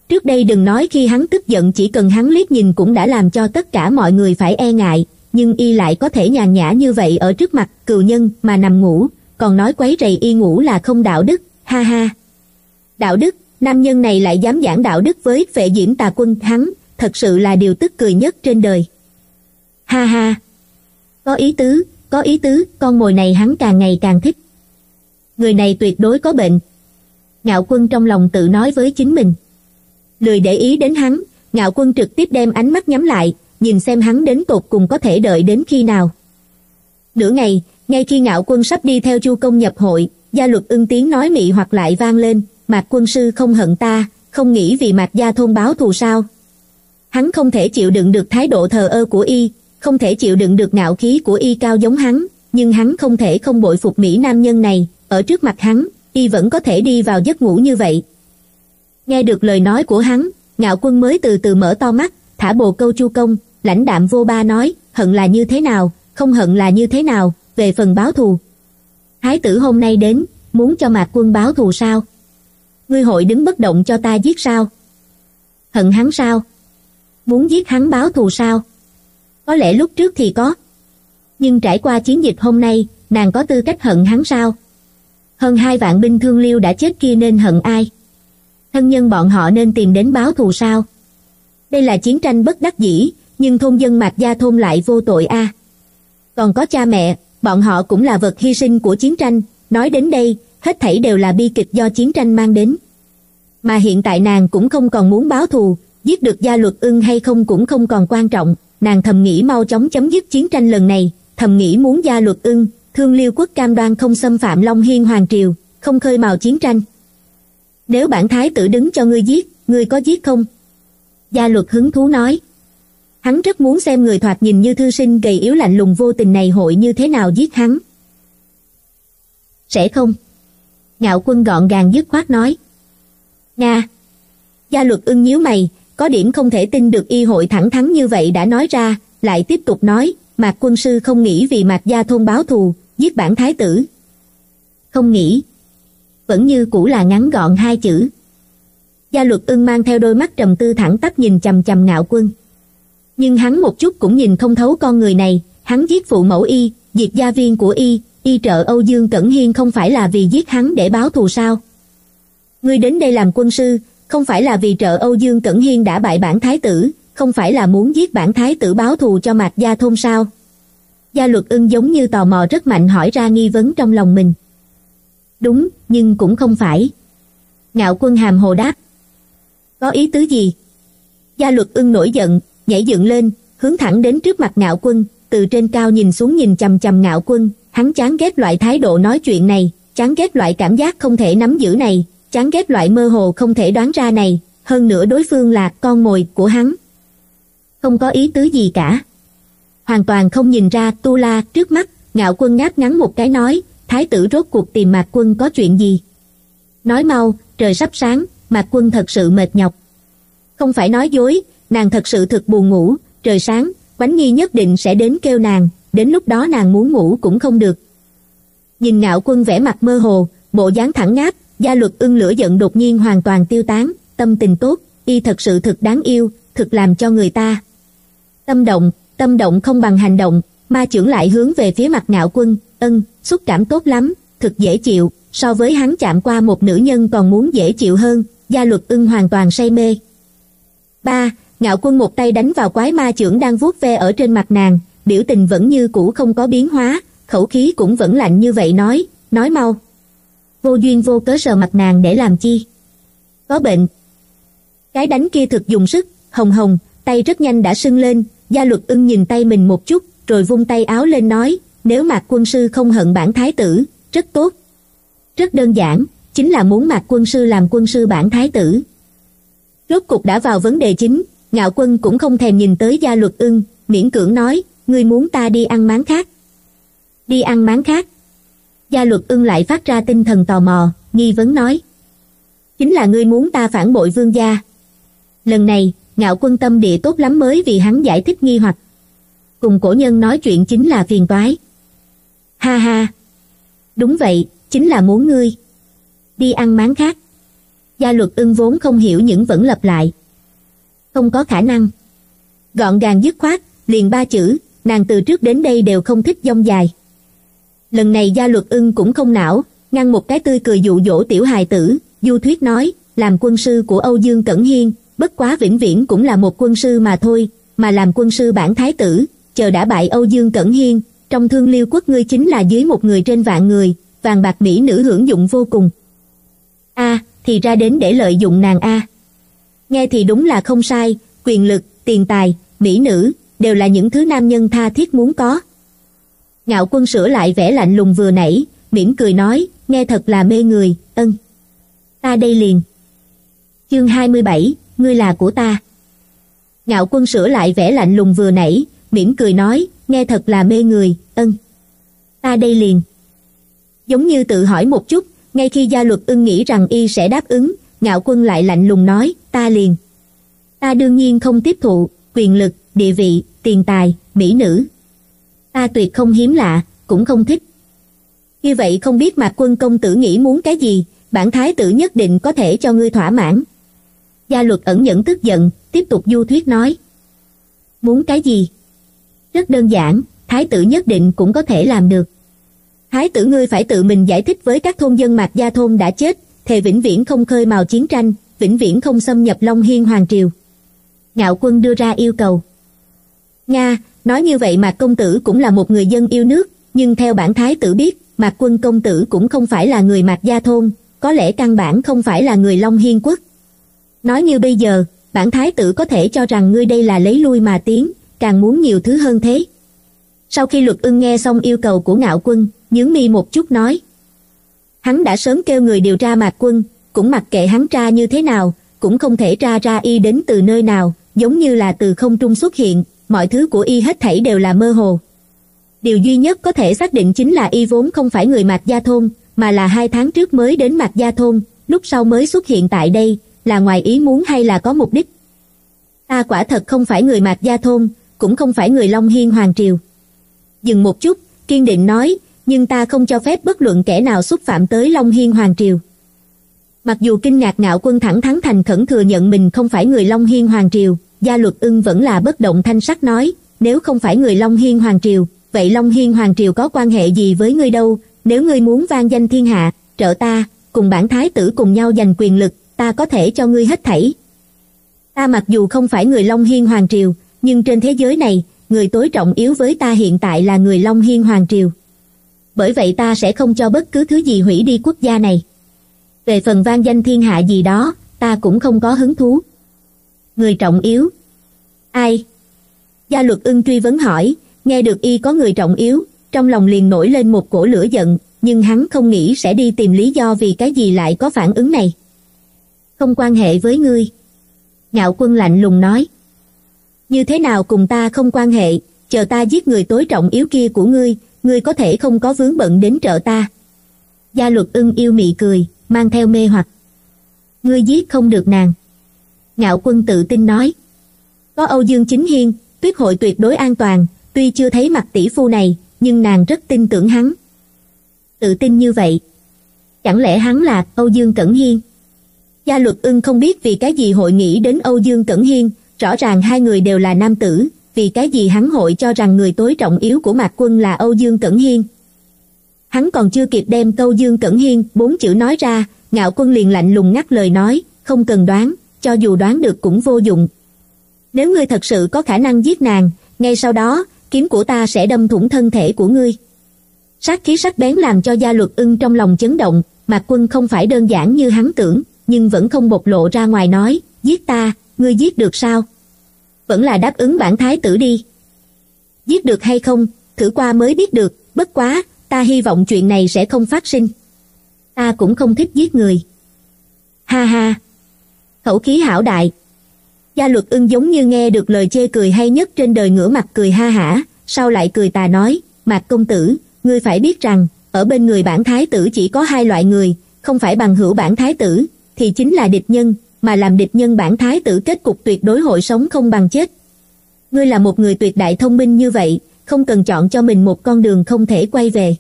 Trước đây đừng nói khi hắn tức giận chỉ cần hắn liếc nhìn cũng đã làm cho tất cả mọi người phải e ngại, nhưng y lại có thể nhàn nhã như vậy ở trước mặt cừu nhân mà nằm ngủ, còn nói quấy rầy y ngủ là không đạo đức, ha ha. Đạo đức, nam nhân này lại dám giảng đạo đức với vệ diễm tà quân hắn, thật sự là điều tức cười nhất trên đời. Ha ha, có ý tứ, có ý tứ, con mồi này hắn càng ngày càng thích. Người này tuyệt đối có bệnh. Ngạo Quân trong lòng tự nói với chính mình. Lười để ý đến hắn, Ngạo Quân trực tiếp đem ánh mắt nhắm lại, nhìn xem hắn đến tột cùng có thể đợi đến khi nào. Nửa ngày, ngay khi Ngạo Quân sắp đi theo Chu Công nhập hội, Gia Luật Ưng tiếng nói mị hoặc lại vang lên, Mạc Quân sư không hận ta, không nghĩ vì Mạc gia thôn báo thù sao. Hắn không thể chịu đựng được thái độ thờ ơ của y, không thể chịu đựng được ngạo khí của y cao giống hắn, nhưng hắn không thể không bội phục mỹ nam nhân này, ở trước mặt hắn, y vẫn có thể đi vào giấc ngủ như vậy. Nghe được lời nói của hắn, Ngạo Quân mới từ từ mở to mắt, thả bồ câu Chu Công, lãnh đạm vô ba nói, hận là như thế nào, không hận là như thế nào, về phần báo thù. Thái tử hôm nay đến, muốn cho Mạc Quân báo thù sao? Ngươi hội đứng bất động cho ta giết sao? Hận hắn sao? Muốn giết hắn báo thù sao? Có lẽ lúc trước thì có. Nhưng trải qua chiến dịch hôm nay, nàng có tư cách hận hắn sao? Hơn hai vạn binh Thương Liêu đã chết kia nên hận ai? Thân nhân bọn họ nên tìm đến báo thù sao? Đây là chiến tranh bất đắc dĩ, nhưng thôn dân Mạc Gia Thôn lại vô tội a. À. Còn có cha mẹ, bọn họ cũng là vật hy sinh của chiến tranh, nói đến đây, hết thảy đều là bi kịch do chiến tranh mang đến. Mà hiện tại nàng cũng không còn muốn báo thù, giết được Gia Luật Ưng hay không cũng không còn quan trọng. Nàng thầm nghĩ mau chóng chấm dứt chiến tranh lần này, thầm nghĩ muốn Gia Luật Ưng, Thương Liêu quốc cam đoan không xâm phạm Long Hiên Hoàng Triều, không khơi mào chiến tranh. Nếu bản thái tử đứng cho ngươi giết, ngươi có giết không? Gia Luật hứng thú nói. Hắn rất muốn xem người thoạt nhìn như thư sinh gầy yếu lạnh lùng vô tình này hội như thế nào giết hắn. Sẽ không? Ngạo Quân gọn gàng dứt khoát nói. Nga. Gia Luật Ưng nhíu mày, có điểm không thể tin được y hội thẳng thắn như vậy đã nói ra, lại tiếp tục nói, Mạc Quân sư không nghĩ vì Mạc gia thôn báo thù, giết bản thái tử. Không nghĩ. Vẫn như cũ là ngắn gọn hai chữ. Gia Luật Ưng mang theo đôi mắt trầm tư thẳng tắp nhìn chằm chằm Ngạo Quân. Nhưng hắn một chút cũng nhìn không thấu con người này, hắn giết phụ mẫu y, diệt gia viên của y, y trợ Âu Dương Cẩn Hiên không phải là vì giết hắn để báo thù sao? Ngươi đến đây làm quân sư, không phải là vì trợ Âu Dương Cẩn Hiên đã bại bản thái tử, không phải là muốn giết bản thái tử báo thù cho Mạc gia thôn sao? Gia Luật Ưng giống như tò mò rất mạnh hỏi ra nghi vấn trong lòng mình. Đúng, nhưng cũng không phải. Ngạo Quân hàm hồ đáp. Có ý tứ gì? Gia Luật Ưng nổi giận, nhảy dựng lên, hướng thẳng đến trước mặt Ngạo Quân, từ trên cao nhìn xuống nhìn chằm chằm Ngạo Quân, hắn chán ghét loại thái độ nói chuyện này, chán ghét loại cảm giác không thể nắm giữ này, chán ghét loại mơ hồ không thể đoán ra này, hơn nữa đối phương là con mồi của hắn. Không có ý tứ gì cả. Hoàn toàn không nhìn ra tu la trước mắt, Ngạo Quân ngáp ngắn một cái nói, thái tử rốt cuộc tìm Mạc Quân có chuyện gì? Nói mau, trời sắp sáng, Mạc Quân thật sự mệt nhọc. Không phải nói dối, nàng thật sự thực buồn ngủ, trời sáng, Oánh Nhi nhất định sẽ đến kêu nàng, đến lúc đó nàng muốn ngủ cũng không được. Nhìn Ngạo Quân vẻ mặt mơ hồ, bộ dáng thẳng ngáp, Gia Luật Ưng lửa giận đột nhiên hoàn toàn tiêu tán, tâm tình tốt, y thật sự thực đáng yêu, thực làm cho người ta. Tâm động, tâm động không bằng hành động, ma chưởng lại hướng về phía mặt Ngạo Quân, ân, xúc cảm tốt lắm, thực dễ chịu, so với hắn chạm qua một nữ nhân còn muốn dễ chịu hơn, Gia Luật Ưng hoàn toàn say mê. ba. Ngạo Quân một tay đánh vào quái ma chưởng đang vuốt ve ở trên mặt nàng, biểu tình vẫn như cũ không có biến hóa, khẩu khí cũng vẫn lạnh như vậy nói, nói mau. Vô duyên vô cớ sờ mặt nàng để làm chi? Có bệnh. Cái đánh kia thực dùng sức, hồng hồng, tay rất nhanh đã sưng lên, Gia Luật Ưng nhìn tay mình một chút, rồi vung tay áo lên nói, nếu Mạc Quân sư không hận bản thái tử, rất tốt. Rất đơn giản, chính là muốn Mạc Quân sư làm quân sư bản thái tử. Rốt cục đã vào vấn đề chính, Ngạo Quân cũng không thèm nhìn tới Gia Luật Ưng, miễn cưỡng nói, ngươi muốn ta đi ăn máng khác. Đi ăn máng khác. Gia Luật Ưng lại phát ra tinh thần tò mò, nghi vấn nói. Chính là ngươi muốn ta phản bội vương gia. Lần này, Ngạo Quân tâm địa tốt lắm mới vì hắn giải thích nghi hoặc. Cùng cổ nhân nói chuyện chính là phiền toái. Ha ha. Đúng vậy, chính là muốn ngươi. Đi ăn máng khác. Gia Luật Ưng vốn không hiểu những vẫn lặp lại. Không có khả năng. Gọn gàng dứt khoát, liền ba chữ, nàng từ trước đến đây đều không thích dông dài. Lần này Gia Luật Ưng cũng không não, ngăn một cái tươi cười dụ dỗ tiểu hài tử, du thuyết nói, làm quân sư của Âu Dương Cẩn Hiên, bất quá vĩnh viễn cũng là một quân sư mà thôi, mà làm quân sư bản thái tử, chờ đã bại Âu Dương Cẩn Hiên, trong Thương Liêu quốc ngươi chính là dưới một người trên vạn người, vàng bạc mỹ nữ hưởng dụng vô cùng. A, à, thì ra đến để lợi dụng nàng a. À. Nghe thì đúng là không sai, quyền lực, tiền tài, mỹ nữ, đều là những thứ nam nhân tha thiết muốn có. Ngạo Quân sửa lại vẻ lạnh lùng vừa nãy, mỉm cười nói, nghe thật là mê người, ân. Ta đây liền. Chương hai mươi bảy, ngươi là của ta. Ngạo Quân sửa lại vẻ lạnh lùng vừa nãy, mỉm cười nói, nghe thật là mê người, ân. Ta đây liền. Giống như tự hỏi một chút, ngay khi Gia Luật Ưng nghĩ rằng y sẽ đáp ứng, Ngạo Quân lại lạnh lùng nói, ta liền. Ta đương nhiên không tiếp thụ, quyền lực, địa vị, tiền tài, mỹ nữ. Ta tuyệt không hiếm lạ, cũng không thích. Như vậy không biết Mạc Quân công tử nghĩ muốn cái gì, bản thái tử nhất định có thể cho ngươi thỏa mãn. Gia Luật ẩn nhẫn tức giận, tiếp tục du thuyết nói. Muốn cái gì? Rất đơn giản, thái tử nhất định cũng có thể làm được. Thái tử ngươi phải tự mình giải thích với các thôn dân Mạc Gia Thôn đã chết, thề vĩnh viễn không khơi mào chiến tranh, vĩnh viễn không xâm nhập Long Hiên Hoàng Triều. Ngạo Quân đưa ra yêu cầu. Nga, nói như vậy Mạc công tử cũng là một người dân yêu nước, nhưng theo bản thái tử biết, Mạc Quân công tử cũng không phải là người Mạc Gia Thôn, có lẽ căn bản không phải là người Long Hiên Quốc. Nói như bây giờ, bản thái tử có thể cho rằng ngươi đây là lấy lui mà tiến, càng muốn nhiều thứ hơn thế. Sau khi Luật Ưng nghe xong yêu cầu của Ngạo Quân, nhướng mi một chút nói. Hắn đã sớm kêu người điều tra Mạc Quân, cũng mặc kệ hắn tra như thế nào, cũng không thể tra ra y đến từ nơi nào, giống như là từ không trung xuất hiện, mọi thứ của y hết thảy đều là mơ hồ. Điều duy nhất có thể xác định chính là y vốn không phải người Mạc Gia Thôn, mà là hai tháng trước mới đến Mạc Gia Thôn, lúc sau mới xuất hiện tại đây, là ngoài ý muốn hay là có mục đích. Ta quả thật không phải người Mạc Gia Thôn, cũng không phải người Long Hiên Hoàng Triều. Dừng một chút, kiên định nói, nhưng ta không cho phép bất luận kẻ nào xúc phạm tới Long Hiên Hoàng Triều. Mặc dù kinh ngạc Ngạo Quân thẳng thắn thành khẩn thừa nhận mình không phải người Long Hiên Hoàng Triều, Gia Luật Ưng vẫn là bất động thanh sắc nói, nếu không phải người Long Hiên Hoàng Triều, vậy Long Hiên Hoàng Triều có quan hệ gì với ngươi đâu, nếu ngươi muốn vang danh thiên hạ, trợ ta, cùng bản thái tử cùng nhau giành quyền lực, ta có thể cho ngươi hết thảy. Ta mặc dù không phải người Long Hiên Hoàng Triều, nhưng trên thế giới này, người tối trọng yếu với ta hiện tại là người Long Hiên Hoàng Triều. Bởi vậy ta sẽ không cho bất cứ thứ gì hủy đi quốc gia này. Về phần vang danh thiên hạ gì đó, ta cũng không có hứng thú. Người trọng yếu? Ai? Gia Luật Ưng truy vấn hỏi, nghe được y có người trọng yếu, trong lòng liền nổi lên một cỗ lửa giận, nhưng hắn không nghĩ sẽ đi tìm lý do vì cái gì lại có phản ứng này. Không quan hệ với ngươi. Ngạo Quân lạnh lùng nói. Như thế nào cùng ta không quan hệ, chờ ta giết người tối trọng yếu kia của ngươi, ngươi có thể không có vướng bận đến trợ ta. Gia Luật Ưng yêu mị cười, mang theo mê hoặc. Ngươi giết không được nàng. Ngạo Quân tự tin nói. Có Âu Dương Chính Hiên, Tuyết hội tuyệt đối an toàn, tuy chưa thấy mặt tỷ phu này, nhưng nàng rất tin tưởng hắn. Tự tin như vậy. Chẳng lẽ hắn là Âu Dương Cẩn Hiên? Gia Luật Ưng không biết vì cái gì hội nghĩ đến Âu Dương Cẩn Hiên, rõ ràng hai người đều là nam tử, vì cái gì hắn hội cho rằng người tối trọng yếu của Mạc Quân là Âu Dương Cẩn Hiên. Hắn còn chưa kịp đem câu Dương Cẩn Hiên bốn chữ nói ra, Ngạo Quân liền lạnh lùng ngắt lời nói, không cần đoán, cho dù đoán được cũng vô dụng. Nếu ngươi thật sự có khả năng giết nàng, ngay sau đó, kiếm của ta sẽ đâm thủng thân thể của ngươi. Sát khí sắc bén làm cho Gia Luật Ưng trong lòng chấn động, Mạc Quân không phải đơn giản như hắn tưởng, nhưng vẫn không bộc lộ ra ngoài nói, giết ta, ngươi giết được sao? Vẫn là đáp ứng bản thái tử đi. Giết được hay không, thử qua mới biết được, bất quá, ta hy vọng chuyện này sẽ không phát sinh. Ta cũng không thích giết người. Ha ha! Khẩu khí hảo đại! Gia Luật Ưng giống như nghe được lời chê cười hay nhất trên đời, ngửa mặt cười ha hả, sau lại cười tà nói, Mạc công tử, ngươi phải biết rằng, ở bên người bản thái tử chỉ có hai loại người, không phải bằng hữu bản thái tử, thì chính là địch nhân, mà làm địch nhân bản thái tử kết cục tuyệt đối hội sống không bằng chết. Ngươi là một người tuyệt đại thông minh như vậy, không cần chọn cho mình một con đường không thể quay về.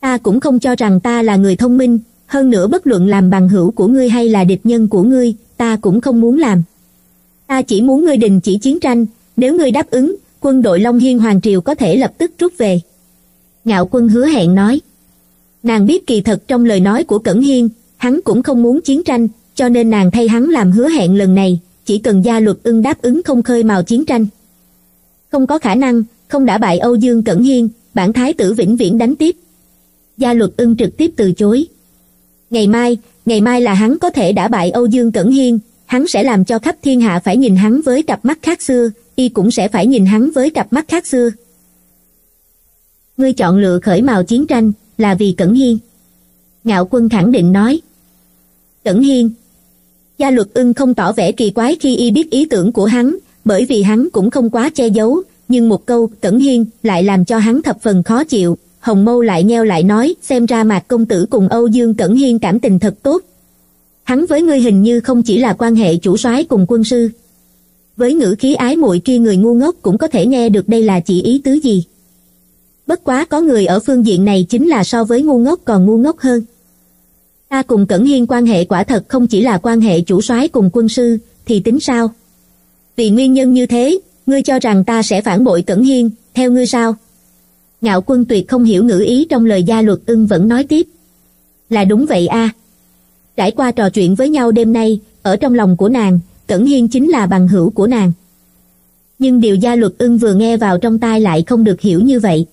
Ta cũng không cho rằng ta là người thông minh, hơn nữa bất luận làm bằng hữu của ngươi hay là địch nhân của ngươi, ta cũng không muốn làm. Ta chỉ muốn ngươi đình chỉ chiến tranh, nếu ngươi đáp ứng, quân đội Long Hiên Hoàng Triều có thể lập tức rút về. Ngạo Quân hứa hẹn nói. Nàng biết kỳ thật trong lời nói của Cẩn Hiên, hắn cũng không muốn chiến tranh, cho nên nàng thay hắn làm hứa hẹn lần này, chỉ cần Gia Luật Ưng đáp ứng không khơi mào chiến tranh. Không có khả năng, không đã bại Âu Dương Cẩn Hiên, bản thái tử vĩnh viễn đánh tiếp. Gia Luật Ưng trực tiếp từ chối. Ngày mai, ngày mai là hắn có thể đã bại Âu Dương Cẩn Hiên, hắn sẽ làm cho khắp thiên hạ phải nhìn hắn với cặp mắt khác xưa, y cũng sẽ phải nhìn hắn với cặp mắt khác xưa. Ngươi chọn lựa khởi mào chiến tranh, là vì Cẩn Hiên. Ngạo Quân khẳng định nói. Cẩn Hiên. Gia Luật Ưng không tỏ vẻ kỳ quái khi y biết ý tưởng của hắn, bởi vì hắn cũng không quá che giấu, nhưng một câu Cẩn Hiên lại làm cho hắn thập phần khó chịu. Hồng Mâu lại nheo lại nói, xem ra Mạc công tử cùng Âu Dương Cẩn Hiên cảm tình thật tốt. Hắn với ngươi hình như không chỉ là quan hệ chủ soái cùng quân sư. Với ngữ khí ái muội kia, người ngu ngốc cũng có thể nghe được đây là chỉ ý tứ gì. Bất quá có người ở phương diện này chính là so với ngu ngốc còn ngu ngốc hơn. Ta cùng Cẩn Hiên quan hệ quả thật không chỉ là quan hệ chủ soái cùng quân sư, thì tính sao? Vì nguyên nhân như thế, ngươi cho rằng ta sẽ phản bội Cẩn Hiên, theo ngươi sao? Ngạo Quân tuyệt không hiểu ngữ ý trong lời Gia Luật Ưng, vẫn nói tiếp. Là đúng vậy a. À. Trải qua trò chuyện với nhau đêm nay, ở trong lòng của nàng, Cẩn Hiên chính là bằng hữu của nàng. Nhưng điều Gia Luật Ưng vừa nghe vào trong tai lại không được hiểu như vậy.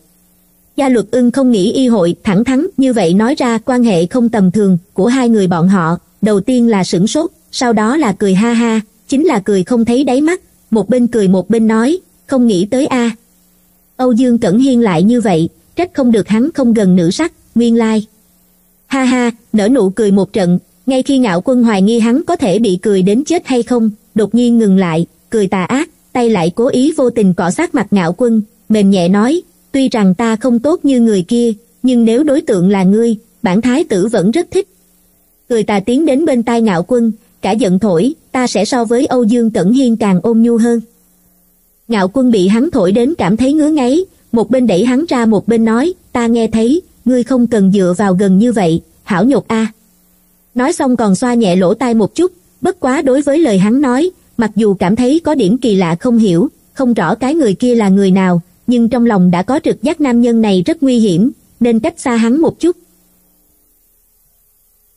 Gia Luật Ưng không nghĩ y hội thẳng thắn như vậy nói ra quan hệ không tầm thường của hai người bọn họ, đầu tiên là sửng sốt, sau đó là cười ha ha, chính là cười không thấy đáy mắt, một bên cười một bên nói, không nghĩ tới a. À. Âu Dương Cẩn Hiên lại như vậy, trách không được hắn không gần nữ sắc, nguyên lai. Ha ha, nở nụ cười một trận, ngay khi Ngạo Quân hoài nghi hắn có thể bị cười đến chết hay không, đột nhiên ngừng lại, cười tà ác, tay lại cố ý vô tình cọ sát mặt Ngạo Quân, mềm nhẹ nói, tuy rằng ta không tốt như người kia, nhưng nếu đối tượng là ngươi, bản thái tử vẫn rất thích. Cười tà tiến đến bên tai Ngạo Quân, cả giận thổi, ta sẽ so với Âu Dương Cẩn Hiên càng ôn nhu hơn. Ngạo Quân bị hắn thổi đến cảm thấy ngứa ngáy, một bên đẩy hắn ra một bên nói, ta nghe thấy, ngươi không cần dựa vào gần như vậy, hảo nhột a. À. Nói xong còn xoa nhẹ lỗ tai một chút, bất quá đối với lời hắn nói, mặc dù cảm thấy có điểm kỳ lạ không hiểu, không rõ cái người kia là người nào, nhưng trong lòng đã có trực giác nam nhân này rất nguy hiểm, nên cách xa hắn một chút.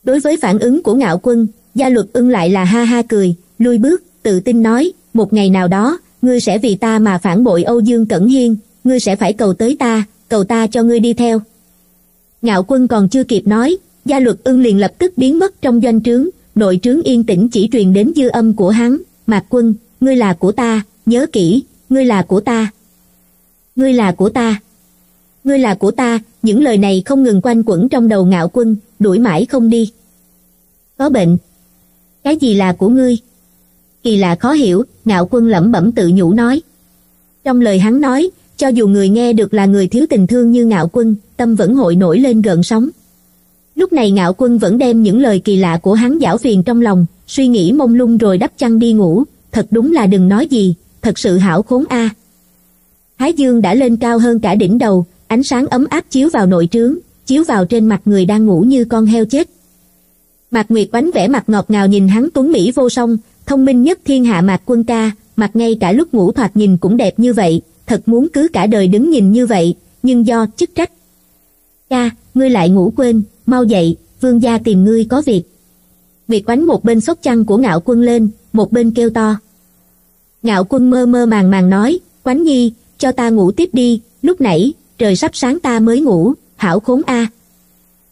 Đối với phản ứng của Ngạo Quân, Gia Luật Ưng lại là ha ha cười, lui bước, tự tin nói, một ngày nào đó, ngươi sẽ vì ta mà phản bội Âu Dương Cẩn Hiên, ngươi sẽ phải cầu tới ta, cầu ta cho ngươi đi theo. Ngạo Quân còn chưa kịp nói, Gia Luật Ưng liền lập tức biến mất trong doanh trướng, nội trướng yên tĩnh chỉ truyền đến dư âm của hắn, Mạc Quân, ngươi là của ta, nhớ kỹ, ngươi là của ta. Ngươi là của ta. ngươi là của ta, những lời này không ngừng quanh quẩn trong đầu Ngạo Quân, đuổi mãi không đi. Có bệnh. Cái gì là của ngươi? Kỳ lạ khó hiểu, Ngạo Quân lẩm bẩm tự nhủ nói. Trong lời hắn nói, cho dù người nghe được là người thiếu tình thương như Ngạo Quân, tâm vẫn hội nổi lên gợn sóng. Lúc này Ngạo Quân vẫn đem những lời kỳ lạ của hắn giảo phiền trong lòng, suy nghĩ mông lung rồi đắp chăn đi ngủ. Thật đúng là đừng nói gì, thật sự hảo khốn a. À. Thái dương đã lên cao hơn cả đỉnh đầu, ánh sáng ấm áp chiếu vào nội trướng, chiếu vào trên mặt người đang ngủ như con heo chết. Mạc Nguyệt Bánh vẻ mặt ngọt ngào nhìn hắn tuấn mỹ vô song, thông minh nhất thiên hạ Mạc Quân ca, mặt ngay cả lúc ngủ thoạt nhìn cũng đẹp như vậy, thật muốn cứ cả đời đứng nhìn như vậy, nhưng do chức trách. Ca, ngươi lại ngủ quên, mau dậy, vương gia tìm ngươi có việc. Nguyệt Bánh một bên xốc chăn của Ngạo Quân lên, một bên kêu to. Ngạo Quân mơ mơ màng màng nói, Oánh Nhi, cho ta ngủ tiếp đi, lúc nãy, trời sắp sáng ta mới ngủ, hảo khốn a. À.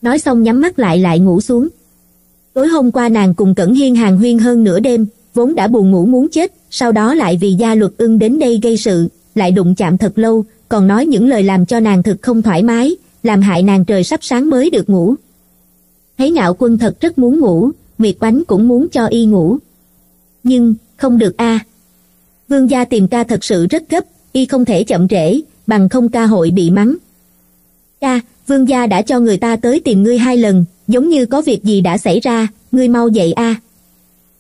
Nói xong nhắm mắt lại lại ngủ xuống. Tối hôm qua nàng cùng Cẩn Hiên hàng huyên hơn nửa đêm, vốn đã buồn ngủ muốn chết, sau đó lại vì Gia Luật Ưng đến đây gây sự, lại đụng chạm thật lâu, còn nói những lời làm cho nàng thực không thoải mái, làm hại nàng trời sắp sáng mới được ngủ. Thấy Ngạo Quân thật rất muốn ngủ, Nguyệt Oánh cũng muốn cho y ngủ. Nhưng, không được a. À. Vương gia tìm ca thật sự rất gấp, y không thể chậm trễ, bằng không ca hội bị mắng. Ca, vương gia đã cho người ta tới tìm ngươi hai lần, giống như có việc gì đã xảy ra, ngươi mau dậy a. À.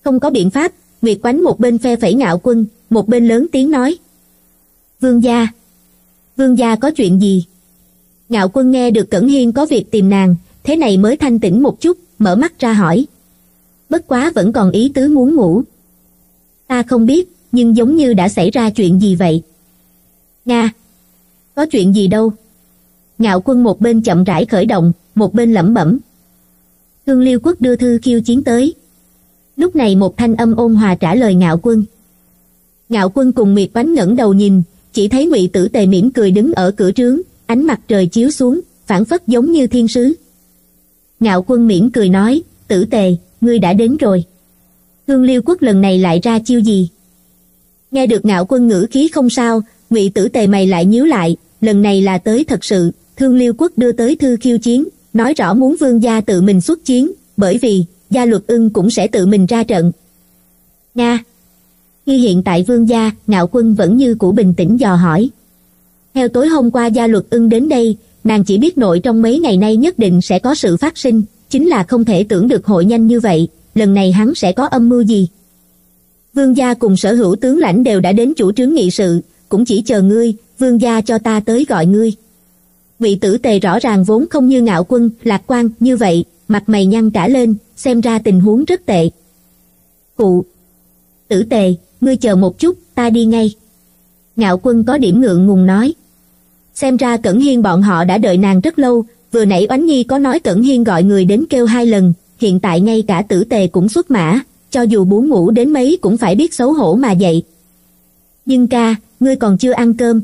Không có biện pháp, Nguyệt Oánh một bên phe phẩy Ngạo Quân, một bên lớn tiếng nói. Vương gia, vương gia có chuyện gì? Ngạo Quân nghe được Cẩn Hiên có việc tìm nàng, thế này mới thanh tĩnh một chút, mở mắt ra hỏi. Bất quá vẫn còn ý tứ muốn ngủ. Ta không biết, nhưng giống như đã xảy ra chuyện gì vậy? Nga, có chuyện gì đâu? Ngạo Quân một bên chậm rãi khởi động, một bên lẩm bẩm. Thương Liêu Quốc đưa thư khiêu chiến tới. Lúc này một thanh âm ôn hòa trả lời Ngạo Quân. Ngạo Quân cùng Nguyệt Bánh ngẩng đầu nhìn, chỉ thấy Ngụy Tử Tề mỉm cười đứng ở cửa trướng, ánh mặt trời chiếu xuống, phảng phất giống như thiên sứ. Ngạo Quân mỉm cười nói, Tử Tề, ngươi đã đến rồi. Thương Liêu Quốc lần này lại ra chiêu gì? Nghe được Ngạo Quân ngữ khí không sao, Ngụy Tử Tề mày lại nhíu lại, lần này là tới thật sự, Thương Liêu Quốc đưa tới thư khiêu chiến, nói rõ muốn vương gia tự mình xuất chiến, bởi vì Gia Luật Ưng cũng sẽ tự mình ra trận. Nga. Khi hiện tại vương gia, Ngạo Quân vẫn như cũ bình tĩnh dò hỏi. Theo tối hôm qua Gia Luật Ưng đến đây, nàng chỉ biết nội trong mấy ngày nay nhất định sẽ có sự phát sinh, chính là không thể tưởng được hội nhanh như vậy, lần này hắn sẽ có âm mưu gì. Vương gia cùng sở hữu tướng lãnh đều đã đến chủ trướng nghị sự, cũng chỉ chờ ngươi, vương gia cho ta tới gọi ngươi. Ngụy Tử Tề rõ ràng vốn không như Ngạo Quân, lạc quan như vậy, mặt mày nhăn cả lên, xem ra tình huống rất tệ. Cụ, Tử Tề, ngươi chờ một chút, ta đi ngay. Ngạo Quân có điểm ngượng ngùng nói. Xem ra Cẩn Hiên bọn họ đã đợi nàng rất lâu, vừa nãy Oánh Nhi có nói Cẩn Hiên gọi người đến kêu hai lần, hiện tại ngay cả Tử Tề cũng xuất mã, cho dù buồn ngủ đến mấy cũng phải biết xấu hổ mà dậy. Nhưng ca, ngươi còn chưa ăn cơm.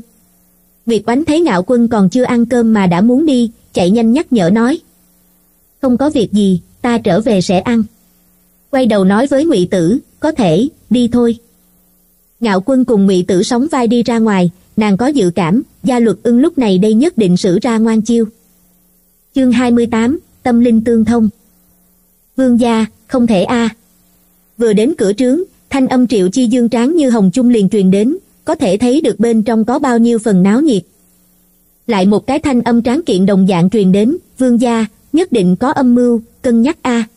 Nguyệt Oánh thấy Ngạo Quân còn chưa ăn cơm mà đã muốn đi, chạy nhanh nhắc nhở nói. Không có việc gì, ta trở về sẽ ăn. Quay đầu nói với Ngụy Tử, có thể, đi thôi. Ngạo Quân cùng Ngụy Tử sóng vai đi ra ngoài, nàng có dự cảm, Gia Luật Ưng lúc này đây nhất định sử ra ngoan chiêu. Chương hai mươi tám, tâm linh tương thông. Vương gia, không thể a. À. Vừa đến cửa trướng, thanh âm Triệu Chi Dương tráng như hồng chung liền truyền đến, có thể thấy được bên trong có bao nhiêu phần náo nhiệt. Lại một cái thanh âm tráng kiện đồng dạng truyền đến, vương gia, nhất định có âm mưu, cân nhắc a. À.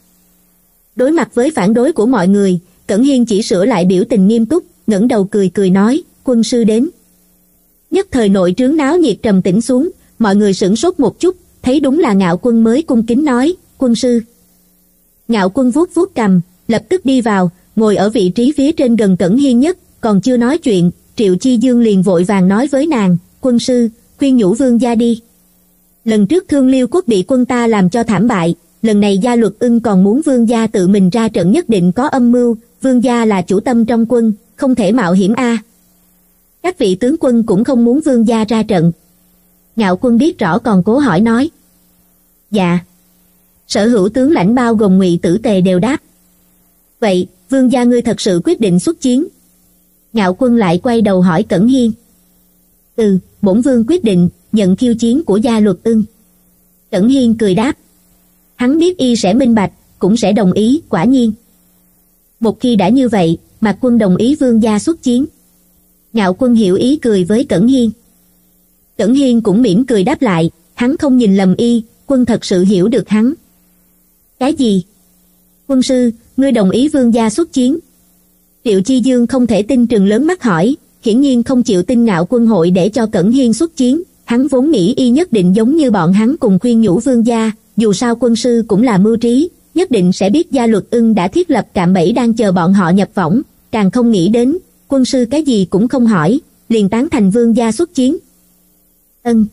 Đối mặt với phản đối của mọi người, Cẩn Hiên chỉ sửa lại biểu tình nghiêm túc, ngẩng đầu cười cười nói, quân sư đến. Nhất thời nội trướng náo nhiệt trầm tĩnh xuống, mọi người sửng sốt một chút, thấy đúng là Ngạo Quân mới cung kính nói, quân sư. Ngạo Quân vuốt vuốt cằm, lập tức đi vào, ngồi ở vị trí phía trên gần Cẩn Hiên nhất, còn chưa nói chuyện, Triệu Chi Dương liền vội vàng nói với nàng, quân sư, khuyên nhủ vương gia đi. Lần trước Thương Liêu Quốc bị quân ta làm cho thảm bại, lần này Gia Luật Ưng còn muốn vương gia tự mình ra trận nhất định có âm mưu, vương gia là chủ tâm trong quân, không thể mạo hiểm a. Các vị tướng quân cũng không muốn vương gia ra trận. Ngạo Quân biết rõ còn cố hỏi nói. Dạ. Sở hữu tướng lãnh bao gồm Ngụy Tử Tề đều đáp. Vậy, vương gia ngươi thật sự quyết định xuất chiến? Ngạo Quân lại quay đầu hỏi Cẩn Hiên. Ừ, bổn vương quyết định nhận khiêu chiến của Gia Luật Ưng. Cẩn Hiên cười đáp. Hắn biết y sẽ minh bạch, cũng sẽ đồng ý, quả nhiên. Một khi đã như vậy, Mạc Quân đồng ý vương gia xuất chiến. Ngạo Quân hiểu ý cười với Cẩn Hiên. Cẩn Hiên cũng mỉm cười đáp lại, hắn không nhìn lầm y, Quân thật sự hiểu được hắn. Cái gì? Quân sư, ngươi đồng ý vương gia xuất chiến? Triệu Chi Dương không thể tin trừng lớn mắt hỏi, hiển nhiên không chịu tin Ngạo Quân hội để cho Cẩn Hiên xuất chiến, hắn vốn nghĩ y nhất định giống như bọn hắn cùng khuyên nhủ vương gia, dù sao quân sư cũng là mưu trí, nhất định sẽ biết Gia Luật Ưng đã thiết lập cạm bẫy đang chờ bọn họ nhập võng, càng không nghĩ đến, quân sư cái gì cũng không hỏi, liền tán thành vương gia xuất chiến. Ân.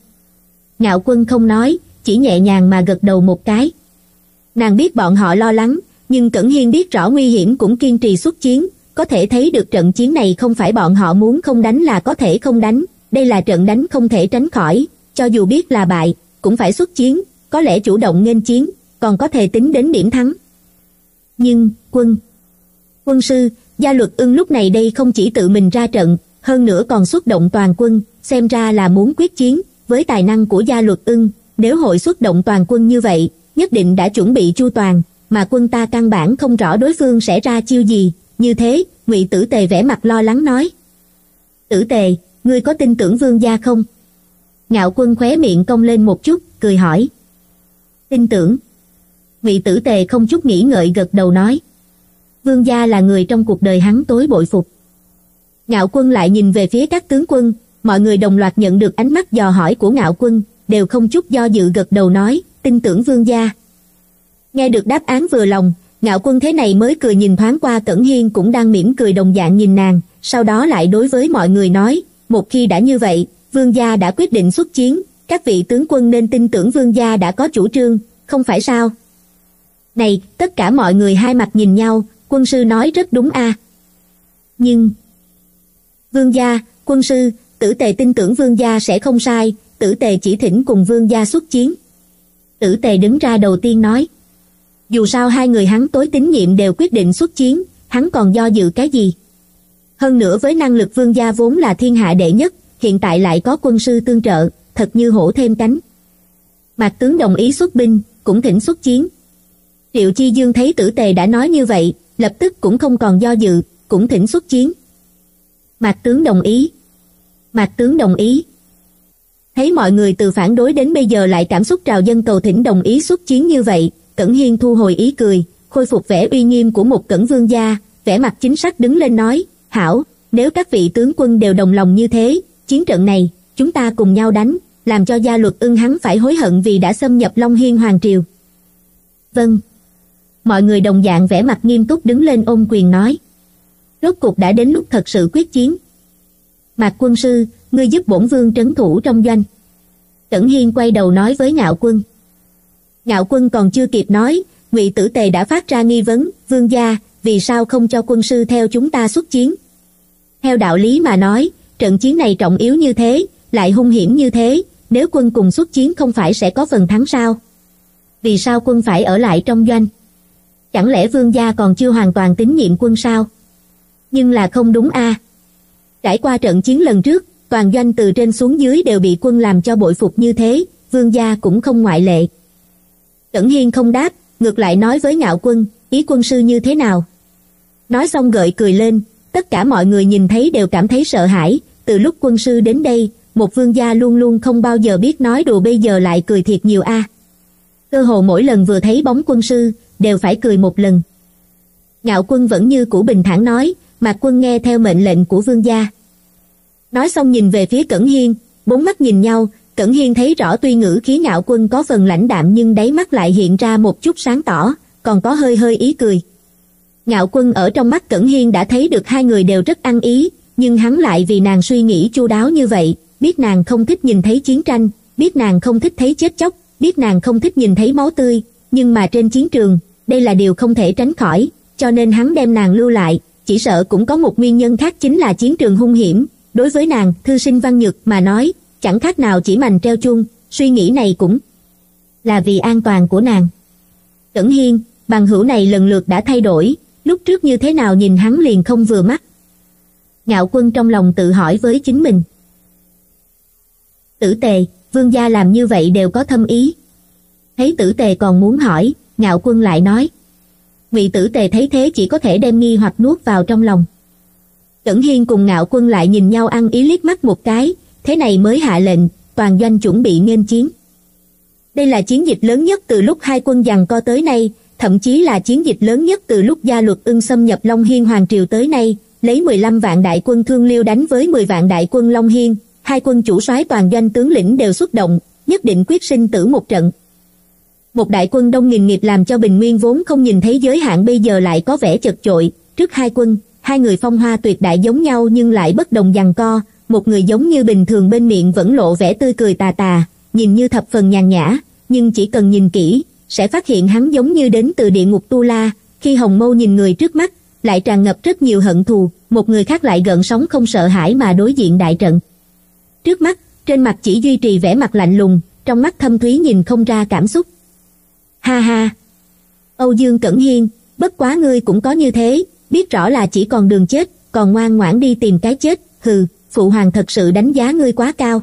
Ngạo Quân không nói, chỉ nhẹ nhàng mà gật đầu một cái. Nàng biết bọn họ lo lắng, nhưng Cẩn Hiên biết rõ nguy hiểm cũng kiên trì xuất chiến, có thể thấy được trận chiến này không phải bọn họ muốn không đánh là có thể không đánh, đây là trận đánh không thể tránh khỏi, cho dù biết là bại, cũng phải xuất chiến, có lẽ chủ động nghênh chiến, còn có thể tính đến điểm thắng. Nhưng, quân... Quân sư, Gia Luật Ưng lúc này đây không chỉ tự mình ra trận, hơn nữa còn xuất động toàn quân, xem ra là muốn quyết chiến, với tài năng của Gia Luật Ưng, nếu hội xuất động toàn quân như vậy, nhất định đã chuẩn bị chu toàn, mà quân ta căn bản không rõ đối phương sẽ ra chiêu gì, như thế, Ngụy Tử Tề vẻ mặt lo lắng nói. Tử Tề, ngươi có tin tưởng vương gia không? Ngạo Quân khóe miệng cong lên một chút, cười hỏi. Tin tưởng. Ngụy Tử Tề không chút nghĩ ngợi gật đầu nói. Vương gia là người trong cuộc đời hắn tối bội phục. Ngạo Quân lại nhìn về phía các tướng quân, mọi người đồng loạt nhận được ánh mắt dò hỏi của Ngạo Quân, đều không chút do dự gật đầu nói, tin tưởng vương gia. Nghe được đáp án vừa lòng, Ngạo Quân thế này mới cười nhìn thoáng qua Cẩn Hiên cũng đang mỉm cười đồng dạng nhìn nàng, sau đó lại đối với mọi người nói, một khi đã như vậy, vương gia đã quyết định xuất chiến, các vị tướng quân nên tin tưởng vương gia đã có chủ trương, không phải sao? Này, tất cả mọi người hai mặt nhìn nhau, quân sư nói rất đúng a. À. Nhưng... Vương gia, quân sư, Tử Tề tin tưởng vương gia sẽ không sai, Tử Tề chỉ thỉnh cùng vương gia xuất chiến. Tử Tề đứng ra đầu tiên nói. Dù sao hai người hắn tối tín nhiệm đều quyết định xuất chiến, hắn còn do dự cái gì? Hơn nữa với năng lực vương gia vốn là thiên hạ đệ nhất, hiện tại lại có quân sư tương trợ, thật như hổ thêm cánh. Mạc tướng đồng ý xuất binh, cũng thỉnh xuất chiến. Triệu Chi Dương thấy Tử Tề đã nói như vậy, lập tức cũng không còn do dự, cũng thỉnh xuất chiến. Mạc tướng đồng ý. Mạc tướng đồng ý. Thấy mọi người từ phản đối đến bây giờ lại cảm xúc trào dân cầu thỉnh đồng ý xuất chiến như vậy, Cẩn Hiên thu hồi ý cười, khôi phục vẻ uy nghiêm của một Cẩn vương gia, vẻ mặt chính xác đứng lên nói, hảo, nếu các vị tướng quân đều đồng lòng như thế, chiến trận này, chúng ta cùng nhau đánh, làm cho Gia Luật Ưng hắn phải hối hận vì đã xâm nhập Long Hiên Hoàng Triều. Vâng. Mọi người đồng dạng vẻ mặt nghiêm túc đứng lên ôm quyền nói. Rốt cuộc đã đến lúc thật sự quyết chiến. Mạc quân sư, ngươi giúp bổn vương trấn thủ trong doanh. Cẩn Hiên quay đầu nói với Ngạo Quân. Ngạo Quân còn chưa kịp nói, Ngụy Tử Tề đã phát ra nghi vấn, vương gia, vì sao không cho quân sư theo chúng ta xuất chiến? Theo đạo lý mà nói, trận chiến này trọng yếu như thế, lại hung hiểm như thế, nếu quân cùng xuất chiến không phải sẽ có phần thắng sao? Vì sao quân phải ở lại trong doanh? Chẳng lẽ vương gia còn chưa hoàn toàn tín nhiệm quân sao? Nhưng là không đúng a. À. Trải qua trận chiến lần trước, toàn doanh từ trên xuống dưới đều bị quân làm cho bội phục như thế, vương gia cũng không ngoại lệ. Cẩn Hiên không đáp, ngược lại nói với Ngạo Quân, ý quân sư như thế nào? Nói xong gợi cười lên, tất cả mọi người nhìn thấy đều cảm thấy sợ hãi, từ lúc quân sư đến đây, một vương gia luôn luôn không bao giờ biết nói đùa bây giờ lại cười thiệt nhiều a. À. Cơ hồ mỗi lần vừa thấy bóng quân sư, đều phải cười một lần. Ngạo Quân vẫn như cũ bình thản nói, Mạc quân nghe theo mệnh lệnh của vương gia. Nói xong nhìn về phía Cẩn Hiên, bốn mắt nhìn nhau, Cẩn Hiên thấy rõ tuy ngữ khí Ngạo Quân có phần lãnh đạm nhưng đáy mắt lại hiện ra một chút sáng tỏ, còn có hơi hơi ý cười. Ngạo Quân ở trong mắt Cẩn Hiên đã thấy được hai người đều rất ăn ý, nhưng hắn lại vì nàng suy nghĩ chu đáo như vậy, biết nàng không thích nhìn thấy chiến tranh, biết nàng không thích thấy chết chóc, biết nàng không thích nhìn thấy máu tươi, nhưng mà trên chiến trường, đây là điều không thể tránh khỏi, cho nên hắn đem nàng lưu lại, chỉ sợ cũng có một nguyên nhân khác chính là chiến trường hung hiểm. Đối với nàng, thư sinh văn nhược mà nói, chẳng khác nào chỉ mành treo chuông, suy nghĩ này cũng là vì an toàn của nàng. Cẩn Hiên, bằng hữu này lần lượt đã thay đổi, lúc trước như thế nào nhìn hắn liền không vừa mắt. Ngạo Quân trong lòng tự hỏi với chính mình. Tử Tề, vương gia làm như vậy đều có thâm ý. Thấy Tử Tề còn muốn hỏi, Ngạo Quân lại nói. Ngụy Tử Tề thấy thế chỉ có thể đem nghi hoặc nuốt vào trong lòng. Cẩn Hiên cùng Ngạo Quân lại nhìn nhau ăn ý liếc mắt một cái, thế này mới hạ lệnh, toàn doanh chuẩn bị nghênh chiến. Đây là chiến dịch lớn nhất từ lúc hai quân giằng co tới nay, thậm chí là chiến dịch lớn nhất từ lúc Gia Luật Ưng xâm nhập Long Hiên Hoàng Triều tới nay, lấy mười lăm vạn đại quân Thương Liêu đánh với mười vạn đại quân Long Hiên, hai quân chủ soái toàn doanh tướng lĩnh đều xuất động, nhất định quyết sinh tử một trận. Một đại quân đông nghìn nghiệp làm cho Bình Nguyên vốn không nhìn thấy giới hạn bây giờ lại có vẻ chật chội, trước hai quân, hai người phong hoa tuyệt đại giống nhau nhưng lại bất đồng giằng co, một người giống như bình thường bên miệng vẫn lộ vẻ tươi cười tà tà, nhìn như thập phần nhàn nhã, nhưng chỉ cần nhìn kỹ, sẽ phát hiện hắn giống như đến từ địa ngục Tu La, khi Hồng Mâu nhìn người trước mắt, lại tràn ngập rất nhiều hận thù, một người khác lại gợn sóng không sợ hãi mà đối diện đại trận. Trước mắt, trên mặt chỉ duy trì vẻ mặt lạnh lùng, trong mắt thâm thúy nhìn không ra cảm xúc. Ha ha! Âu Dương Cẩn Hiên, bất quá ngươi cũng có như thế, biết rõ là chỉ còn đường chết, còn ngoan ngoãn đi tìm cái chết, hừ, phụ hoàng thật sự đánh giá ngươi quá cao.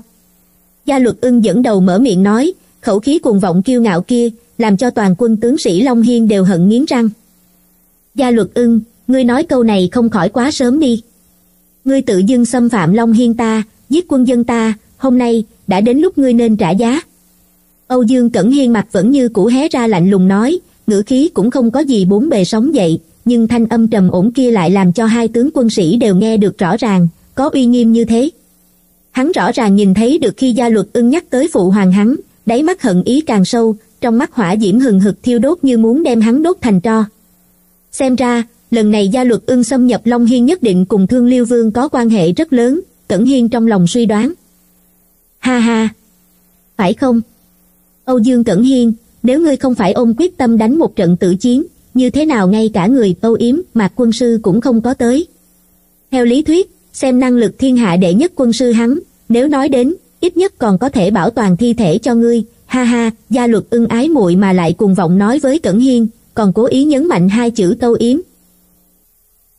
Gia Luật Ưng dẫn đầu mở miệng nói, khẩu khí cuồng vọng kiêu ngạo kia, làm cho toàn quân tướng sĩ Long Hiên đều hận nghiến răng. Gia Luật Ưng, ngươi nói câu này không khỏi quá sớm đi. Ngươi tự dưng xâm phạm Long Hiên ta, giết quân dân ta, hôm nay, đã đến lúc ngươi nên trả giá. Âu Dương Cẩn Hiên mặt vẫn như cũ hé ra lạnh lùng nói, ngữ khí cũng không có gì bốn bề sóng dậy, nhưng thanh âm trầm ổn kia lại làm cho hai tướng quân sĩ đều nghe được rõ ràng, có uy nghiêm như thế. Hắn rõ ràng nhìn thấy được khi Gia Luật Ưng nhắc tới phụ hoàng hắn, đáy mắt hận ý càng sâu, trong mắt hỏa diễm hừng hực thiêu đốt như muốn đem hắn đốt thành tro. Xem ra, lần này Gia Luật Ưng xâm nhập Long Hiên nhất định cùng Thương Liêu Vương có quan hệ rất lớn, Cẩn Hiên trong lòng suy đoán. Ha ha! Phải không? Âu Dương Cẩn Hiên, nếu ngươi không phải ôm quyết tâm đánh một trận tử chiến, như thế nào ngay cả người Âu Yếm Mạc quân sư cũng không có tới? Theo lý thuyết, xem năng lực thiên hạ đệ nhất quân sư hắn, nếu nói đến, ít nhất còn có thể bảo toàn thi thể cho ngươi. Ha ha, Gia Luật Ưng ái muội mà lại cùng vọng nói với Cẩn Hiên, còn cố ý nhấn mạnh hai chữ Âu Yếm.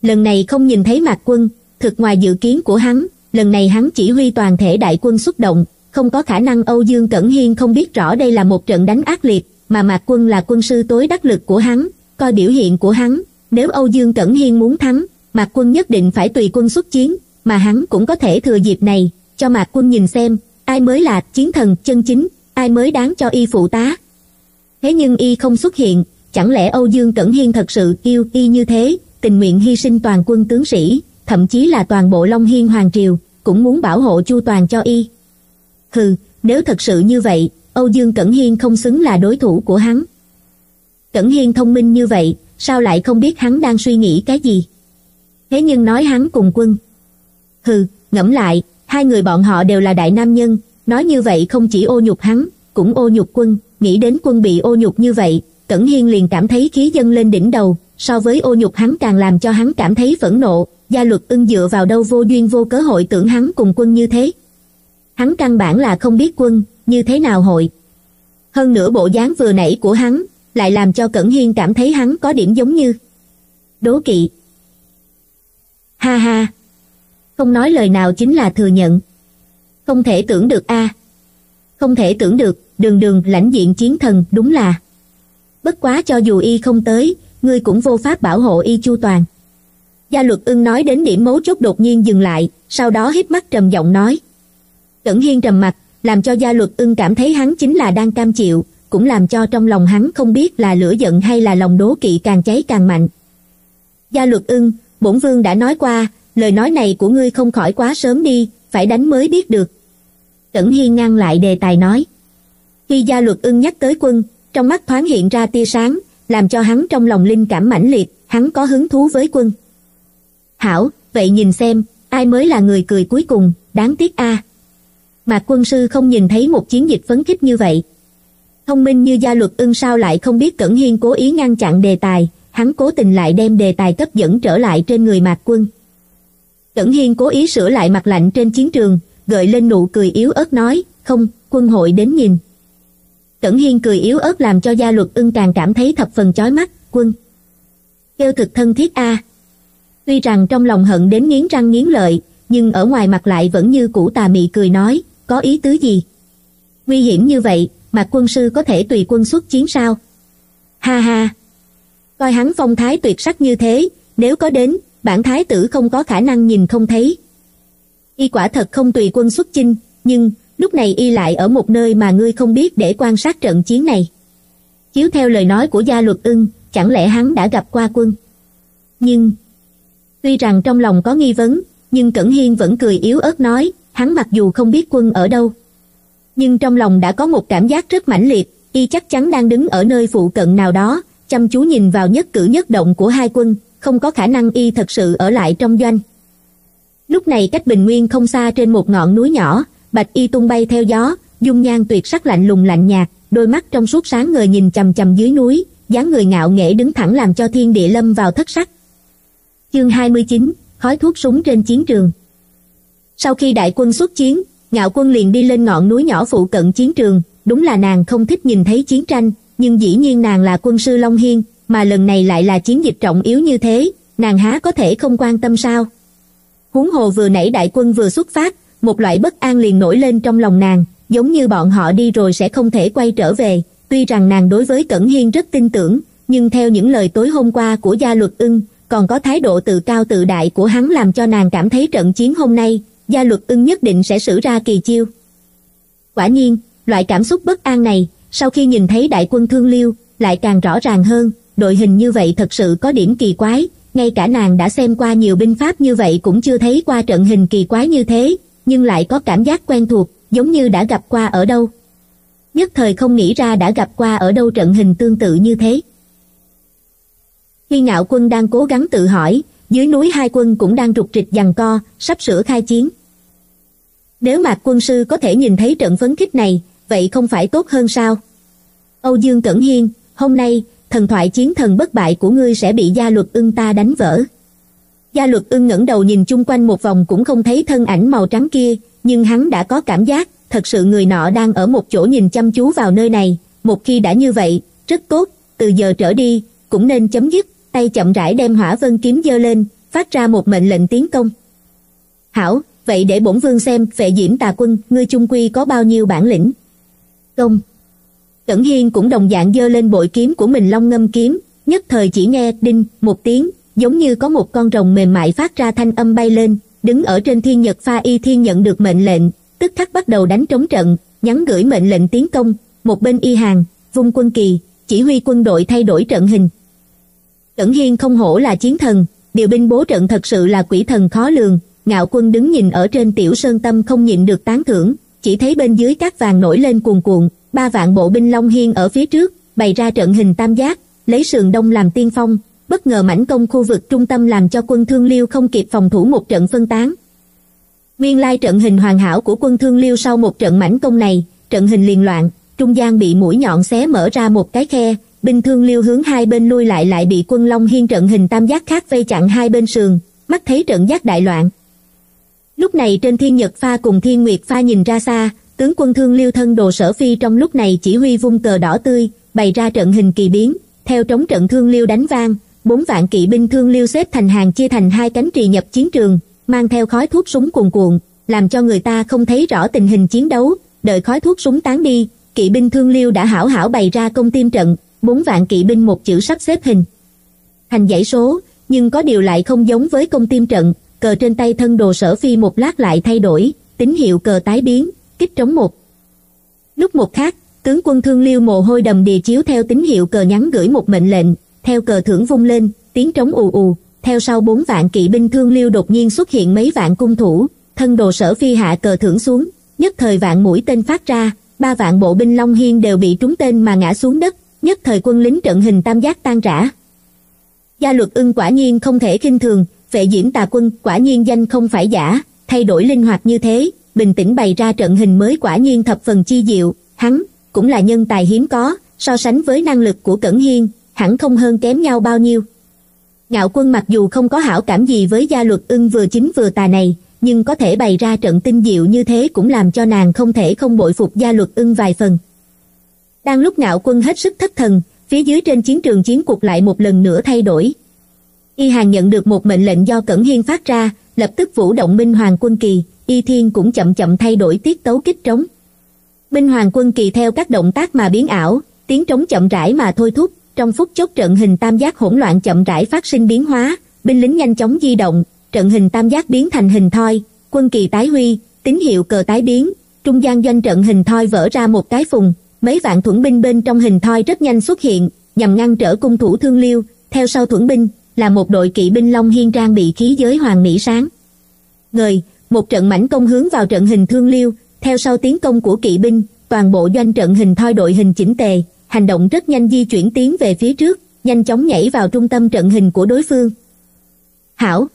Lần này không nhìn thấy Mạc Quân, thực ngoài dự kiến của hắn, lần này hắn chỉ huy toàn thể đại quân xuất động, không có khả năng Âu Dương Cẩn Hiên không biết rõ đây là một trận đánh ác liệt, mà Mạc Quân là quân sư tối đắc lực của hắn, coi biểu hiện của hắn, nếu Âu Dương Cẩn Hiên muốn thắng, Mạc Quân nhất định phải tùy quân xuất chiến, mà hắn cũng có thể thừa dịp này, cho Mạc Quân nhìn xem, ai mới là chiến thần chân chính, ai mới đáng cho y phụ tá. Thế nhưng y không xuất hiện, chẳng lẽ Âu Dương Cẩn Hiên thật sự yêu y như thế, tình nguyện hy sinh toàn quân tướng sĩ, thậm chí là toàn bộ Long Hiên Hoàng Triều, cũng muốn bảo hộ chu toàn cho y. Hừ, nếu thật sự như vậy, Âu Dương Cẩn Hiên không xứng là đối thủ của hắn. Cẩn Hiên thông minh như vậy, sao lại không biết hắn đang suy nghĩ cái gì? Thế nhưng nói hắn cùng quân. Hừ, ngẫm lại, hai người bọn họ đều là đại nam nhân, nói như vậy không chỉ ô nhục hắn, cũng ô nhục quân, nghĩ đến quân bị ô nhục như vậy, Cẩn Hiên liền cảm thấy khí dâng lên đỉnh đầu, so với ô nhục hắn càng làm cho hắn cảm thấy phẫn nộ, Gia Luật Ưng dựa vào đâu vô duyên vô cớ hội tưởng hắn cùng quân như thế. Hắn căn bản là không biết quân, như thế nào hội. Hơn nữa bộ dáng vừa nãy của hắn, lại làm cho Cẩn Hiên cảm thấy hắn có điểm giống như đố kỵ. Ha ha! Không nói lời nào chính là thừa nhận. Không thể tưởng được a à. Không thể tưởng được, đường đường lãnh diện chiến thần đúng là. Bất quá cho dù y không tới, ngươi cũng vô pháp bảo hộ y chu toàn. Gia Luật Ưng nói đến điểm mấu chốt đột nhiên dừng lại, sau đó híp mắt trầm giọng nói. Cẩn Hiên trầm mặt, làm cho Gia Luật Ưng cảm thấy hắn chính là đang cam chịu, cũng làm cho trong lòng hắn không biết là lửa giận hay là lòng đố kỵ càng cháy càng mạnh. Gia Luật Ưng, bổn vương đã nói qua, lời nói này của ngươi không khỏi quá sớm đi, phải đánh mới biết được. Cẩn Hiên ngăn lại đề tài nói. Khi Gia Luật Ưng nhắc tới quân, trong mắt thoáng hiện ra tia sáng, làm cho hắn trong lòng linh cảm mãnh liệt, hắn có hứng thú với quân. Hảo, vậy nhìn xem, ai mới là người cười cuối cùng, đáng tiếc a. À. Mạc quân sư không nhìn thấy một chiến dịch phấn khích như vậy. Thông minh như Gia Luật Ưng sao lại không biết Cẩn Hiên cố ý ngăn chặn đề tài, hắn cố tình lại đem đề tài cấp dẫn trở lại trên người Mạc quân. Cẩn Hiên cố ý sửa lại mặt lạnh trên chiến trường, gợi lên nụ cười yếu ớt nói, không, quân hội đến nhìn. Cẩn Hiên cười yếu ớt làm cho Gia Luật Ưng càng cảm thấy thập phần chói mắt, quân. Kêu thực thân thiết a. À. Tuy rằng trong lòng hận đến nghiến răng nghiến lợi, nhưng ở ngoài mặt lại vẫn như cũ tà mị cười nói, có ý tứ gì? Nguy hiểm như vậy, Mạc quân sư có thể tùy quân xuất chiến sao? Ha ha! Coi hắn phong thái tuyệt sắc như thế, nếu có đến, bản thái tử không có khả năng nhìn không thấy. Y quả thật không tùy quân xuất chinh, nhưng lúc này y lại ở một nơi mà ngươi không biết để quan sát trận chiến này. Chiếu theo lời nói của Gia Luật Ưng, chẳng lẽ hắn đã gặp qua quân? Nhưng tuy rằng trong lòng có nghi vấn, nhưng Cẩn Hiên vẫn cười yếu ớt nói, hắn mặc dù không biết quân ở đâu, nhưng trong lòng đã có một cảm giác rất mãnh liệt, y chắc chắn đang đứng ở nơi phụ cận nào đó, chăm chú nhìn vào nhất cử nhất động của hai quân, không có khả năng y thật sự ở lại trong doanh. Lúc này cách Bình Nguyên không xa, trên một ngọn núi nhỏ, bạch y tung bay theo gió, dung nhan tuyệt sắc lạnh lùng lạnh nhạt, đôi mắt trong suốt sáng ngời nhìn chằm chằm dưới núi, dáng người ngạo nghễ đứng thẳng làm cho thiên địa lâm vào thất sắc. Chương hai mươi chín, khói thuốc súng trên chiến trường. Sau khi đại quân xuất chiến, Ngạo Quân liền đi lên ngọn núi nhỏ phụ cận chiến trường. Đúng là nàng không thích nhìn thấy chiến tranh, nhưng dĩ nhiên nàng là quân sư Long Hiên, mà lần này lại là chiến dịch trọng yếu như thế, nàng há có thể không quan tâm sao? Huống hồ vừa nãy đại quân vừa xuất phát, một loại bất an liền nổi lên trong lòng nàng, giống như bọn họ đi rồi sẽ không thể quay trở về. Tuy rằng nàng đối với Cẩn Hiên rất tin tưởng, nhưng theo những lời tối hôm qua của Gia Luật Ưng, còn có thái độ tự cao tự đại của hắn làm cho nàng cảm thấy trận chiến hôm nay, Gia Luật Ưng nhất định sẽ sử ra kỳ chiêu. Quả nhiên, loại cảm xúc bất an này, sau khi nhìn thấy đại quân Thương Liêu, lại càng rõ ràng hơn, đội hình như vậy thật sự có điểm kỳ quái, ngay cả nàng đã xem qua nhiều binh pháp như vậy cũng chưa thấy qua trận hình kỳ quái như thế, nhưng lại có cảm giác quen thuộc, giống như đã gặp qua ở đâu. Nhất thời không nghĩ ra đã gặp qua ở đâu trận hình tương tự như thế. Khi Ngạo Quân đang cố gắng tự hỏi, dưới núi hai quân cũng đang rục rịch giằng co, sắp sửa khai chiến. Nếu Mạc quân sư có thể nhìn thấy trận phấn khích này, vậy không phải tốt hơn sao? Âu Dương Cẩn Hiên, hôm nay, thần thoại chiến thần bất bại của ngươi sẽ bị Gia Luật Ưng ta đánh vỡ. Gia Luật Ưng ngẩng đầu nhìn chung quanh một vòng cũng không thấy thân ảnh màu trắng kia, nhưng hắn đã có cảm giác, thật sự người nọ đang ở một chỗ nhìn chăm chú vào nơi này. Một khi đã như vậy, rất tốt, từ giờ trở đi, cũng nên chấm dứt. Tay chậm rãi đem hỏa vân kiếm giơ lên, phát ra một mệnh lệnh tiến công. Hảo, vậy để bổn vương xem, Phệ Diễm Tà Quân, ngươi chung quy có bao nhiêu bản lĩnh. Công. Cẩn Hiên cũng đồng dạng giơ lên bội kiếm của mình Long Ngâm kiếm, nhất thời chỉ nghe đinh một tiếng, giống như có một con rồng mềm mại phát ra thanh âm bay lên, đứng ở trên Thiên Nhật Pha Y Thiên nhận được mệnh lệnh, tức khắc bắt đầu đánh trống trận, nhắn gửi mệnh lệnh tiến công. Một bên Y Hàng vung quân kỳ, chỉ huy quân đội thay đổi trận hình. Cẩn Hiên không hổ là chiến thần, điều binh bố trận thật sự là quỷ thần khó lường. Ngạo Quân đứng nhìn ở trên tiểu sơn tâm không nhịn được tán thưởng, chỉ thấy bên dưới cát vàng nổi lên cuồn cuộn, ba vạn bộ binh Long Hiên ở phía trước, bày ra trận hình tam giác, lấy sườn đông làm tiên phong, bất ngờ mãnh công khu vực trung tâm làm cho quân Thương Liêu không kịp phòng thủ một trận phân tán. Nguyên lai trận hình hoàn hảo của quân Thương Liêu sau một trận mãnh công này, trận hình liền loạn, trung gian bị mũi nhọn xé mở ra một cái khe. Binh Thương Liêu hướng hai bên lui lại lại bị quân Long Hiên trận hình tam giác khác vây chặn hai bên sườn, mắt thấy trận giác đại loạn. Lúc này trên Thiên Nhật Pha cùng Thiên Nguyệt Pha nhìn ra xa, tướng quân Thương Liêu thân đồ Sở Phi trong lúc này chỉ huy vung cờ đỏ tươi, bày ra trận hình kỳ biến, theo trống trận Thương Liêu đánh vang, bốn vạn kỵ binh Thương Liêu xếp thành hàng chia thành hai cánh trì nhập chiến trường, mang theo khói thuốc súng cuồn cuộn, làm cho người ta không thấy rõ tình hình chiến đấu. Đợi khói thuốc súng tán đi, kỵ binh Thương Liêu đã hảo hảo bày ra công tiêm trận. Bốn vạn kỵ binh một chữ sắp xếp hình thành dãy số, nhưng có điều lại không giống với công tiêm trận. Cờ trên tay thân đồ Sở Phi một lát lại thay đổi, tín hiệu cờ tái biến, kích trống một. Lúc một khác, tướng quân Thương Liêu mồ hôi đầm đìa chiếu theo tín hiệu cờ nhắn gửi một mệnh lệnh, theo cờ thưởng vung lên, tiếng trống ù ù. Theo sau bốn vạn kỵ binh Thương Liêu đột nhiên xuất hiện mấy vạn cung thủ, thân đồ Sở Phi hạ cờ thưởng xuống, nhất thời vạn mũi tên phát ra, ba vạn bộ binh Long Hiên đều bị trúng tên mà ngã xuống đất. Nhất thời quân lính trận hình tam giác tan rã. Gia Luật Ưng quả nhiên không thể khinh thường, Phệ Diễm Tà Quân quả nhiên danh không phải giả, thay đổi linh hoạt như thế, bình tĩnh bày ra trận hình mới quả nhiên thập phần chi diệu. Hắn cũng là nhân tài hiếm có, so sánh với năng lực của Cẩn Hiên, hẳn không hơn kém nhau bao nhiêu. Ngạo Quân mặc dù không có hảo cảm gì với Gia Luật Ưng vừa chính vừa tà này, nhưng có thể bày ra trận tinh diệu như thế cũng làm cho nàng không thể không bội phục Gia Luật Ưng vài phần. Đang lúc Ngạo Quân hết sức thất thần, phía dưới trên chiến trường chiến cuộc lại một lần nữa thay đổi. Y Hàng nhận được một mệnh lệnh do Cẩn Hiên phát ra, lập tức vũ động Minh Hoàng quân kỳ, Y Thiên cũng chậm chậm thay đổi tiết tấu kích trống. Binh Hoàng Quân kỳ theo các động tác mà biến ảo, tiếng trống chậm rãi mà thôi thúc, trong phút chốc trận hình tam giác hỗn loạn chậm rãi phát sinh biến hóa, binh lính nhanh chóng di động, trận hình tam giác biến thành hình thoi, quân kỳ tái huy, tín hiệu cờ tái biến, trung gian doanh trận hình thoi vỡ ra một cái phùng, mấy vạn thuẫn binh bên trong hình thoi rất nhanh xuất hiện, nhằm ngăn trở cung thủ Thương Liêu, theo sau thuẫn binh là một đội kỵ binh Long Hiên trang bị khí giới hoàng mỹ sáng ngời, một trận mảnh công hướng vào trận hình Thương Liêu, theo sau tiến công của kỵ binh, toàn bộ doanh trận hình thoi đội hình chỉnh tề, hành động rất nhanh di chuyển tiến về phía trước, nhanh chóng nhảy vào trung tâm trận hình của đối phương. Hảo!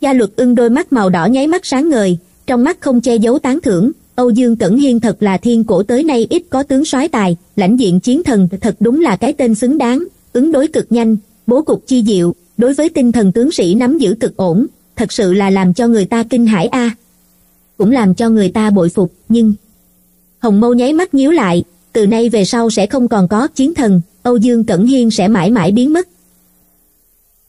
Gia Luật Ưng đôi mắt màu đỏ nháy mắt sáng ngời, trong mắt không che giấu tán thưởng, Âu Dương Cẩn Hiên thật là thiên cổ tới nay ít có tướng soái tài, lãnh diện chiến thần thật đúng là cái tên xứng đáng, ứng đối cực nhanh, bố cục chi diệu, đối với tinh thần tướng sĩ nắm giữ cực ổn, thật sự là làm cho người ta kinh hãi a. À. Cũng làm cho người ta bội phục, nhưng... Hồng Mâu nháy mắt nhíu lại, từ nay về sau sẽ không còn có chiến thần, Âu Dương Cẩn Hiên sẽ mãi mãi biến mất.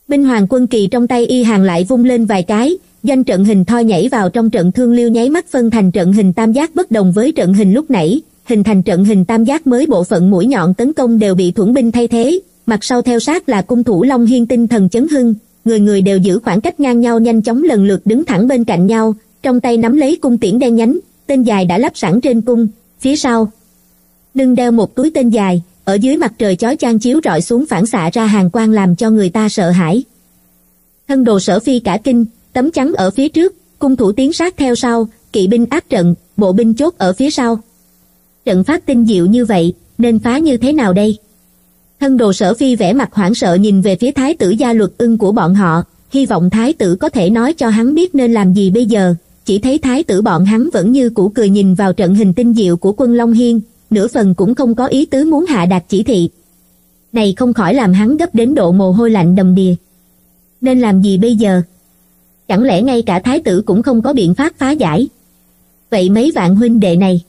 Binh Hoàng Quân kỳ trong tay Y Hàng lại vung lên vài cái, doanh trận hình thoi nhảy vào trong trận Thương Liêu nháy mắt phân thành trận hình tam giác bất đồng với trận hình lúc nãy, hình thành trận hình tam giác mới, bộ phận mũi nhọn tấn công đều bị thuẫn binh thay thế, mặt sau theo sát là cung thủ Long Hiên tinh thần chấn hưng, người người đều giữ khoảng cách ngang nhau nhanh chóng lần lượt đứng thẳng bên cạnh nhau, trong tay nắm lấy cung tiễn đen nhánh, tên dài đã lắp sẵn trên cung, phía sau lưng đeo một túi tên dài, ở dưới mặt trời chói chang chiếu rọi xuống phản xạ ra hàng quang làm cho người ta sợ hãi. Thân đồ Sở Phi cả kinh, tấm chắn ở phía trước, cung thủ tiến sát theo sau, kỵ binh áp trận, bộ binh chốt ở phía sau. Trận pháp tinh diệu như vậy, nên phá như thế nào đây? Thân đồ Sở Phi vẻ mặt hoảng sợ nhìn về phía thái tử Gia Luật Ưng của bọn họ, hy vọng thái tử có thể nói cho hắn biết nên làm gì bây giờ, chỉ thấy thái tử bọn hắn vẫn như cũ cười nhìn vào trận hình tinh diệu của quân Long Hiên, nửa phần cũng không có ý tứ muốn hạ đạt chỉ thị. Này không khỏi làm hắn gấp đến độ mồ hôi lạnh đầm đìa. Nên làm gì bây giờ? Chẳng lẽ ngay cả thái tử cũng không có biện pháp phá giải? Vậy mấy vạn huynh đệ này?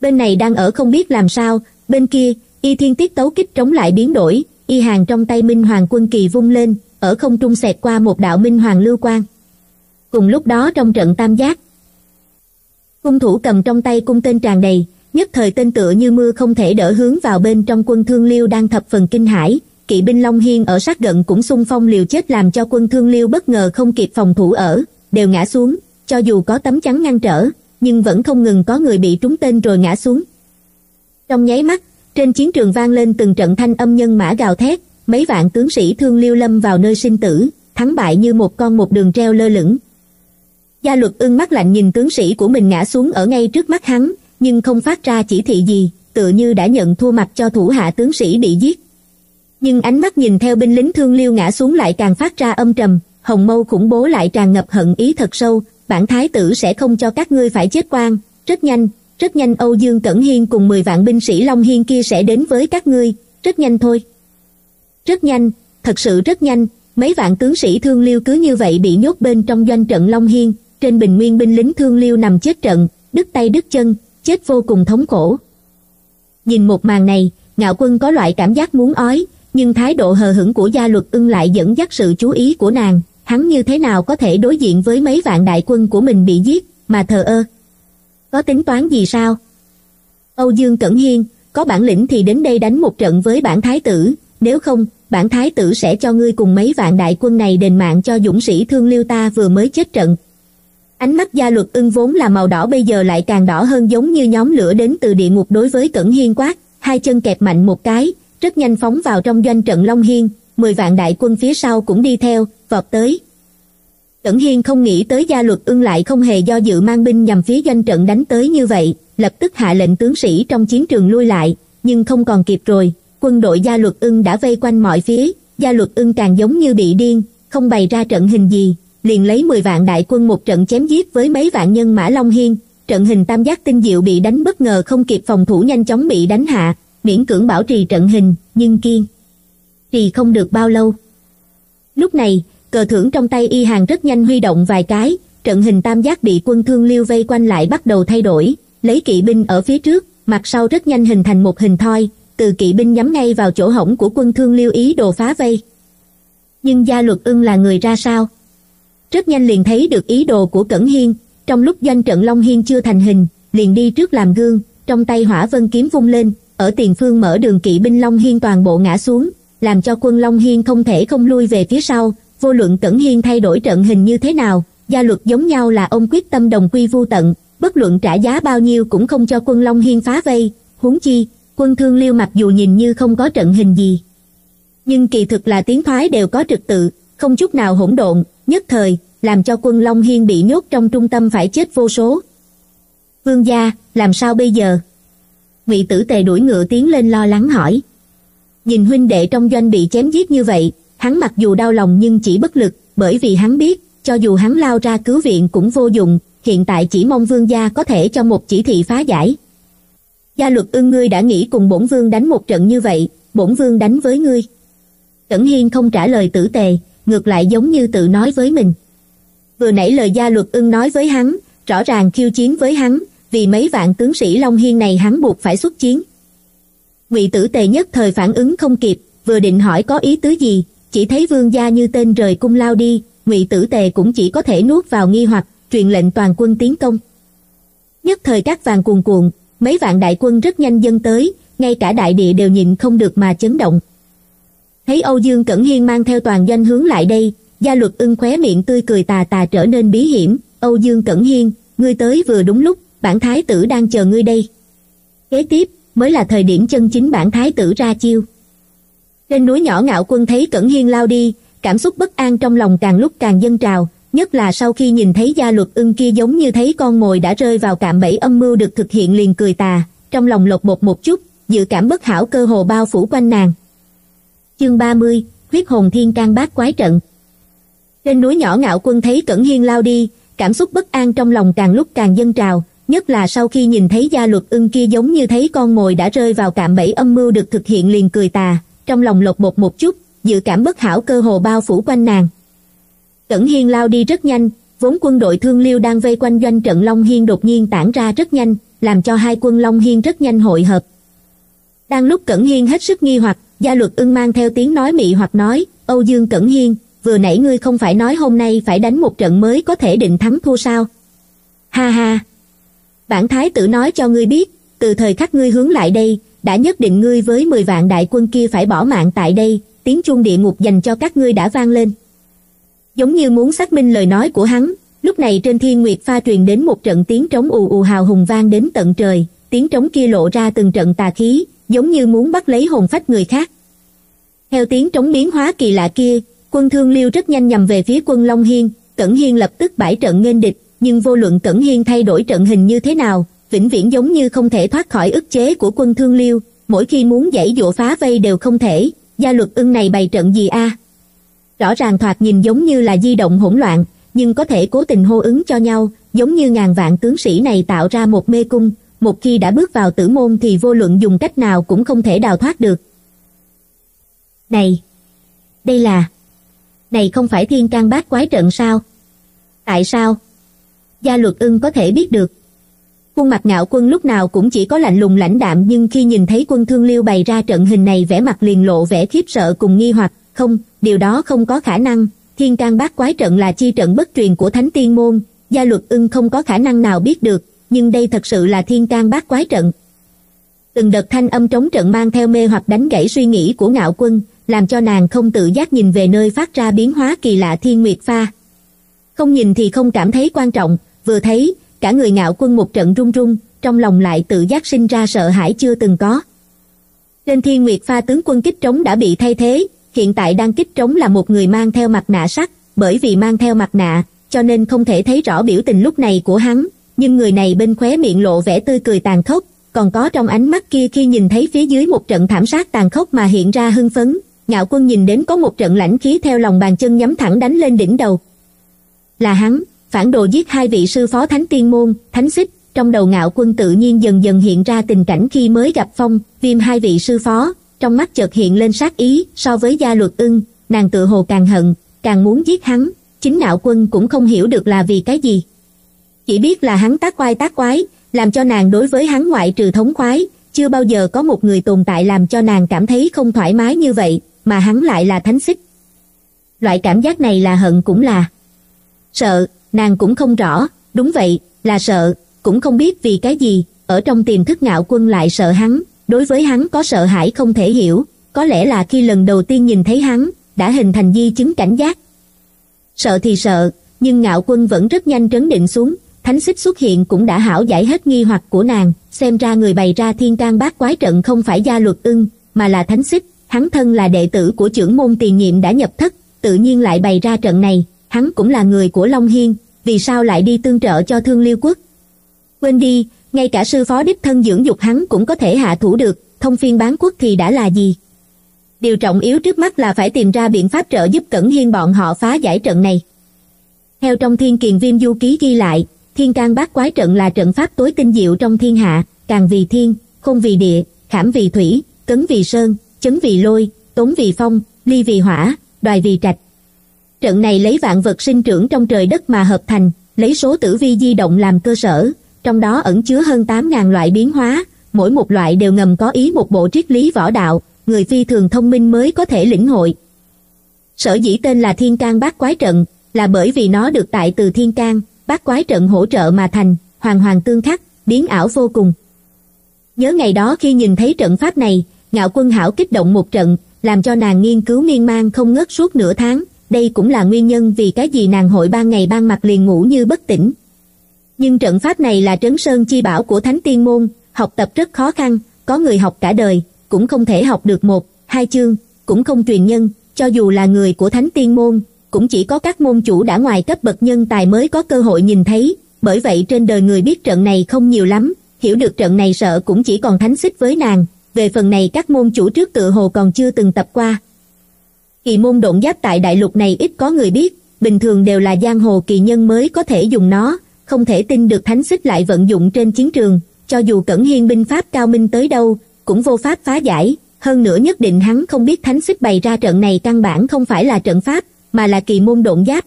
Bên này đang ở không biết làm sao, bên kia, Y Thiên tiết tấu kích trống lại biến đổi, Y Hàng trong tay Minh Hoàng Quân kỳ vung lên, ở không trung xẹt qua một đạo Minh Hoàng lưu quang. Cùng lúc đó trong trận tam giác, cung thủ cầm trong tay cung tên tràn đầy, nhất thời tên tựa như mưa không thể đỡ hướng vào bên trong quân Thương Liêu đang thập phần kinh hãi. Kỵ binh Long Hiên ở sát gần cũng xung phong liều chết làm cho quân Thương Liêu bất ngờ không kịp phòng thủ ở, đều ngã xuống, cho dù có tấm chắn ngăn trở, nhưng vẫn không ngừng có người bị trúng tên rồi ngã xuống. Trong nháy mắt, trên chiến trường vang lên từng trận thanh âm nhân mã gào thét, mấy vạn tướng sĩ Thương Liêu lâm vào nơi sinh tử, thắng bại như một con một đường treo lơ lửng. Gia Luật Ưng mắt lạnh nhìn tướng sĩ của mình ngã xuống ở ngay trước mắt hắn, nhưng không phát ra chỉ thị gì, tựa như đã nhận thua mặc cho thủ hạ tướng sĩ bị giết. Nhưng ánh mắt nhìn theo binh lính Thương Liêu ngã xuống lại càng phát ra âm trầm, hồng mâu khủng bố lại tràn ngập hận ý thật sâu, bản thái tử sẽ không cho các ngươi phải chết oan. Rất nhanh, rất nhanh Âu Dương Cẩn Hiên cùng mười vạn binh sĩ Long Hiên kia sẽ đến với các ngươi, rất nhanh thôi. Rất nhanh, thật sự rất nhanh, mấy vạn tướng sĩ Thương Liêu cứ như vậy bị nhốt bên trong doanh trận Long Hiên, trên bình nguyên binh lính Thương Liêu nằm chết trận, đứt tay đứt chân, chết vô cùng thống khổ. Nhìn một màn này, Ngạo Quân có loại cảm giác muốn ói, nhưng thái độ hờ hững của Gia Luật Ưng lại dẫn dắt sự chú ý của nàng, hắn như thế nào có thể đối diện với mấy vạn đại quân của mình bị giết, mà thờ ơ. Có tính toán gì sao? Âu Dương Cẩn Hiên, có bản lĩnh thì đến đây đánh một trận với bản thái tử, nếu không, bản thái tử sẽ cho ngươi cùng mấy vạn đại quân này đền mạng cho dũng sĩ Thương Liêu ta vừa mới chết trận. Ánh mắt Gia Luật Ưng vốn là màu đỏ bây giờ lại càng đỏ hơn giống như nhóm lửa đến từ địa ngục đối với Cẩn Hiên quát, hai chân kẹp mạnh một cái, rất nhanh phóng vào trong doanh trận Long Hiên, mười vạn đại quân phía sau cũng đi theo, vọt tới. Cẩn Hiên không nghĩ tới Gia Luật Ưng lại không hề do dự mang binh nhằm phía doanh trận đánh tới như vậy, lập tức hạ lệnh tướng sĩ trong chiến trường lui lại, nhưng không còn kịp rồi, quân đội Gia Luật Ưng đã vây quanh mọi phía, Gia Luật Ưng càng giống như bị điên, không bày ra trận hình gì, liền lấy mười vạn đại quân một trận chém giết với mấy vạn nhân mã Long Hiên, trận hình tam giác tinh diệu bị đánh bất ngờ không kịp phòng thủ nhanh chóng bị đánh hạ, miễn cưỡng bảo trì trận hình, nhưng kiên trì không được bao lâu. Lúc này, cờ thưởng trong tay Y Hàng rất nhanh huy động vài cái, trận hình tam giác bị quân Thương Liêu vây quanh lại bắt đầu thay đổi, lấy kỵ binh ở phía trước, mặt sau rất nhanh hình thành một hình thoi, từ kỵ binh nhắm ngay vào chỗ hổng của quân Thương Liêu ý đồ phá vây. Nhưng Gia Luật Ưng là người ra sao? Rất nhanh liền thấy được ý đồ của Cẩn Hiên, Trong lúc doanh trận Long Hiên chưa thành hình, liền đi trước làm gương, trong tay hỏa vân kiếm vung lên, ở tiền phương mở đường kỵ binh Long Hiên toàn bộ ngã xuống, làm cho quân Long Hiên không thể không lui về phía sau. Vô luận Cẩn Hiên thay đổi trận hình như thế nào, gia luật giống nhau là ông quyết tâm đồng quy vu tận, bất luận trả giá bao nhiêu cũng không cho quân Long Hiên phá vây. Huống chi quân Thương Liêu mặc dù nhìn như không có trận hình gì, nhưng kỳ thực là tiến thoái đều có trật tự, không chút nào hỗn độn, nhất thời làm cho quân Long Hiên bị nhốt trong trung tâm phải chết vô số. Vương gia, làm sao bây giờ? Ngụy Tử Tề đuổi ngựa tiến lên lo lắng hỏi. Nhìn huynh đệ trong doanh bị chém giết như vậy, hắn mặc dù đau lòng nhưng chỉ bất lực, bởi vì hắn biết, cho dù hắn lao ra cứu viện cũng vô dụng, hiện tại chỉ mong vương gia có thể cho một chỉ thị phá giải. Gia Luật Ưng, ngươi đã nghĩ cùng bổn vương đánh một trận như vậy, bổn vương đánh với ngươi. Cẩn Hiên không trả lời Tử Tề, ngược lại giống như tự nói với mình. Vừa nãy lời Gia Luật Ưng nói với hắn, rõ ràng khiêu chiến với hắn, vì mấy vạn tướng sĩ Long Hiên này hắn buộc phải xuất chiến. Ngụy Tử Tề nhất thời phản ứng không kịp, vừa định hỏi có ý tứ gì, chỉ thấy vương gia như tên rời cung lao đi, Ngụy Tử Tề cũng chỉ có thể nuốt vào nghi hoặc, truyền lệnh toàn quân tiến công. Nhất thời các vàng cuồn cuộn, mấy vạn đại quân rất nhanh dâng tới, ngay cả đại địa đều nhìn không được mà chấn động. Thấy Âu Dương Cẩn Hiên mang theo toàn doanh hướng lại đây, Gia Luật Ưng khóe miệng tươi cười tà tà trở nên bí hiểm. Âu Dương Cẩn Hiên, ngươi tới vừa đúng lúc, bản thái tử đang chờ ngươi đây. Kế tiếp mới là thời điểm chân chính bản thái tử ra chiêu. Trên núi nhỏ Ngạo Quân thấy Cẩn Hiên lao đi, cảm xúc bất an trong lòng càng lúc càng dâng trào, nhất là sau khi nhìn thấy Gia Luật Ưng kia giống như thấy con mồi đã rơi vào cạm bẫy âm mưu được thực hiện, liền cười tà, trong lòng lột bột một chút, dự cảm bất hảo cơ hồ bao phủ quanh nàng. Chương ba mươi, Huyết Hồn Thiên Cang Bát Quái Trận. Trên núi nhỏ Ngạo Quân thấy Cẩn Hiên lao đi, cảm xúc bất an trong lòng càng lúc càng dâng trào, nhất là sau khi nhìn thấy Gia Luật Ưng kia giống như thấy con mồi đã rơi vào cạm bẫy âm mưu được thực hiện, liền cười tà, trong lòng lột bột một chút, dự cảm bất hảo cơ hồ bao phủ quanh nàng. Cẩn Hiên lao đi rất nhanh, vốn quân đội Thương Liêu đang vây quanh doanh trận Long Hiên đột nhiên tản ra rất nhanh, làm cho hai quân Long Hiên rất nhanh hội hợp. Đang lúc Cẩn Hiên hết sức nghi hoặc, Gia Luật Ưng mang theo tiếng nói mị hoặc nói, Âu Dương Cẩn Hiên, vừa nãy ngươi không phải nói hôm nay phải đánh một trận mới có thể định thắng thua sao? Ha ha! Bản thái tử nói cho ngươi biết, từ thời khắc ngươi hướng lại đây, đã nhất định ngươi với mười vạn đại quân kia phải bỏ mạng tại đây, tiếng chuông địa ngục dành cho các ngươi đã vang lên. Giống như muốn xác minh lời nói của hắn, lúc này trên Thiên Nguyệt Pha truyền đến một trận tiếng trống ù ù hào hùng vang đến tận trời, tiếng trống kia lộ ra từng trận tà khí, giống như muốn bắt lấy hồn phách người khác. Theo tiếng trống biến hóa kỳ lạ kia, quân Thương Liêu rất nhanh nhằm về phía quân Long Hiên, Cẩn Hiên lập tức bãi trận nghênh địch, nhưng vô luận Cẩn Hiên thay đổi trận hình như thế nào, vĩnh viễn giống như không thể thoát khỏi ức chế của quân Thương Liêu, mỗi khi muốn giãy giụa phá vây đều không thể. Gia Luật Ưng này bày trận gì a? À? Rõ ràng thoạt nhìn giống như là di động hỗn loạn, nhưng có thể cố tình hô ứng cho nhau, giống như ngàn vạn tướng sĩ này tạo ra một mê cung, một khi đã bước vào tử môn thì vô luận dùng cách nào cũng không thể đào thoát được. Này, đây là, này không phải Thiên Cang Bát Quái Trận sao? Tại sao Gia Luật Ưng có thể biết được? Khuôn mặt Ngạo Quân lúc nào cũng chỉ có lạnh lùng lãnh đạm, nhưng khi nhìn thấy quân Thương Liêu bày ra trận hình này, vẻ mặt liền lộ vẻ khiếp sợ cùng nghi hoặc. Không, điều đó không có khả năng. Thiên Cang Bát Quái Trận là chi trận bất truyền của Thánh Tiên Môn, Gia Luật Ưng không có khả năng nào biết được, nhưng đây thật sự là Thiên Cang Bát Quái Trận. Từng đợt thanh âm trống trận mang theo mê hoặc đánh gãy suy nghĩ của Ngạo Quân, làm cho nàng không tự giác nhìn về nơi phát ra biến hóa kỳ lạ Thiên Nguyệt Pha. Không nhìn thì không cảm thấy quan trọng, vừa thấy, cả người Ngạo Quân một trận run run, trong lòng lại tự giác sinh ra sợ hãi chưa từng có. Trên Thiên Nguyệt Pha tướng quân kích trống đã bị thay thế, hiện tại đang kích trống là một người mang theo mặt nạ sắt, bởi vì mang theo mặt nạ, cho nên không thể thấy rõ biểu tình lúc này của hắn, nhưng người này bên khóe miệng lộ vẻ tươi cười tàn khốc, còn có trong ánh mắt kia khi nhìn thấy phía dưới một trận thảm sát tàn khốc mà hiện ra hưng phấn. Ngạo Quân nhìn đến có một trận lãnh khí theo lòng bàn chân nhắm thẳng đánh lên đỉnh đầu. Là hắn, phản đồ giết hai vị sư phó Thánh Tiên Môn, Thánh Xích. Trong đầu Ngạo Quân tự nhiên dần dần hiện ra tình cảnh khi mới gặp Phong Viêm hai vị sư phó, trong mắt chợt hiện lên sát ý. So với Gia Luật Ưng, nàng tự hồ càng hận, càng muốn giết hắn. Chính Ngạo Quân cũng không hiểu được là vì cái gì, chỉ biết là hắn tác oai tác quái, làm cho nàng đối với hắn ngoại trừ thống khoái, chưa bao giờ có một người tồn tại làm cho nàng cảm thấy không thoải mái như vậy, mà hắn lại là Thánh Xích. Loại cảm giác này là hận cũng là sợ, nàng cũng không rõ, Đúng vậy, là sợ, cũng không biết vì cái gì, ở trong tiềm thức Ngạo Quân lại sợ hắn, đối với hắn có sợ hãi không thể hiểu, có lẽ là khi lần đầu tiên nhìn thấy hắn, đã hình thành di chứng cảnh giác. Sợ thì sợ, nhưng Ngạo Quân vẫn rất nhanh trấn định xuống, Thánh Xích xuất hiện cũng đã hảo giải hết nghi hoặc của nàng, xem ra người bày ra Thiên Cang Bát Quái Trận không phải Gia Luật Ưng, mà là Thánh Xích, hắn thân là đệ tử của trưởng môn tiền nhiệm đã nhập thất, tự nhiên lại bày ra trận này, hắn cũng là người của Long Hiên, vì sao lại đi tương trợ cho Thương Liêu Quốc? Quên đi, ngay cả sư phó đích thân dưỡng dục hắn cũng có thể hạ thủ được, thông phiên bán quốc thì đã là gì? Điều trọng yếu trước mắt là phải tìm ra biện pháp trợ giúp Cẩn Hiên bọn họ phá giải trận này. Theo trong Thiên Kiền Viêm Du Ký ghi lại, Thiên Cang Bát Quái Trận là trận pháp tối tinh diệu trong thiên hạ, càng vì thiên, không vì địa, khảm vì thủy, cấn vì sơn, chấn vì lôi, tốn vì phong, ly vì hỏa, đoài vì trạch. Trận này lấy vạn vật sinh trưởng trong trời đất mà hợp thành, lấy số tử vi di động làm cơ sở, trong đó ẩn chứa hơn tám nghìn loại biến hóa, mỗi một loại đều ngầm có ý một bộ triết lý võ đạo, người phi thường thông minh mới có thể lĩnh hội. Sở dĩ tên là Thiên Cang Bát Quái Trận, là bởi vì nó được tại từ Thiên Cang, Bát Quái Trận hỗ trợ mà thành, hoàn hoàn tương khắc, biến ảo vô cùng. Nhớ ngày đó khi nhìn thấy trận pháp này, Ngạo Quân hảo kích động một trận, làm cho nàng nghiên cứu miên man không ngớt suốt nửa tháng, đây cũng là nguyên nhân vì cái gì nàng hội ban ngày ban mặt liền ngủ như bất tỉnh. Nhưng trận pháp này là trấn sơn chi bảo của Thánh Tiên Môn, học tập rất khó khăn, có người học cả đời, cũng không thể học được một, hai chương, cũng không truyền nhân, cho dù là người của Thánh Tiên Môn, cũng chỉ có các môn chủ đã ngoài cấp bậc nhân tài mới có cơ hội nhìn thấy, bởi vậy trên đời người biết trận này không nhiều lắm, hiểu được trận này sợ cũng chỉ còn Thánh Xích với nàng, về phần này các môn chủ trước tựa hồ còn chưa từng tập qua. Kỳ môn độn giáp tại đại lục này ít có người biết, bình thường đều là giang hồ kỳ nhân mới có thể dùng nó, không thể tin được Thánh Xích lại vận dụng trên chiến trường, cho dù Cẩn Hiên binh pháp cao minh tới đâu, cũng vô pháp phá giải, hơn nữa nhất định hắn không biết Thánh Xích bày ra trận này căn bản không phải là trận pháp, mà là kỳ môn độn giáp.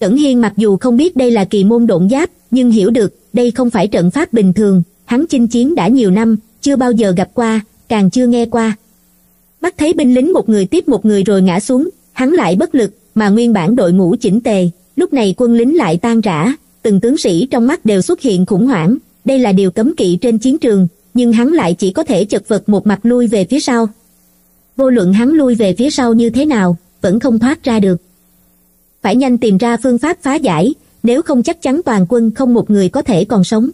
Cẩn Hiên mặc dù không biết đây là kỳ môn độn giáp, nhưng hiểu được đây không phải trận pháp bình thường, hắn chinh chiến đã nhiều năm, chưa bao giờ gặp qua, càng chưa nghe qua. Mắt thấy binh lính một người tiếp một người rồi ngã xuống, hắn lại bất lực, mà nguyên bản đội ngũ chỉnh tề, lúc này quân lính lại tan rã, từng tướng sĩ trong mắt đều xuất hiện khủng hoảng, đây là điều cấm kỵ trên chiến trường, nhưng hắn lại chỉ có thể chật vật một mặt lui về phía sau. Vô luận hắn lui về phía sau như thế nào, vẫn không thoát ra được. Phải nhanh tìm ra phương pháp phá giải, nếu không chắc chắn toàn quân không một người có thể còn sống.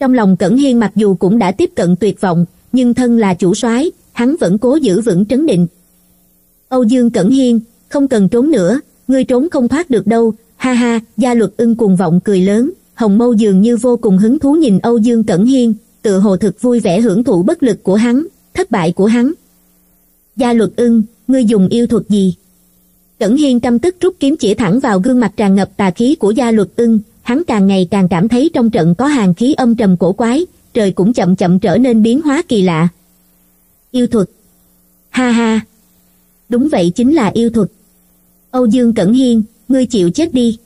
Trong lòng Cẩn Hiên mặc dù cũng đã tiếp cận tuyệt vọng, nhưng thân là chủ soái, hắn vẫn cố giữ vững trấn định. Âu Dương Cẩn Hiên, không cần trốn nữa, ngươi trốn không thoát được đâu, ha ha, Gia Luật Ưng cuồng vọng cười lớn, hồng mâu dường như vô cùng hứng thú nhìn Âu Dương Cẩn Hiên, tựa hồ thực vui vẻ hưởng thụ bất lực của hắn, thất bại của hắn. Gia Luật Ưng, ngươi dùng yêu thuật gì? Cẩn Hiên căm tức rút kiếm chỉ thẳng vào gương mặt tràn ngập tà khí của Gia Luật Ưng, hắn càng ngày càng cảm thấy trong trận có hàn khí âm trầm cổ quái, trời cũng chậm chậm trở nên biến hóa kỳ lạ. Yêu thuật. Ha ha. Đúng vậy, chính là yêu thuật. Âu Dương Cẩn Hiên, ngươi chịu chết đi.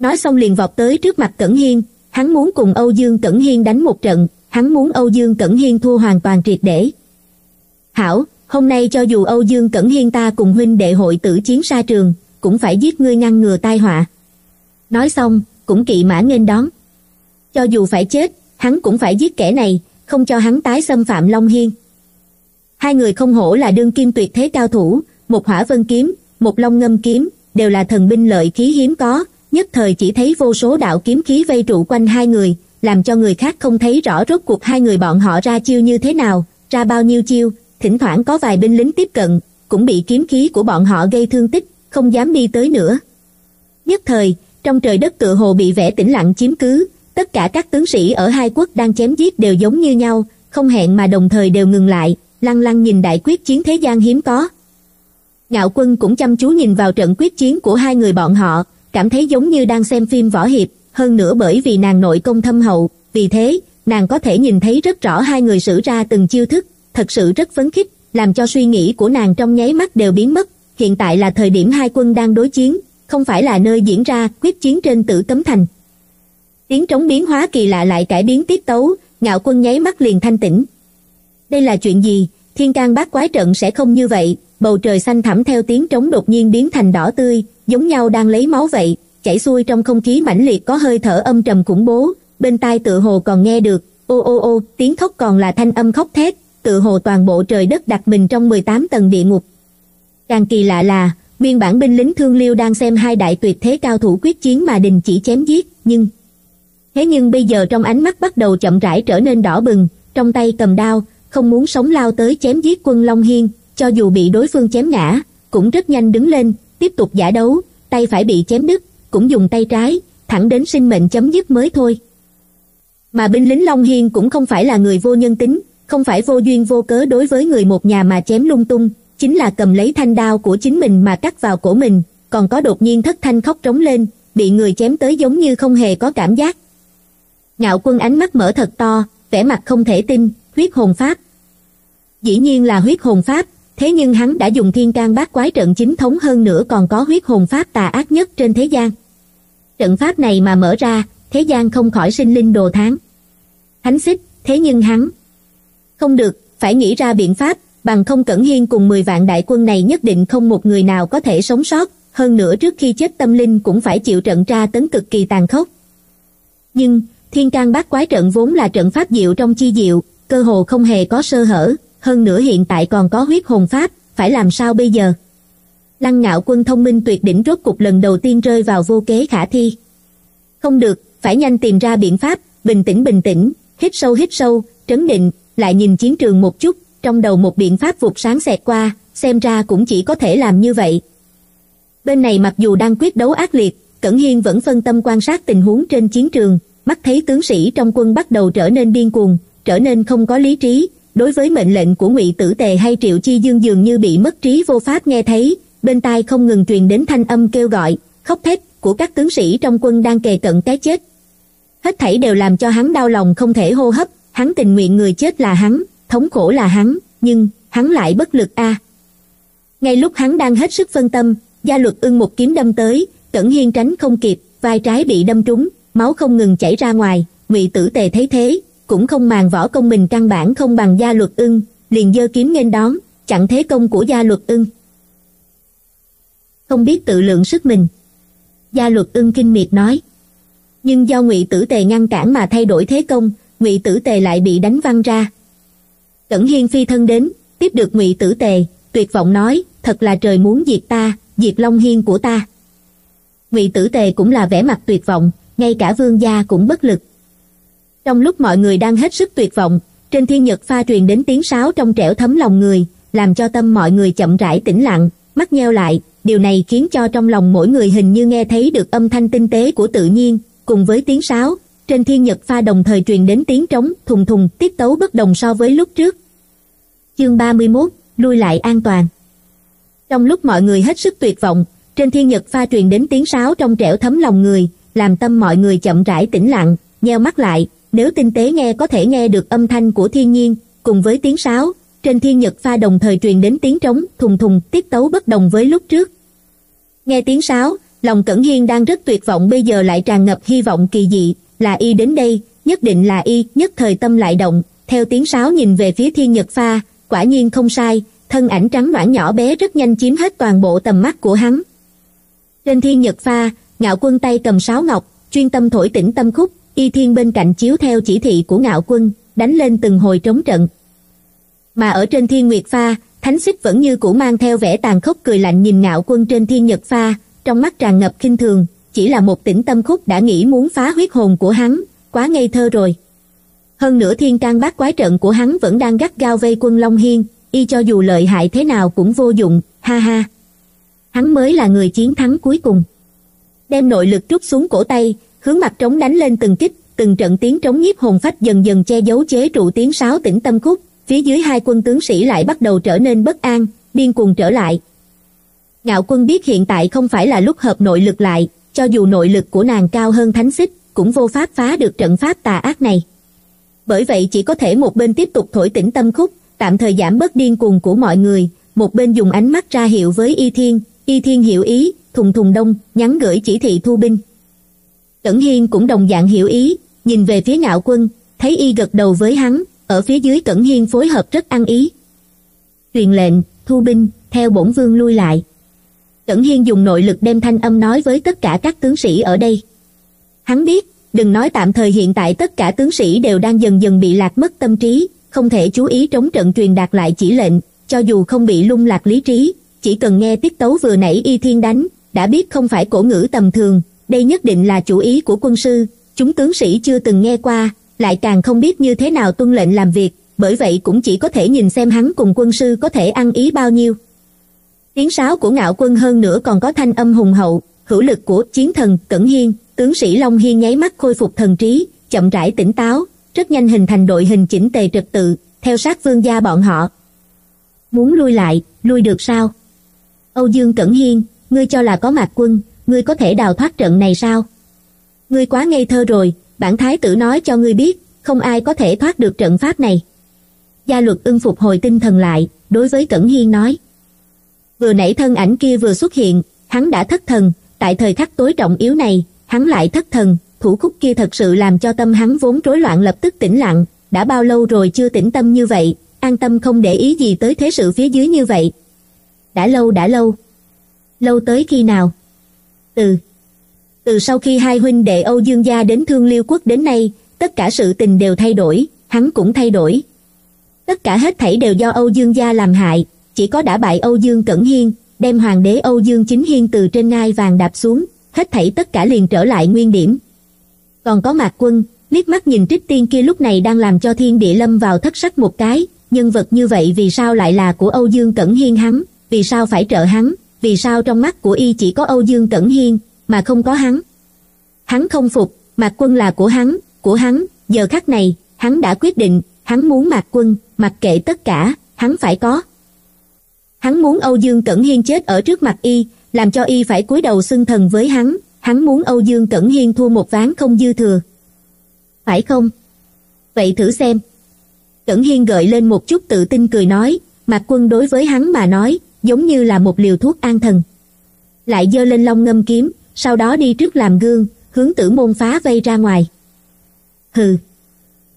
Nói xong liền vọt tới trước mặt Cẩn Hiên, hắn muốn cùng Âu Dương Cẩn Hiên đánh một trận, hắn muốn Âu Dương Cẩn Hiên thua hoàn toàn triệt để. Hảo, hôm nay cho dù Âu Dương Cẩn Hiên ta cùng huynh đệ hội tử chiến xa trường, cũng phải giết ngươi ngăn ngừa tai họa. Nói xong, cũng kỵ mã nghênh đón. Cho dù phải chết, hắn cũng phải giết kẻ này, không cho hắn tái xâm phạm Long Hiên. Hai người không hổ là đương kim tuyệt thế cao thủ, một hỏa vân kiếm, một long ngâm kiếm, đều là thần binh lợi khí hiếm có, nhất thời chỉ thấy vô số đạo kiếm khí vây trụ quanh hai người, làm cho người khác không thấy rõ rốt cuộc hai người bọn họ ra chiêu như thế nào, ra bao nhiêu chiêu, thỉnh thoảng có vài binh lính tiếp cận, cũng bị kiếm khí của bọn họ gây thương tích, không dám đi tới nữa. Nhất thời, trong trời đất tựa hồ bị vẻ tĩnh lặng chiếm cứ, tất cả các tướng sĩ ở hai quốc đang chém giết đều giống như nhau, không hẹn mà đồng thời đều ngừng lại, lăng lăng nhìn đại quyết chiến thế gian hiếm có. Ngạo Quân cũng chăm chú nhìn vào trận quyết chiến của hai người bọn họ, cảm thấy giống như đang xem phim võ hiệp, hơn nữa bởi vì nàng nội công thâm hậu, vì thế, nàng có thể nhìn thấy rất rõ hai người sử ra từng chiêu thức, thật sự rất phấn khích, làm cho suy nghĩ của nàng trong nháy mắt đều biến mất, hiện tại là thời điểm hai quân đang đối chiến, không phải là nơi diễn ra quyết chiến trên Tử Cấm Thành. Tiếng trống biến hóa kỳ lạ lại cải biến tiết tấu, Ngạo Quân nháy mắt liền thanh tĩnh. Đây là chuyện gì? Thiên Cang Bát Quái Trận sẽ không như vậy, bầu trời xanh thẳm theo tiếng trống đột nhiên biến thành đỏ tươi, giống nhau đang lấy máu vậy, chảy xuôi trong không khí mãnh liệt có hơi thở âm trầm khủng bố, bên tai tự hồ còn nghe được ô ô ô tiếng khóc, còn là thanh âm khóc thét, tự hồ toàn bộ trời đất đặt mình trong mười tám tầng địa ngục. Càng kỳ lạ là, nguyên bản binh lính Thương Liêu đang xem hai đại tuyệt thế cao thủ quyết chiến mà đình chỉ chém giết, nhưng thế nhưng bây giờ trong ánh mắt bắt đầu chậm rãi trở nên đỏ bừng, trong tay cầm đao, không muốn sống lao tới chém giết quân Long Hiên, cho dù bị đối phương chém ngã, cũng rất nhanh đứng lên, tiếp tục giả đấu, tay phải bị chém đứt, cũng dùng tay trái, thẳng đến sinh mệnh chấm dứt mới thôi. Mà binh lính Long Hiên cũng không phải là người vô nhân tính, không phải vô duyên vô cớ đối với người một nhà mà chém lung tung, chính là cầm lấy thanh đao của chính mình mà cắt vào cổ mình, còn có đột nhiên thất thanh khóc trống lên, bị người chém tới giống như không hề có cảm giác. Ngạo Quân ánh mắt mở thật to, vẻ mặt không thể tin, huyết hồn pháp. Dĩ nhiên là huyết hồn pháp, thế nhưng hắn đã dùng Thiên Cang Bát Quái Trận chính thống, hơn nữa còn có huyết hồn pháp tà ác nhất trên thế gian. Trận pháp này mà mở ra, thế gian không khỏi sinh linh đồ tháng. Thánh xích, thế nhưng hắn không được, phải nghĩ ra biện pháp, bằng không Cẩn Hiên cùng mười vạn đại quân này nhất định không một người nào có thể sống sót, hơn nữa trước khi chết tâm linh cũng phải chịu trận tra tấn cực kỳ tàn khốc. Nhưng Thiên Cang Bát Quái Trận vốn là trận pháp diệu trong chi diệu, cơ hồ không hề có sơ hở, hơn nữa hiện tại còn có huyết hồn pháp, phải làm sao bây giờ? Lăng Ngạo Quân thông minh tuyệt đỉnh rốt cục lần đầu tiên rơi vào vô kế khả thi. Không được, phải nhanh tìm ra biện pháp, bình tĩnh bình tĩnh, hít sâu hít sâu, trấn định, lại nhìn chiến trường một chút, trong đầu một biện pháp vụt sáng xẹt qua, xem ra cũng chỉ có thể làm như vậy. Bên này mặc dù đang quyết đấu ác liệt, Cẩn Hiên vẫn phân tâm quan sát tình huống trên chiến trường, mắt thấy tướng sĩ trong quân bắt đầu trở nên điên cuồng, trở nên không có lý trí, đối với mệnh lệnh của Ngụy Tử Tề hay Triệu Chi Dương dường như bị mất trí vô pháp nghe thấy, bên tai không ngừng truyền đến thanh âm kêu gọi, khóc thét của các tướng sĩ trong quân đang kề cận cái chết. Hết thảy đều làm cho hắn đau lòng không thể hô hấp, hắn tình nguyện người chết là hắn, thống khổ là hắn, nhưng hắn lại bất lực a. À. Ngay lúc hắn đang hết sức phân tâm, Gia Luật Ưng một kiếm đâm tới, Cẩn Hiên tránh không kịp, vai trái bị đâm trúng, máu không ngừng chảy ra ngoài. Ngụy Tử Tề thấy thế, cũng không màng võ công mình căn bản không bằng Gia Luật Ưng, liền giơ kiếm nghênh đón, chặn thế công của Gia Luật Ưng. Không biết tự lượng sức mình, Gia Luật Ưng kinh miệt nói. Nhưng do Ngụy Tử Tề ngăn cản mà thay đổi thế công, Ngụy Tử Tề lại bị đánh văng ra. Cẩn Hiên phi thân đến, tiếp được Ngụy Tử Tề, tuyệt vọng nói, thật là trời muốn diệt ta, diệt Long Hiên của ta. Ngụy Tử Tề cũng là vẻ mặt tuyệt vọng, ngay cả vương gia cũng bất lực. Trong lúc mọi người đang hết sức tuyệt vọng, trên Thiên Nhật Pha truyền đến tiếng sáo trong trẻo thấm lòng người, làm cho tâm mọi người chậm rãi tĩnh lặng, mắt nheo lại, điều này khiến cho trong lòng mỗi người hình như nghe thấy được âm thanh tinh tế của tự nhiên, cùng với tiếng sáo, trên Thiên Nhật Pha đồng thời truyền đến tiếng trống thùng thùng, tiết tấu bất đồng so với lúc trước. Chương ba mươi mốt, lui lại an toàn. Trong lúc mọi người hết sức tuyệt vọng, trên Thiên Nhật Pha truyền đến tiếng sáo trong trẻo thấm lòng người, làm tâm mọi người chậm rãi tĩnh lặng, nheo mắt lại, nếu tinh tế nghe có thể nghe được âm thanh của thiên nhiên, cùng với tiếng sáo, trên Thiên Nhật Pha đồng thời truyền đến tiếng trống thùng thùng, tiết tấu bất đồng với lúc trước. Nghe tiếng sáo, lòng Cẩn Hiên đang rất tuyệt vọng bây giờ lại tràn ngập hy vọng kỳ dị, là y đến đây, nhất định là y, nhất thời tâm lại động, theo tiếng sáo nhìn về phía Thiên Nhật Pha, quả nhiên không sai, thân ảnh trắng nõn nhỏ bé rất nhanh chiếm hết toàn bộ tầm mắt của hắn. Trên Thiên Nhật Pha, Ngạo Quân tay cầm sáo ngọc, chuyên tâm thổi tĩnh tâm khúc, Y Thiên bên cạnh chiếu theo chỉ thị của Ngạo Quân, đánh lên từng hồi trống trận. Mà ở trên Thiên Nguyệt Pha, Thánh Xích vẫn như cũ mang theo vẻ tàn khốc cười lạnh nhìn Ngạo Quân trên Thiên Nhật Pha, trong mắt tràn ngập khinh thường, chỉ là một tĩnh tâm khúc đã nghĩ muốn phá huyết hồn của hắn, quá ngây thơ rồi. Hơn nữa Thiên Cang Bát Quái Trận của hắn vẫn đang gắt gao vây quân Long Hiên, y cho dù lợi hại thế nào cũng vô dụng, ha ha. Hắn mới là người chiến thắng cuối cùng. Đem nội lực trút xuống cổ tay, hướng mặt trống đánh lên từng kích, từng trận tiếng trống nhiếp hồn phách dần dần che giấu chế trụ tiếng sáo tĩnh tâm khúc, phía dưới hai quân tướng sĩ lại bắt đầu trở nên bất an, điên cuồng trở lại. Ngạo Quân biết hiện tại không phải là lúc hợp nội lực lại, cho dù nội lực của nàng cao hơn Thánh Xích, cũng vô pháp phá được trận pháp tà ác này. Bởi vậy chỉ có thể một bên tiếp tục thổi tĩnh tâm khúc, tạm thời giảm bớt điên cuồng của mọi người, một bên dùng ánh mắt ra hiệu với Y Thiên, Y Thiên hiểu ý, thùng thùng đông, nhắn gửi chỉ thị thu binh. Cẩn Hiên cũng đồng dạng hiểu ý, nhìn về phía Ngạo Quân, thấy y gật đầu với hắn, ở phía dưới Cẩn Hiên phối hợp rất ăn ý. Truyền lệnh, thu binh, theo bổn vương lui lại. Cẩn Hiên dùng nội lực đem thanh âm nói với tất cả các tướng sĩ ở đây. Hắn biết, đừng nói tạm thời hiện tại tất cả tướng sĩ đều đang dần dần bị lạc mất tâm trí, không thể chú ý trống trận truyền đạt lại chỉ lệnh, cho dù không bị lung lạc lý trí, chỉ cần nghe tiết tấu vừa nãy Y Thiên đánh, đã biết không phải cổ ngữ tầm thường, đây nhất định là chủ ý của quân sư, chúng tướng sĩ chưa từng nghe qua, lại càng không biết như thế nào tuân lệnh làm việc, bởi vậy cũng chỉ có thể nhìn xem hắn cùng quân sư có thể ăn ý bao nhiêu. Tiếng sáo của Ngạo Quân hơn nữa còn có thanh âm hùng hậu, hữu lực của chiến thần Cẩn Hiên, tướng sĩ Long Hiên nháy mắt khôi phục thần trí, chậm rãi tỉnh táo, rất nhanh hình thành đội hình chỉnh tề trật tự, theo sát Vương gia bọn họ. Muốn lui lại, lui được sao? Âu Dương Cẩn Hiên, ngươi cho là có Mạc Quân, ngươi có thể đào thoát trận này sao? Ngươi quá ngây thơ rồi, bản thái tử nói cho ngươi biết, không ai có thể thoát được trận pháp này. Gia Luật Ưng phục hồi tinh thần lại, đối với Cẩn Hiên nói. Vừa nãy thân ảnh kia vừa xuất hiện, hắn đã thất thần, tại thời khắc tối trọng yếu này, hắn lại thất thần, thủ khúc kia thật sự làm cho tâm hắn vốn rối loạn lập tức tĩnh lặng, đã bao lâu rồi chưa tĩnh tâm như vậy, an tâm không để ý gì tới thế sự phía dưới như vậy. Đã lâu đã lâu. Lâu tới khi nào? Từ. Từ sau khi hai huynh đệ Âu Dương gia đến Thương Liêu Quốc đến nay, tất cả sự tình đều thay đổi, hắn cũng thay đổi. Tất cả hết thảy đều do Âu Dương gia làm hại, chỉ có đã bại Âu Dương Cẩn Hiên, đem hoàng đế Âu Dương Chính Hiên từ trên ngai vàng đạp xuống, hết thảy tất cả liền trở lại nguyên điểm. Còn có Mạc Quân, liếc mắt nhìn Trích Tiên kia lúc này đang làm cho thiên địa lâm vào thất sắc một cái, nhân vật như vậy vì sao lại là của Âu Dương Cẩn Hiên hắn, vì sao phải trợ hắn, vì sao trong mắt của y chỉ có Âu Dương Cẩn Hiên, mà không có hắn. Hắn không phục, Mạc Quân là của hắn, của hắn, giờ khắc này, hắn đã quyết định, hắn muốn Mạc Quân, mặc kệ tất cả, hắn phải có. Hắn muốn Âu Dương Cẩn Hiên chết ở trước mặt y, làm cho y phải cúi đầu xưng thần với hắn, hắn muốn Âu Dương Cẩn Hiên thua một ván không dư thừa. Phải không? Vậy thử xem. Cẩn Hiên gợi lên một chút tự tin cười nói, Mạc Quân đối với hắn mà nói, giống như là một liều thuốc an thần. Lại giơ lên long ngâm kiếm, sau đó đi trước làm gương, hướng Tử Môn phá vây ra ngoài. Hừ.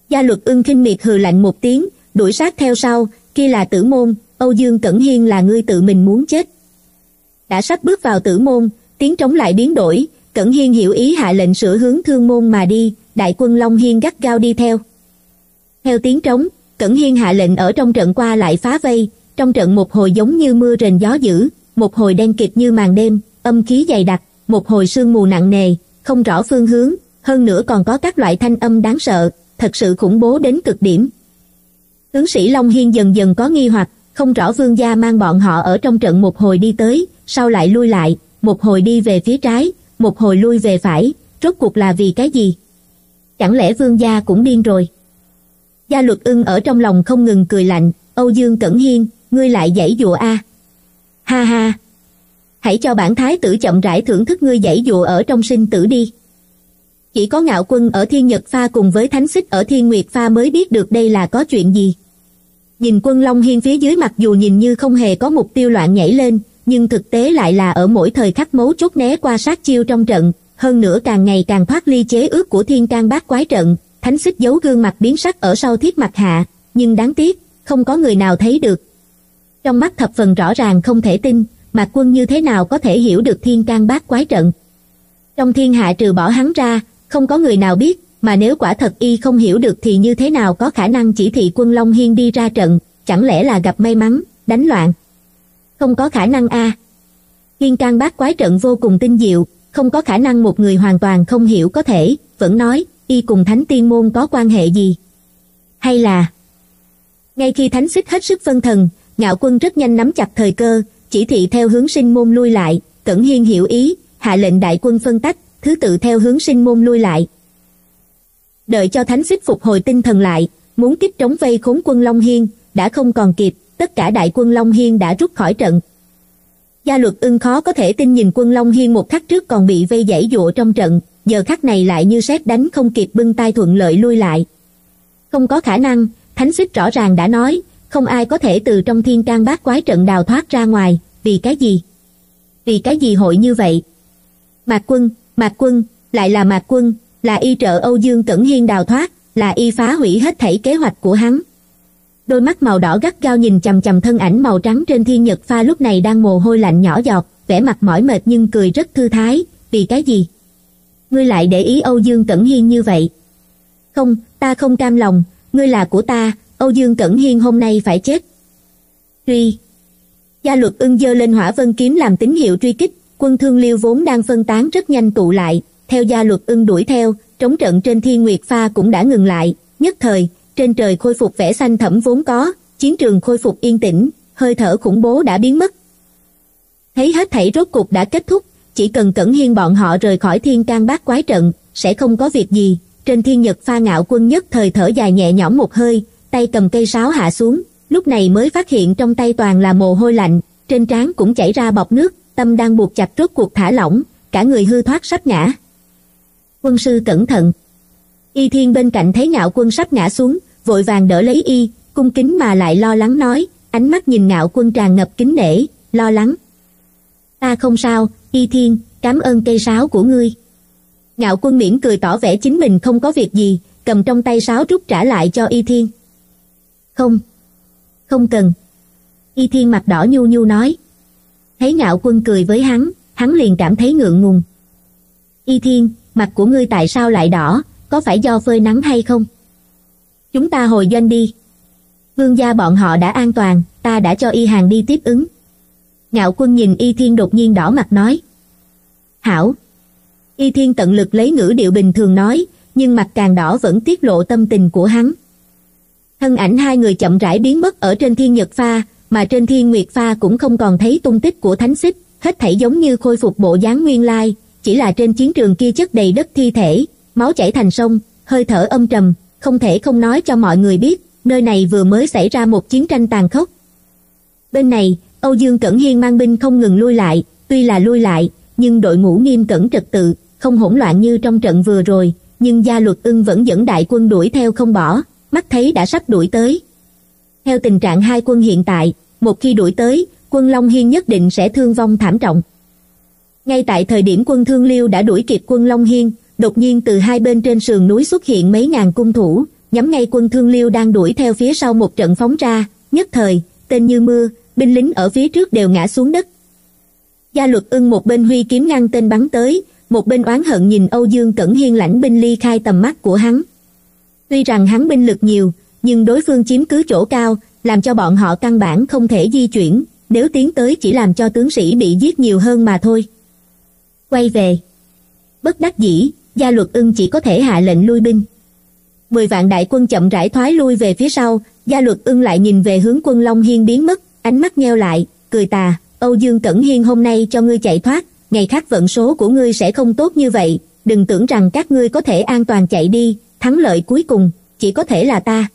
Gia Luật Ưng khinh miệt hừ lạnh một tiếng, đuổi sát theo sau, kia là Tử Môn, Âu Dương Cẩn Hiên là ngươi tự mình muốn chết. Đã sắp bước vào Tử Môn, tiếng trống lại biến đổi, Cẩn Hiên hiểu ý hạ lệnh sửa hướng Thương Môn mà đi, đại quân Long Hiên gắt gao đi theo. Theo tiếng trống, Cẩn Hiên hạ lệnh ở trong trận qua lại phá vây, trong trận một hồi giống như mưa rền gió dữ, một hồi đen kịt như màn đêm, âm khí dày đặc, một hồi sương mù nặng nề, không rõ phương hướng, hơn nữa còn có các loại thanh âm đáng sợ, thật sự khủng bố đến cực điểm. Tướng sĩ Long Hiên dần dần có nghi hoặc, không rõ Vương gia mang bọn họ ở trong trận một hồi đi tới, sau lại lui lại, một hồi đi về phía trái, một hồi lui về phải, rốt cuộc là vì cái gì? Chẳng lẽ Vương gia cũng điên rồi? Gia Luật Ưng ở trong lòng không ngừng cười lạnh, Âu Dương Cẩn Hiên, ngươi lại giãy dụa a. Ha ha. Hãy cho bản thái tử chậm rãi thưởng thức ngươi giãy dụa ở trong sinh tử đi. Chỉ có Ngạo Quân ở Thiên Nhật Pha cùng với Thánh Xích ở Thiên Nguyệt Pha mới biết được đây là có chuyện gì. Nhìn quân Long Hiên phía dưới mặc dù nhìn như không hề có mục tiêu loạn nhảy lên, nhưng thực tế lại là ở mỗi thời khắc mấu chốt né qua sát chiêu trong trận, hơn nữa càng ngày càng thoát ly chế ước của Thiên Cang Bát Quái Trận. Thánh Xích giấu gương mặt biến sắc ở sau Thiết Mặc hạ, nhưng đáng tiếc, không có người nào thấy được. Trong mắt thập phần rõ ràng không thể tin, Mạc Quân như thế nào có thể hiểu được Thiên Cang Bát Quái Trận. Trong thiên hạ trừ bỏ hắn ra, không có người nào biết, mà nếu quả thật y không hiểu được thì như thế nào có khả năng chỉ thị quân Long Hiên đi ra trận, chẳng lẽ là gặp may mắn, đánh loạn. Không có khả năng a. À. Thiên Cang Bát Quái Trận vô cùng tinh diệu, không có khả năng một người hoàn toàn không hiểu có thể, vẫn nói, y cùng Thánh Tiên Môn có quan hệ gì. Hay là... Ngay khi Thánh Xích hết sức phân thần, Ngạo Quân rất nhanh nắm chặt thời cơ, chỉ thị theo hướng Sinh Môn lui lại, Cẩn Hiên hiểu ý, hạ lệnh đại quân phân tách, thứ tự theo hướng Sinh Môn lui lại. Đợi cho Thánh Xích phục hồi tinh thần lại, muốn kích trống vây khốn quân Long Hiên, đã không còn kịp, tất cả đại quân Long Hiên đã rút khỏi trận. Gia Luật Ưng khó có thể tin nhìn quân Long Hiên một khắc trước còn bị vây giãy dụa trong trận, giờ khắc này lại như sét đánh không kịp bưng tay thuận lợi lui lại. Không có khả năng, Thánh Xích rõ ràng đã nói, không ai có thể từ trong Thiên Cang Bát Quái Trận đào thoát ra ngoài, vì cái gì? Vì cái gì hội như vậy? Mạc Quân, Mạc Quân, lại là Mạc Quân, là y trợ Âu Dương Cẩn Hiên đào thoát, là y phá hủy hết thảy kế hoạch của hắn. Đôi mắt màu đỏ gắt gao nhìn chằm chằm thân ảnh màu trắng trên Thiên Nhật Pha lúc này đang mồ hôi lạnh nhỏ giọt, vẻ mặt mỏi mệt nhưng cười rất thư thái. Vì cái gì? Ngươi lại để ý Âu Dương Cẩn Hiên như vậy? Không, ta không cam lòng, ngươi là của ta, Âu Dương Cẩn Hiên hôm nay phải chết. Truy! Gia Luật Ưng giơ lên hỏa vân kiếm làm tín hiệu truy kích, quân Thương Liêu vốn đang phân tán rất nhanh tụ lại, theo Gia Luật Ưng đuổi theo, trống trận trên Thiên Nguyệt Pha cũng đã ngừng lại, nhất thời, trên trời khôi phục vẻ xanh thẫm vốn có, chiến trường khôi phục yên tĩnh, hơi thở khủng bố đã biến mất. Thấy hết thảy rốt cục đã kết thúc, chỉ cần Cẩn Hiên bọn họ rời khỏi Thiên Cang Bát Quái Trận, sẽ không có việc gì. Trên Thiên Nhật Pha Ngạo Quân nhất thời thở dài nhẹ nhõm một hơi, tay cầm cây sáo hạ xuống, lúc này mới phát hiện trong tay toàn là mồ hôi lạnh, trên trán cũng chảy ra bọt nước, tâm đang buộc chặt rốt cuộc thả lỏng, cả người hư thoát sắp ngã. Quân sư cẩn thận! Y Thiên bên cạnh thấy Ngạo Quân sắp ngã xuống, vội vàng đỡ lấy y, cung kính mà lại lo lắng nói, ánh mắt nhìn Ngạo Quân tràn ngập kính nể, lo lắng. Ta không sao, Y Thiên, cảm ơn cây sáo của ngươi. Ngạo Quân mỉm cười tỏ vẻ chính mình không có việc gì, cầm trong tay sáo rút trả lại cho Y Thiên. Không, không cần. Y Thiên mặt đỏ nhu nhu nói. Thấy Ngạo Quân cười với hắn, hắn liền cảm thấy ngượng ngùng. Y Thiên, mặt của ngươi tại sao lại đỏ, có phải do phơi nắng hay không? Chúng ta hồi doanh đi. Vương gia bọn họ đã an toàn, ta đã cho Y Hàng đi tiếp ứng. Ngạo Quân nhìn Y Thiên đột nhiên đỏ mặt nói. Hảo! Y Thiên tận lực lấy ngữ điệu bình thường nói, nhưng mặt càng đỏ vẫn tiết lộ tâm tình của hắn. Thân ảnh hai người chậm rãi biến mất ở trên Thiên Nhật Pha, mà trên Thiên Nguyệt Pha cũng không còn thấy tung tích của Thánh Xích, hết thảy giống như khôi phục bộ dáng nguyên lai, chỉ là trên chiến trường kia chất đầy đất thi thể, máu chảy thành sông, hơi thở âm trầm, không thể không nói cho mọi người biết, nơi này vừa mới xảy ra một chiến tranh tàn khốc. Bên này, Âu Dương Cẩn Hiên mang binh không ngừng lui lại, tuy là lui lại, nhưng đội ngũ nghiêm cẩn trật tự, không hỗn loạn như trong trận vừa rồi, nhưng Gia Luật Ưng vẫn dẫn đại quân đuổi theo không bỏ, mắt thấy đã sắp đuổi tới. Theo tình trạng hai quân hiện tại, một khi đuổi tới, quân Long Hiên nhất định sẽ thương vong thảm trọng. Ngay tại thời điểm quân Thương Liêu đã đuổi kịp quân Long Hiên, đột nhiên từ hai bên trên sườn núi xuất hiện mấy ngàn cung thủ, nhắm ngay quân Thương Liêu đang đuổi theo phía sau một trận phóng ra, nhất thời, tên như mưa, binh lính ở phía trước đều ngã xuống đất. Gia Luật Ưng một bên huy kiếm ngăn tên bắn tới, một bên oán hận nhìn Âu Dương Cẩn Hiên lãnh binh ly khai tầm mắt của hắn. Tuy rằng hắn binh lực nhiều, nhưng đối phương chiếm cứ chỗ cao, làm cho bọn họ căn bản không thể di chuyển, nếu tiến tới chỉ làm cho tướng sĩ bị giết nhiều hơn mà thôi. Quay về. Bất đắc dĩ, Gia Luật Ưng chỉ có thể hạ lệnh lui binh. Mười vạn đại quân chậm rãi thoái lui về phía sau, Gia Luật Ưng lại nhìn về hướng quân Long Hiên biến mất, ánh mắt nheo lại, cười tà, Âu Dương Cẩn Hiên hôm nay cho ngươi chạy thoát, ngày khác vận số của ngươi sẽ không tốt như vậy, đừng tưởng rằng các ngươi có thể an toàn chạy đi, thắng lợi cuối cùng, chỉ có thể là ta.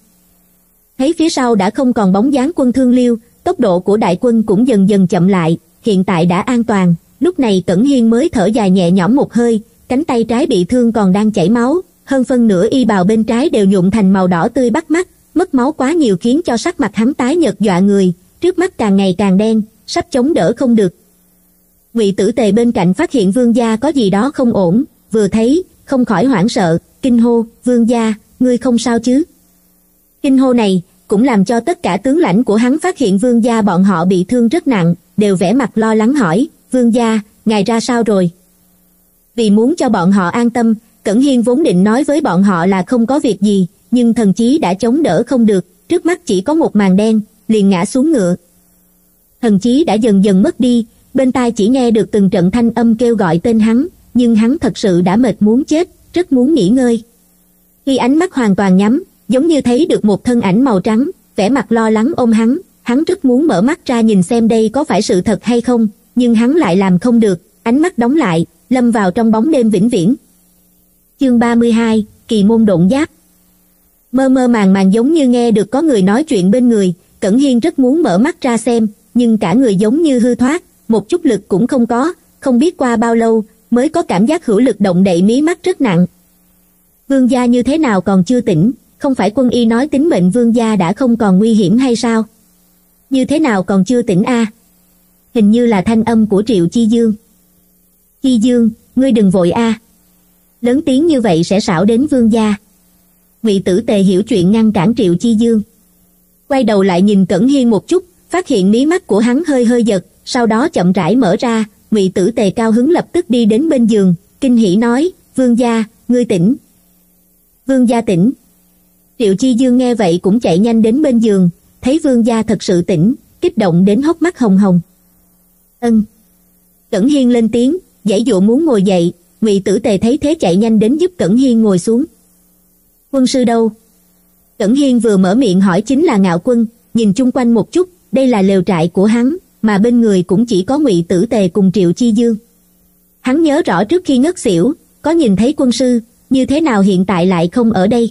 Thấy phía sau đã không còn bóng dáng quân Thương Liêu, tốc độ của đại quân cũng dần dần chậm lại, hiện tại đã an toàn, lúc này Cẩn Hiên mới thở dài nhẹ nhõm một hơi, cánh tay trái bị thương còn đang chảy máu, hơn phân nửa y bào bên trái đều nhuộm thành màu đỏ tươi bắt mắt, mất máu quá nhiều khiến cho sắc mặt hắn tái nhợt dọa người, trước mắt càng ngày càng đen, sắp chống đỡ không được. Ngụy Tử Tề bên cạnh phát hiện vương gia có gì đó không ổn, vừa thấy, không khỏi hoảng sợ, kinh hô, vương gia, ngươi không sao chứ? Kinh hô này, cũng làm cho tất cả tướng lãnh của hắn phát hiện vương gia bọn họ bị thương rất nặng, đều vẻ mặt lo lắng hỏi, vương gia, ngài ra sao rồi? Vì muốn cho bọn họ an tâm, Cẩn Hiên vốn định nói với bọn họ là không có việc gì, nhưng thần chí đã chống đỡ không được, trước mắt chỉ có một màn đen, liền ngã xuống ngựa. Thần chí đã dần dần mất đi, bên tai chỉ nghe được từng trận thanh âm kêu gọi tên hắn, nhưng hắn thật sự đã mệt muốn chết, rất muốn nghỉ ngơi. Khi ánh mắt hoàn toàn nhắm, giống như thấy được một thân ảnh màu trắng, vẻ mặt lo lắng ôm hắn, hắn rất muốn mở mắt ra nhìn xem đây có phải sự thật hay không, nhưng hắn lại làm không được, ánh mắt đóng lại, lâm vào trong bóng đêm vĩnh viễn. Chương ba mươi hai, Kỳ Môn Độn Giáp. Mơ mơ màng màng giống như nghe được có người nói chuyện bên người, Cẩn Hiên rất muốn mở mắt ra xem, nhưng cả người giống như hư thoát, một chút lực cũng không có, không biết qua bao lâu mới có cảm giác hữu lực động đậy mí mắt rất nặng. Vương gia như thế nào còn chưa tỉnh, không phải quân y nói tính mệnh vương gia đã không còn nguy hiểm hay sao? Như thế nào còn chưa tỉnh a? À? Hình như là thanh âm của Triệu Chi Dương. Chi Dương, ngươi đừng vội a. À. Lớn tiếng như vậy sẽ xảo đến vương gia. Ngụy Tử Tề hiểu chuyện ngăn cản Triệu Chi Dương. Quay đầu lại nhìn Cẩn Hiên một chút, phát hiện mí mắt của hắn hơi hơi giật, sau đó chậm rãi mở ra, Ngụy Tử Tề cao hứng lập tức đi đến bên giường, kinh hỉ nói, vương gia, ngươi tỉnh. Vương gia tỉnh. Triệu Chi Dương nghe vậy cũng chạy nhanh đến bên giường, thấy vương gia thật sự tỉnh, kích động đến hốc mắt hồng hồng. Ân. Cẩn Hiên lên tiếng, giãy dụa muốn ngồi dậy. Ngụy Tử Tề thấy thế chạy nhanh đến giúp Cẩn Hiên ngồi xuống. Quân sư đâu? Cẩn Hiên vừa mở miệng hỏi chính là Ngạo Quân, nhìn chung quanh một chút, đây là lều trại của hắn, mà bên người cũng chỉ có Ngụy Tử Tề cùng Triệu Chi Dương. Hắn nhớ rõ trước khi ngất xỉu, có nhìn thấy quân sư, như thế nào hiện tại lại không ở đây.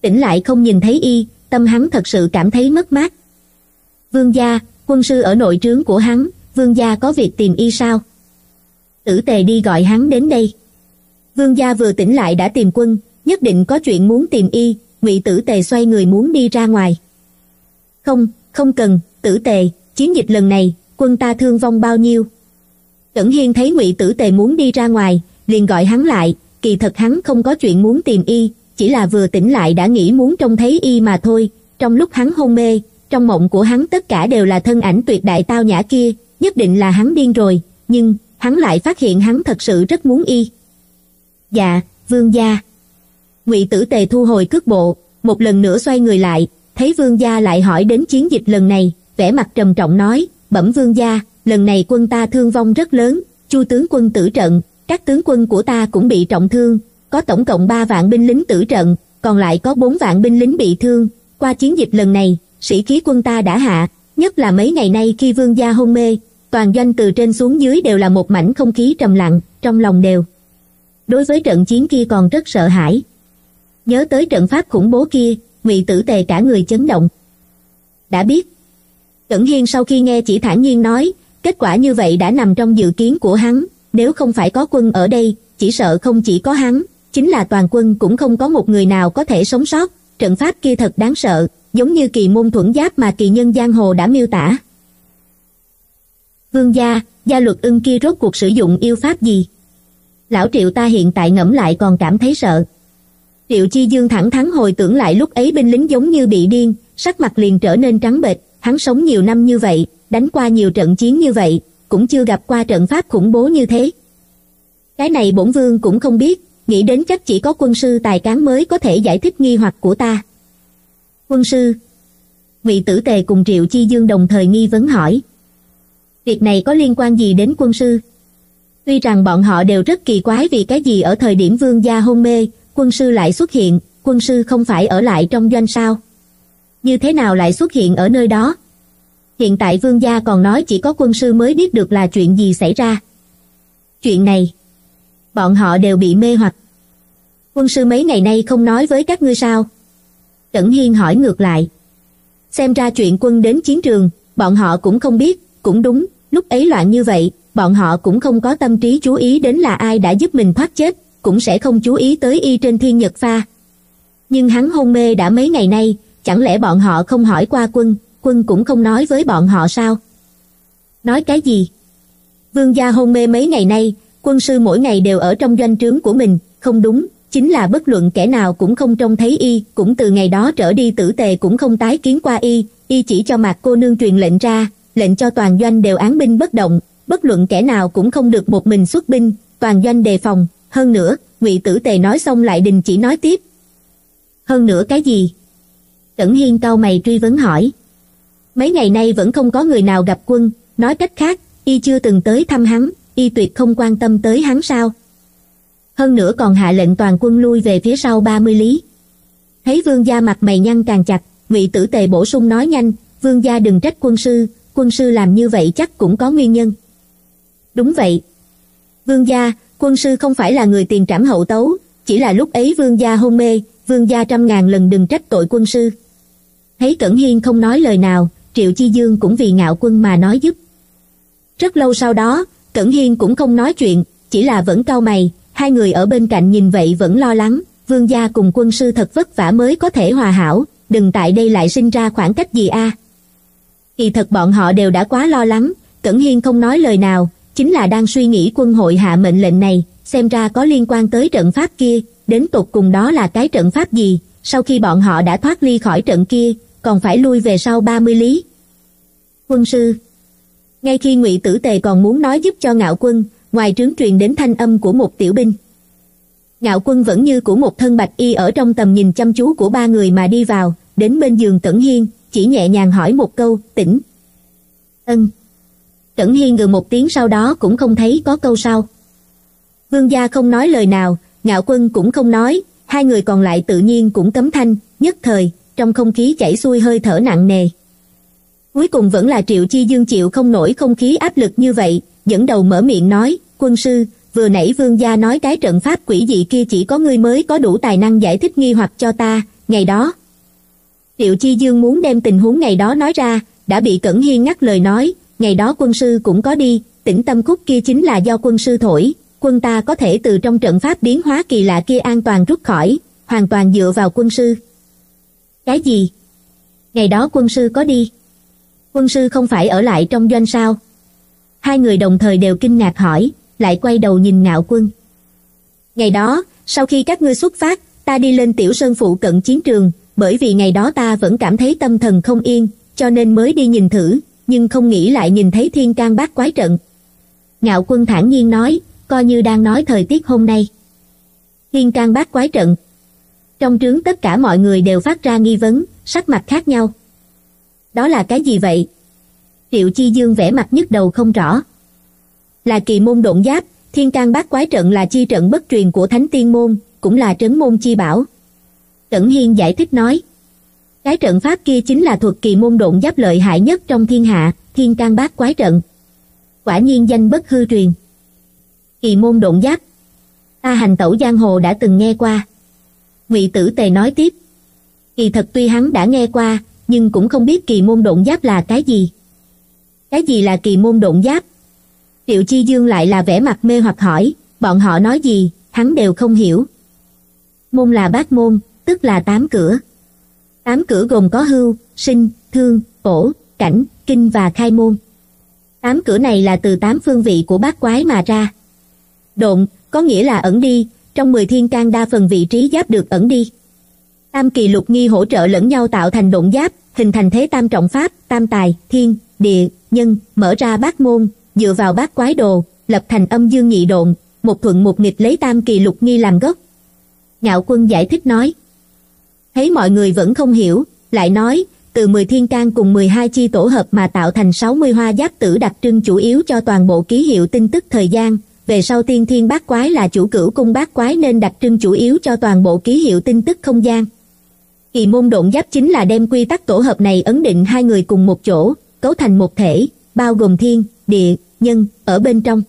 Tỉnh lại không nhìn thấy y, tâm hắn thật sự cảm thấy mất mát. Vương gia, quân sư ở nội trướng của hắn, vương gia có việc tìm y sao? Tử Tề đi gọi hắn đến đây. Vương gia vừa tỉnh lại đã tìm quân, nhất định có chuyện muốn tìm y. Ngụy Tử Tề xoay người muốn đi ra ngoài. Không, không cần, Tử Tề, chiến dịch lần này, quân ta thương vong bao nhiêu? Cẩn Hiên thấy Ngụy Tử Tề muốn đi ra ngoài, liền gọi hắn lại, kỳ thật hắn không có chuyện muốn tìm y, chỉ là vừa tỉnh lại đã nghĩ muốn trông thấy y mà thôi, trong lúc hắn hôn mê, trong mộng của hắn tất cả đều là thân ảnh tuyệt đại tao nhã kia, nhất định là hắn điên rồi, nhưng hắn lại phát hiện hắn thật sự rất muốn y. Dạ, vương gia. Ngụy Tử Tề thu hồi cước bộ, một lần nữa xoay người lại, thấy vương gia lại hỏi đến chiến dịch lần này, vẻ mặt trầm trọng nói, bẩm vương gia, lần này quân ta thương vong rất lớn, Chu tướng quân tử trận, các tướng quân của ta cũng bị trọng thương, có tổng cộng ba vạn binh lính tử trận, còn lại có bốn vạn binh lính bị thương, qua chiến dịch lần này, sĩ khí quân ta đã hạ, nhất là mấy ngày nay khi vương gia hôn mê, toàn doanh từ trên xuống dưới đều là một mảnh không khí trầm lặng, trong lòng đều đối với trận chiến kia còn rất sợ hãi. Nhớ tới trận pháp khủng bố kia, Ngụy Tử Tề cả người chấn động. Đã biết. Cẩn Hiên sau khi nghe chỉ thản nhiên nói, kết quả như vậy đã nằm trong dự kiến của hắn, nếu không phải có quân ở đây, chỉ sợ không chỉ có hắn, chính là toàn quân cũng không có một người nào có thể sống sót, trận pháp kia thật đáng sợ, giống như kỳ môn thuẫn giáp mà kỳ nhân giang hồ đã miêu tả. Vương gia, Gia Luật Ưng kia rốt cuộc sử dụng yêu pháp gì? Lão Triệu ta hiện tại ngẫm lại còn cảm thấy sợ. Triệu Chi Dương thẳng thắn hồi tưởng lại lúc ấy binh lính giống như bị điên, sắc mặt liền trở nên trắng bệch, hắn sống nhiều năm như vậy, đánh qua nhiều trận chiến như vậy, cũng chưa gặp qua trận pháp khủng bố như thế. Cái này bổn vương cũng không biết, nghĩ đến chắc chỉ có quân sư tài cán mới có thể giải thích nghi hoặc của ta. Quân sư? Ngụy Tử Tề cùng Triệu Chi Dương đồng thời nghi vấn hỏi. Việc này có liên quan gì đến quân sư? Tuy rằng bọn họ đều rất kỳ quái vì cái gì ở thời điểm vương gia hôn mê, quân sư lại xuất hiện, quân sư không phải ở lại trong doanh sao? Như thế nào lại xuất hiện ở nơi đó? Hiện tại vương gia còn nói chỉ có quân sư mới biết được là chuyện gì xảy ra. Chuyện này, bọn họ đều bị mê hoặc. Quân sư mấy ngày nay không nói với các ngươi sao? Cẩn Hiên hỏi ngược lại. Xem ra chuyện quân đến chiến trường, bọn họ cũng không biết, cũng đúng, lúc ấy loạn như vậy, bọn họ cũng không có tâm trí chú ý đến là ai đã giúp mình thoát chết, cũng sẽ không chú ý tới y trên Thiên Nhật Pha. Nhưng hắn hôn mê đã mấy ngày nay, chẳng lẽ bọn họ không hỏi qua quân, quân cũng không nói với bọn họ sao? Nói cái gì? Vương gia hôn mê mấy ngày nay, quân sư mỗi ngày đều ở trong doanh trướng của mình, không đúng, chính là bất luận kẻ nào cũng không trông thấy y, cũng từ ngày đó trở đi Tử Tề cũng không tái kiến qua y, y chỉ cho Mạc cô nương truyền lệnh ra, lệnh cho toàn doanh đều án binh bất động, bất luận kẻ nào cũng không được một mình xuất binh, toàn doanh đề phòng. Hơn nữa, Ngụy Tử Tề nói xong lại đình chỉ nói tiếp. Hơn nữa cái gì? Cẩn Hiên cau mày truy vấn hỏi. Mấy ngày nay vẫn không có người nào gặp quân, nói cách khác, y chưa từng tới thăm hắn, y tuyệt không quan tâm tới hắn sao? Hơn nữa còn hạ lệnh toàn quân lui về phía sau ba mươi lý. Thấy vương gia mặt mày nhăn càng chặt, Ngụy Tử Tề bổ sung nói nhanh, vương gia đừng trách quân sư, quân sư làm như vậy chắc cũng có nguyên nhân. Đúng vậy. Vương gia, quân sư không phải là người tiền trảm hậu tấu, chỉ là lúc ấy vương gia hôn mê, vương gia trăm ngàn lần đừng trách tội quân sư. Thấy Cẩn Hiên không nói lời nào, Triệu Chi Dương cũng vì Ngạo Quân mà nói giúp. Rất lâu sau đó, Cẩn Hiên cũng không nói chuyện, chỉ là vẫn cau mày, hai người ở bên cạnh nhìn vậy vẫn lo lắng, vương gia cùng quân sư thật vất vả mới có thể hòa hảo, đừng tại đây lại sinh ra khoảng cách gì a. À. Kỳ thật bọn họ đều đã quá lo lắng, Cẩn Hiên không nói lời nào, chính là đang suy nghĩ quân hội hạ mệnh lệnh này, xem ra có liên quan tới trận pháp kia, đến tột cùng đó là cái trận pháp gì, sau khi bọn họ đã thoát ly khỏi trận kia, còn phải lui về sau ba mươi lý. Quân sư, Ngay khi Ngụy Tử Tề còn muốn nói giúp cho Ngạo Quân, ngoài trướng truyền đến thanh âm của một tiểu binh. Ngạo Quân vẫn như của một thân bạch y ở trong tầm nhìn chăm chú của ba người mà đi vào, đến bên giường Cẩn Hiên, chỉ nhẹ nhàng hỏi một câu, tỉnh. Ân. Cẩn Hiên ngừ một tiếng, sau đó cũng không thấy có câu sau. Vương gia không nói lời nào, Ngạo Quân cũng không nói, hai người còn lại tự nhiên cũng cấm thanh, nhất thời, trong không khí chảy xuôi hơi thở nặng nề. Cuối cùng vẫn là Triệu Chi Dương chịu không nổi không khí áp lực như vậy, dẫn đầu mở miệng nói, quân sư, vừa nãy vương gia nói cái trận pháp quỷ dị kia chỉ có ngươi mới có đủ tài năng giải thích nghi hoặc cho ta, ngày đó. Triệu Chi Dương muốn đem tình huống ngày đó nói ra, đã bị Cẩn Hiên ngắt lời nói, ngày đó quân sư cũng có đi, tĩnh tâm cúc kia chính là do quân sư thổi, quân ta có thể từ trong trận pháp biến hóa kỳ lạ kia an toàn rút khỏi, hoàn toàn dựa vào quân sư. Cái gì? Ngày đó quân sư có đi? Quân sư không phải ở lại trong doanh sao? Hai người đồng thời đều kinh ngạc hỏi, lại quay đầu nhìn Ngạo Quân. Ngày đó, sau khi các ngươi xuất phát, ta đi lên tiểu sơn phụ cận chiến trường, bởi vì ngày đó ta vẫn cảm thấy tâm thần không yên, cho nên mới đi nhìn thử, nhưng không nghĩ lại nhìn thấy Thiên Cang Bát Quái Trận. Ngạo Quân thản nhiên nói, coi như đang nói thời tiết hôm nay. Thiên Cang Bát Quái Trận. Trong trướng tất cả mọi người đều phát ra nghi vấn, sắc mặt khác nhau. Đó là cái gì vậy? Triệu Chi Dương vẻ mặt nhức đầu không rõ. Là kỳ môn độn giáp, Thiên Cang Bát Quái Trận là chi trận bất truyền của Thánh Tiên Môn, cũng là trấn môn chi bảo. Cẩn Hiên giải thích nói. Cái trận pháp kia chính là thuật kỳ môn độn giáp lợi hại nhất trong thiên hạ, Thiên Cang Bát Quái Trận. Quả nhiên danh bất hư truyền. Kỳ môn độn giáp. Ta hành tẩu giang hồ đã từng nghe qua. Ngụy Tử Tề nói tiếp. Kỳ thật tuy hắn đã nghe qua, nhưng cũng không biết kỳ môn độn giáp là cái gì. Cái gì là kỳ môn độn giáp? Triệu Chi Dương lại là vẻ mặt mê hoặc hỏi, bọn họ nói gì, hắn đều không hiểu. Môn là bát môn, tức là tám cửa. Tám cửa gồm có hưu, sinh, thương, cổ, cảnh, kinh và khai môn. Tám cửa này là từ tám phương vị của bát quái mà ra. Độn, có nghĩa là ẩn đi, trong mười thiên can đa phần vị trí giáp được ẩn đi. Tam kỳ lục nghi hỗ trợ lẫn nhau tạo thành độn giáp, hình thành thế tam trọng pháp, tam tài, thiên, địa, nhân, mở ra bát môn, dựa vào bát quái đồ, lập thành âm dương nhị độn, một thuận một nghịch lấy tam kỳ lục nghi làm gốc. Ngạo Quân giải thích nói. Thấy mọi người vẫn không hiểu, lại nói, từ mười thiên can cùng mười hai chi tổ hợp mà tạo thành sáu mươi hoa giáp tử đặc trưng chủ yếu cho toàn bộ ký hiệu tin tức thời gian, về sau tiên thiên bát quái là chủ cửu cung bát quái nên đặc trưng chủ yếu cho toàn bộ ký hiệu tin tức không gian. Kỳ môn độn giáp chính là đem quy tắc tổ hợp này ấn định hai người cùng một chỗ, cấu thành một thể, bao gồm thiên, địa, nhân, ở bên trong.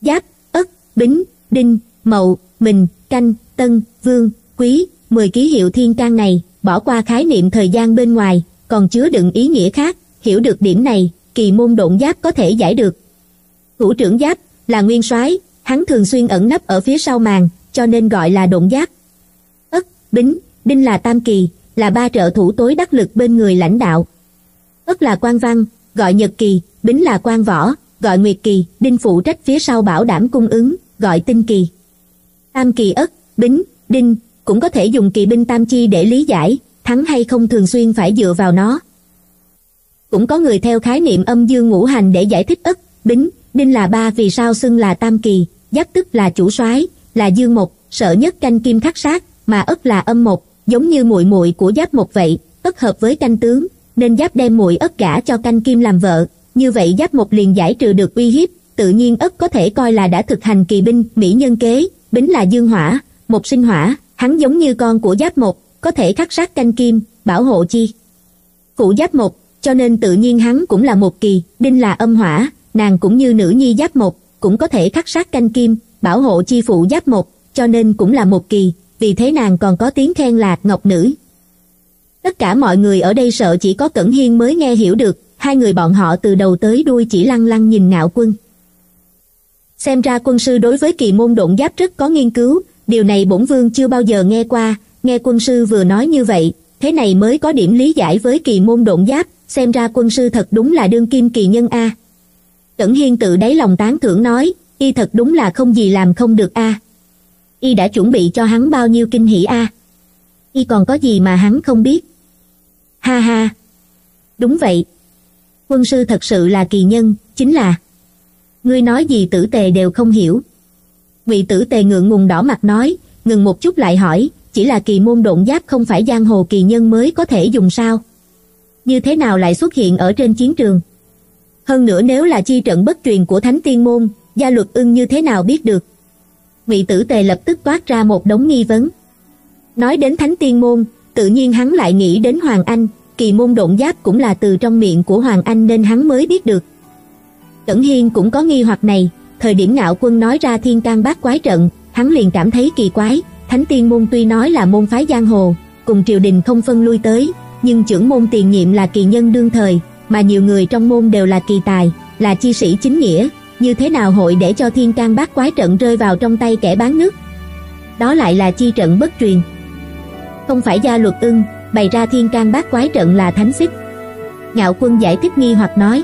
Giáp, ất, bính, đinh, mậu, mình, canh, tân, vương, quý, mười ký hiệu thiên can này, bỏ qua khái niệm thời gian bên ngoài, còn chứa đựng ý nghĩa khác, hiểu được điểm này, kỳ môn độn giáp có thể giải được. Thủ trưởng giáp là nguyên soái, hắn thường xuyên ẩn nấp ở phía sau màn, cho nên gọi là độn giáp. Ất, bính, đinh là tam kỳ, là ba trợ thủ tối đắc lực bên người lãnh đạo. Ất là quan văn, gọi nhật kỳ, bính là quan võ, gọi nguyệt kỳ, đinh phụ trách phía sau bảo đảm cung ứng, gọi tinh kỳ. Tam kỳ ất, bính, đinh, cũng có thể dùng kỳ binh tam chi để lý giải, thắng hay không thường xuyên phải dựa vào nó. Cũng có người theo khái niệm âm dương ngũ hành để giải thích ất, bính, đinh là ba vì sao xưng là tam kỳ, giáp tức là chủ soái, là dương mộc, sợ nhất canh kim khắc sát, mà ất là âm mộc, giống như muội muội của giáp mộc vậy, ất hợp với canh tướng, nên giáp đem muội ất gả cho canh kim làm vợ, như vậy giáp mộc liền giải trừ được uy hiếp, tự nhiên ất có thể coi là đã thực hành kỳ binh, mỹ nhân kế, bính là dương hỏa, mộc sinh hỏa, hắn giống như con của giáp mộc, có thể khắc sát canh kim, bảo hộ chi phụ giáp mộc, cho nên tự nhiên hắn cũng là một kỳ, đinh là âm hỏa, nàng cũng như nữ nhi giáp mộc, cũng có thể khắc sát canh kim, bảo hộ chi phụ giáp mộc, cho nên cũng là một kỳ, vì thế nàng còn có tiếng khen là ngọc nữ. Tất cả mọi người ở đây sợ chỉ có Cẩn Hiên mới nghe hiểu được, hai người bọn họ từ đầu tới đuôi chỉ lăng lăng nhìn Ngạo Quân. Xem ra quân sư đối với kỳ môn độn giáp rất có nghiên cứu, điều này bổn vương chưa bao giờ nghe qua, nghe quân sư vừa nói như vậy, thế này mới có điểm lý giải với kỳ môn độn giáp, xem ra quân sư thật đúng là đương kim kỳ nhân a. Cẩn Hiên tự đáy lòng tán thưởng nói, y thật đúng là không gì làm không được a. Y đã chuẩn bị cho hắn bao nhiêu kinh hỉ a. Y còn có gì mà hắn không biết. Ha ha. Đúng vậy. quân sư thật sự là kỳ nhân, chính là ngươi nói gì Tử Tề đều không hiểu. Ngụy Tử Tề ngượng ngùng đỏ mặt nói, ngừng một chút lại hỏi, chỉ là kỳ môn độn giáp không phải giang hồ kỳ nhân mới có thể dùng sao? Như thế nào lại xuất hiện ở trên chiến trường? Hơn nữa nếu là chi trận bất truyền của Thánh Tiên Môn, Gia Luật Ưng như thế nào biết được? Ngụy Tử Tề lập tức toát ra một đống nghi vấn. Nói đến Thánh Tiên Môn, tự nhiên hắn lại nghĩ đến Hoàng Anh, kỳ môn độn giáp cũng là từ trong miệng của Hoàng Anh nên hắn mới biết được. Cẩn Hiên cũng có nghi hoặc này, thời điểm Ngạo Quân nói ra Thiên Cang Bát Quái Trận, hắn liền cảm thấy kỳ quái. Thánh Tiên Môn tuy nói là môn phái giang hồ, cùng triều đình không phân lui tới, nhưng trưởng môn tiền nhiệm là kỳ nhân đương thời, mà nhiều người trong môn đều là kỳ tài, là chi sĩ chính nghĩa, như thế nào hội để cho Thiên Cang Bát Quái Trận rơi vào trong tay kẻ bán nước? Đó lại là chi trận bất truyền. Không phải Gia Luật Ưng, bày ra Thiên Cang Bát Quái Trận là Thánh Xích. Ngạo Quân giải thích nghi hoặc nói.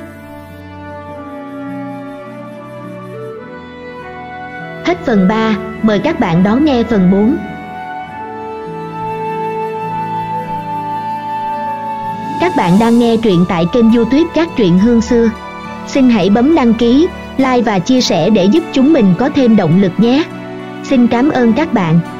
Hết phần ba, mời các bạn đón nghe phần bốn. Các bạn đang nghe truyện tại kênh YouTube Các Truyện Hương Xưa. Xin hãy bấm đăng ký, like và chia sẻ để giúp chúng mình có thêm động lực nhé. Xin cảm ơn các bạn.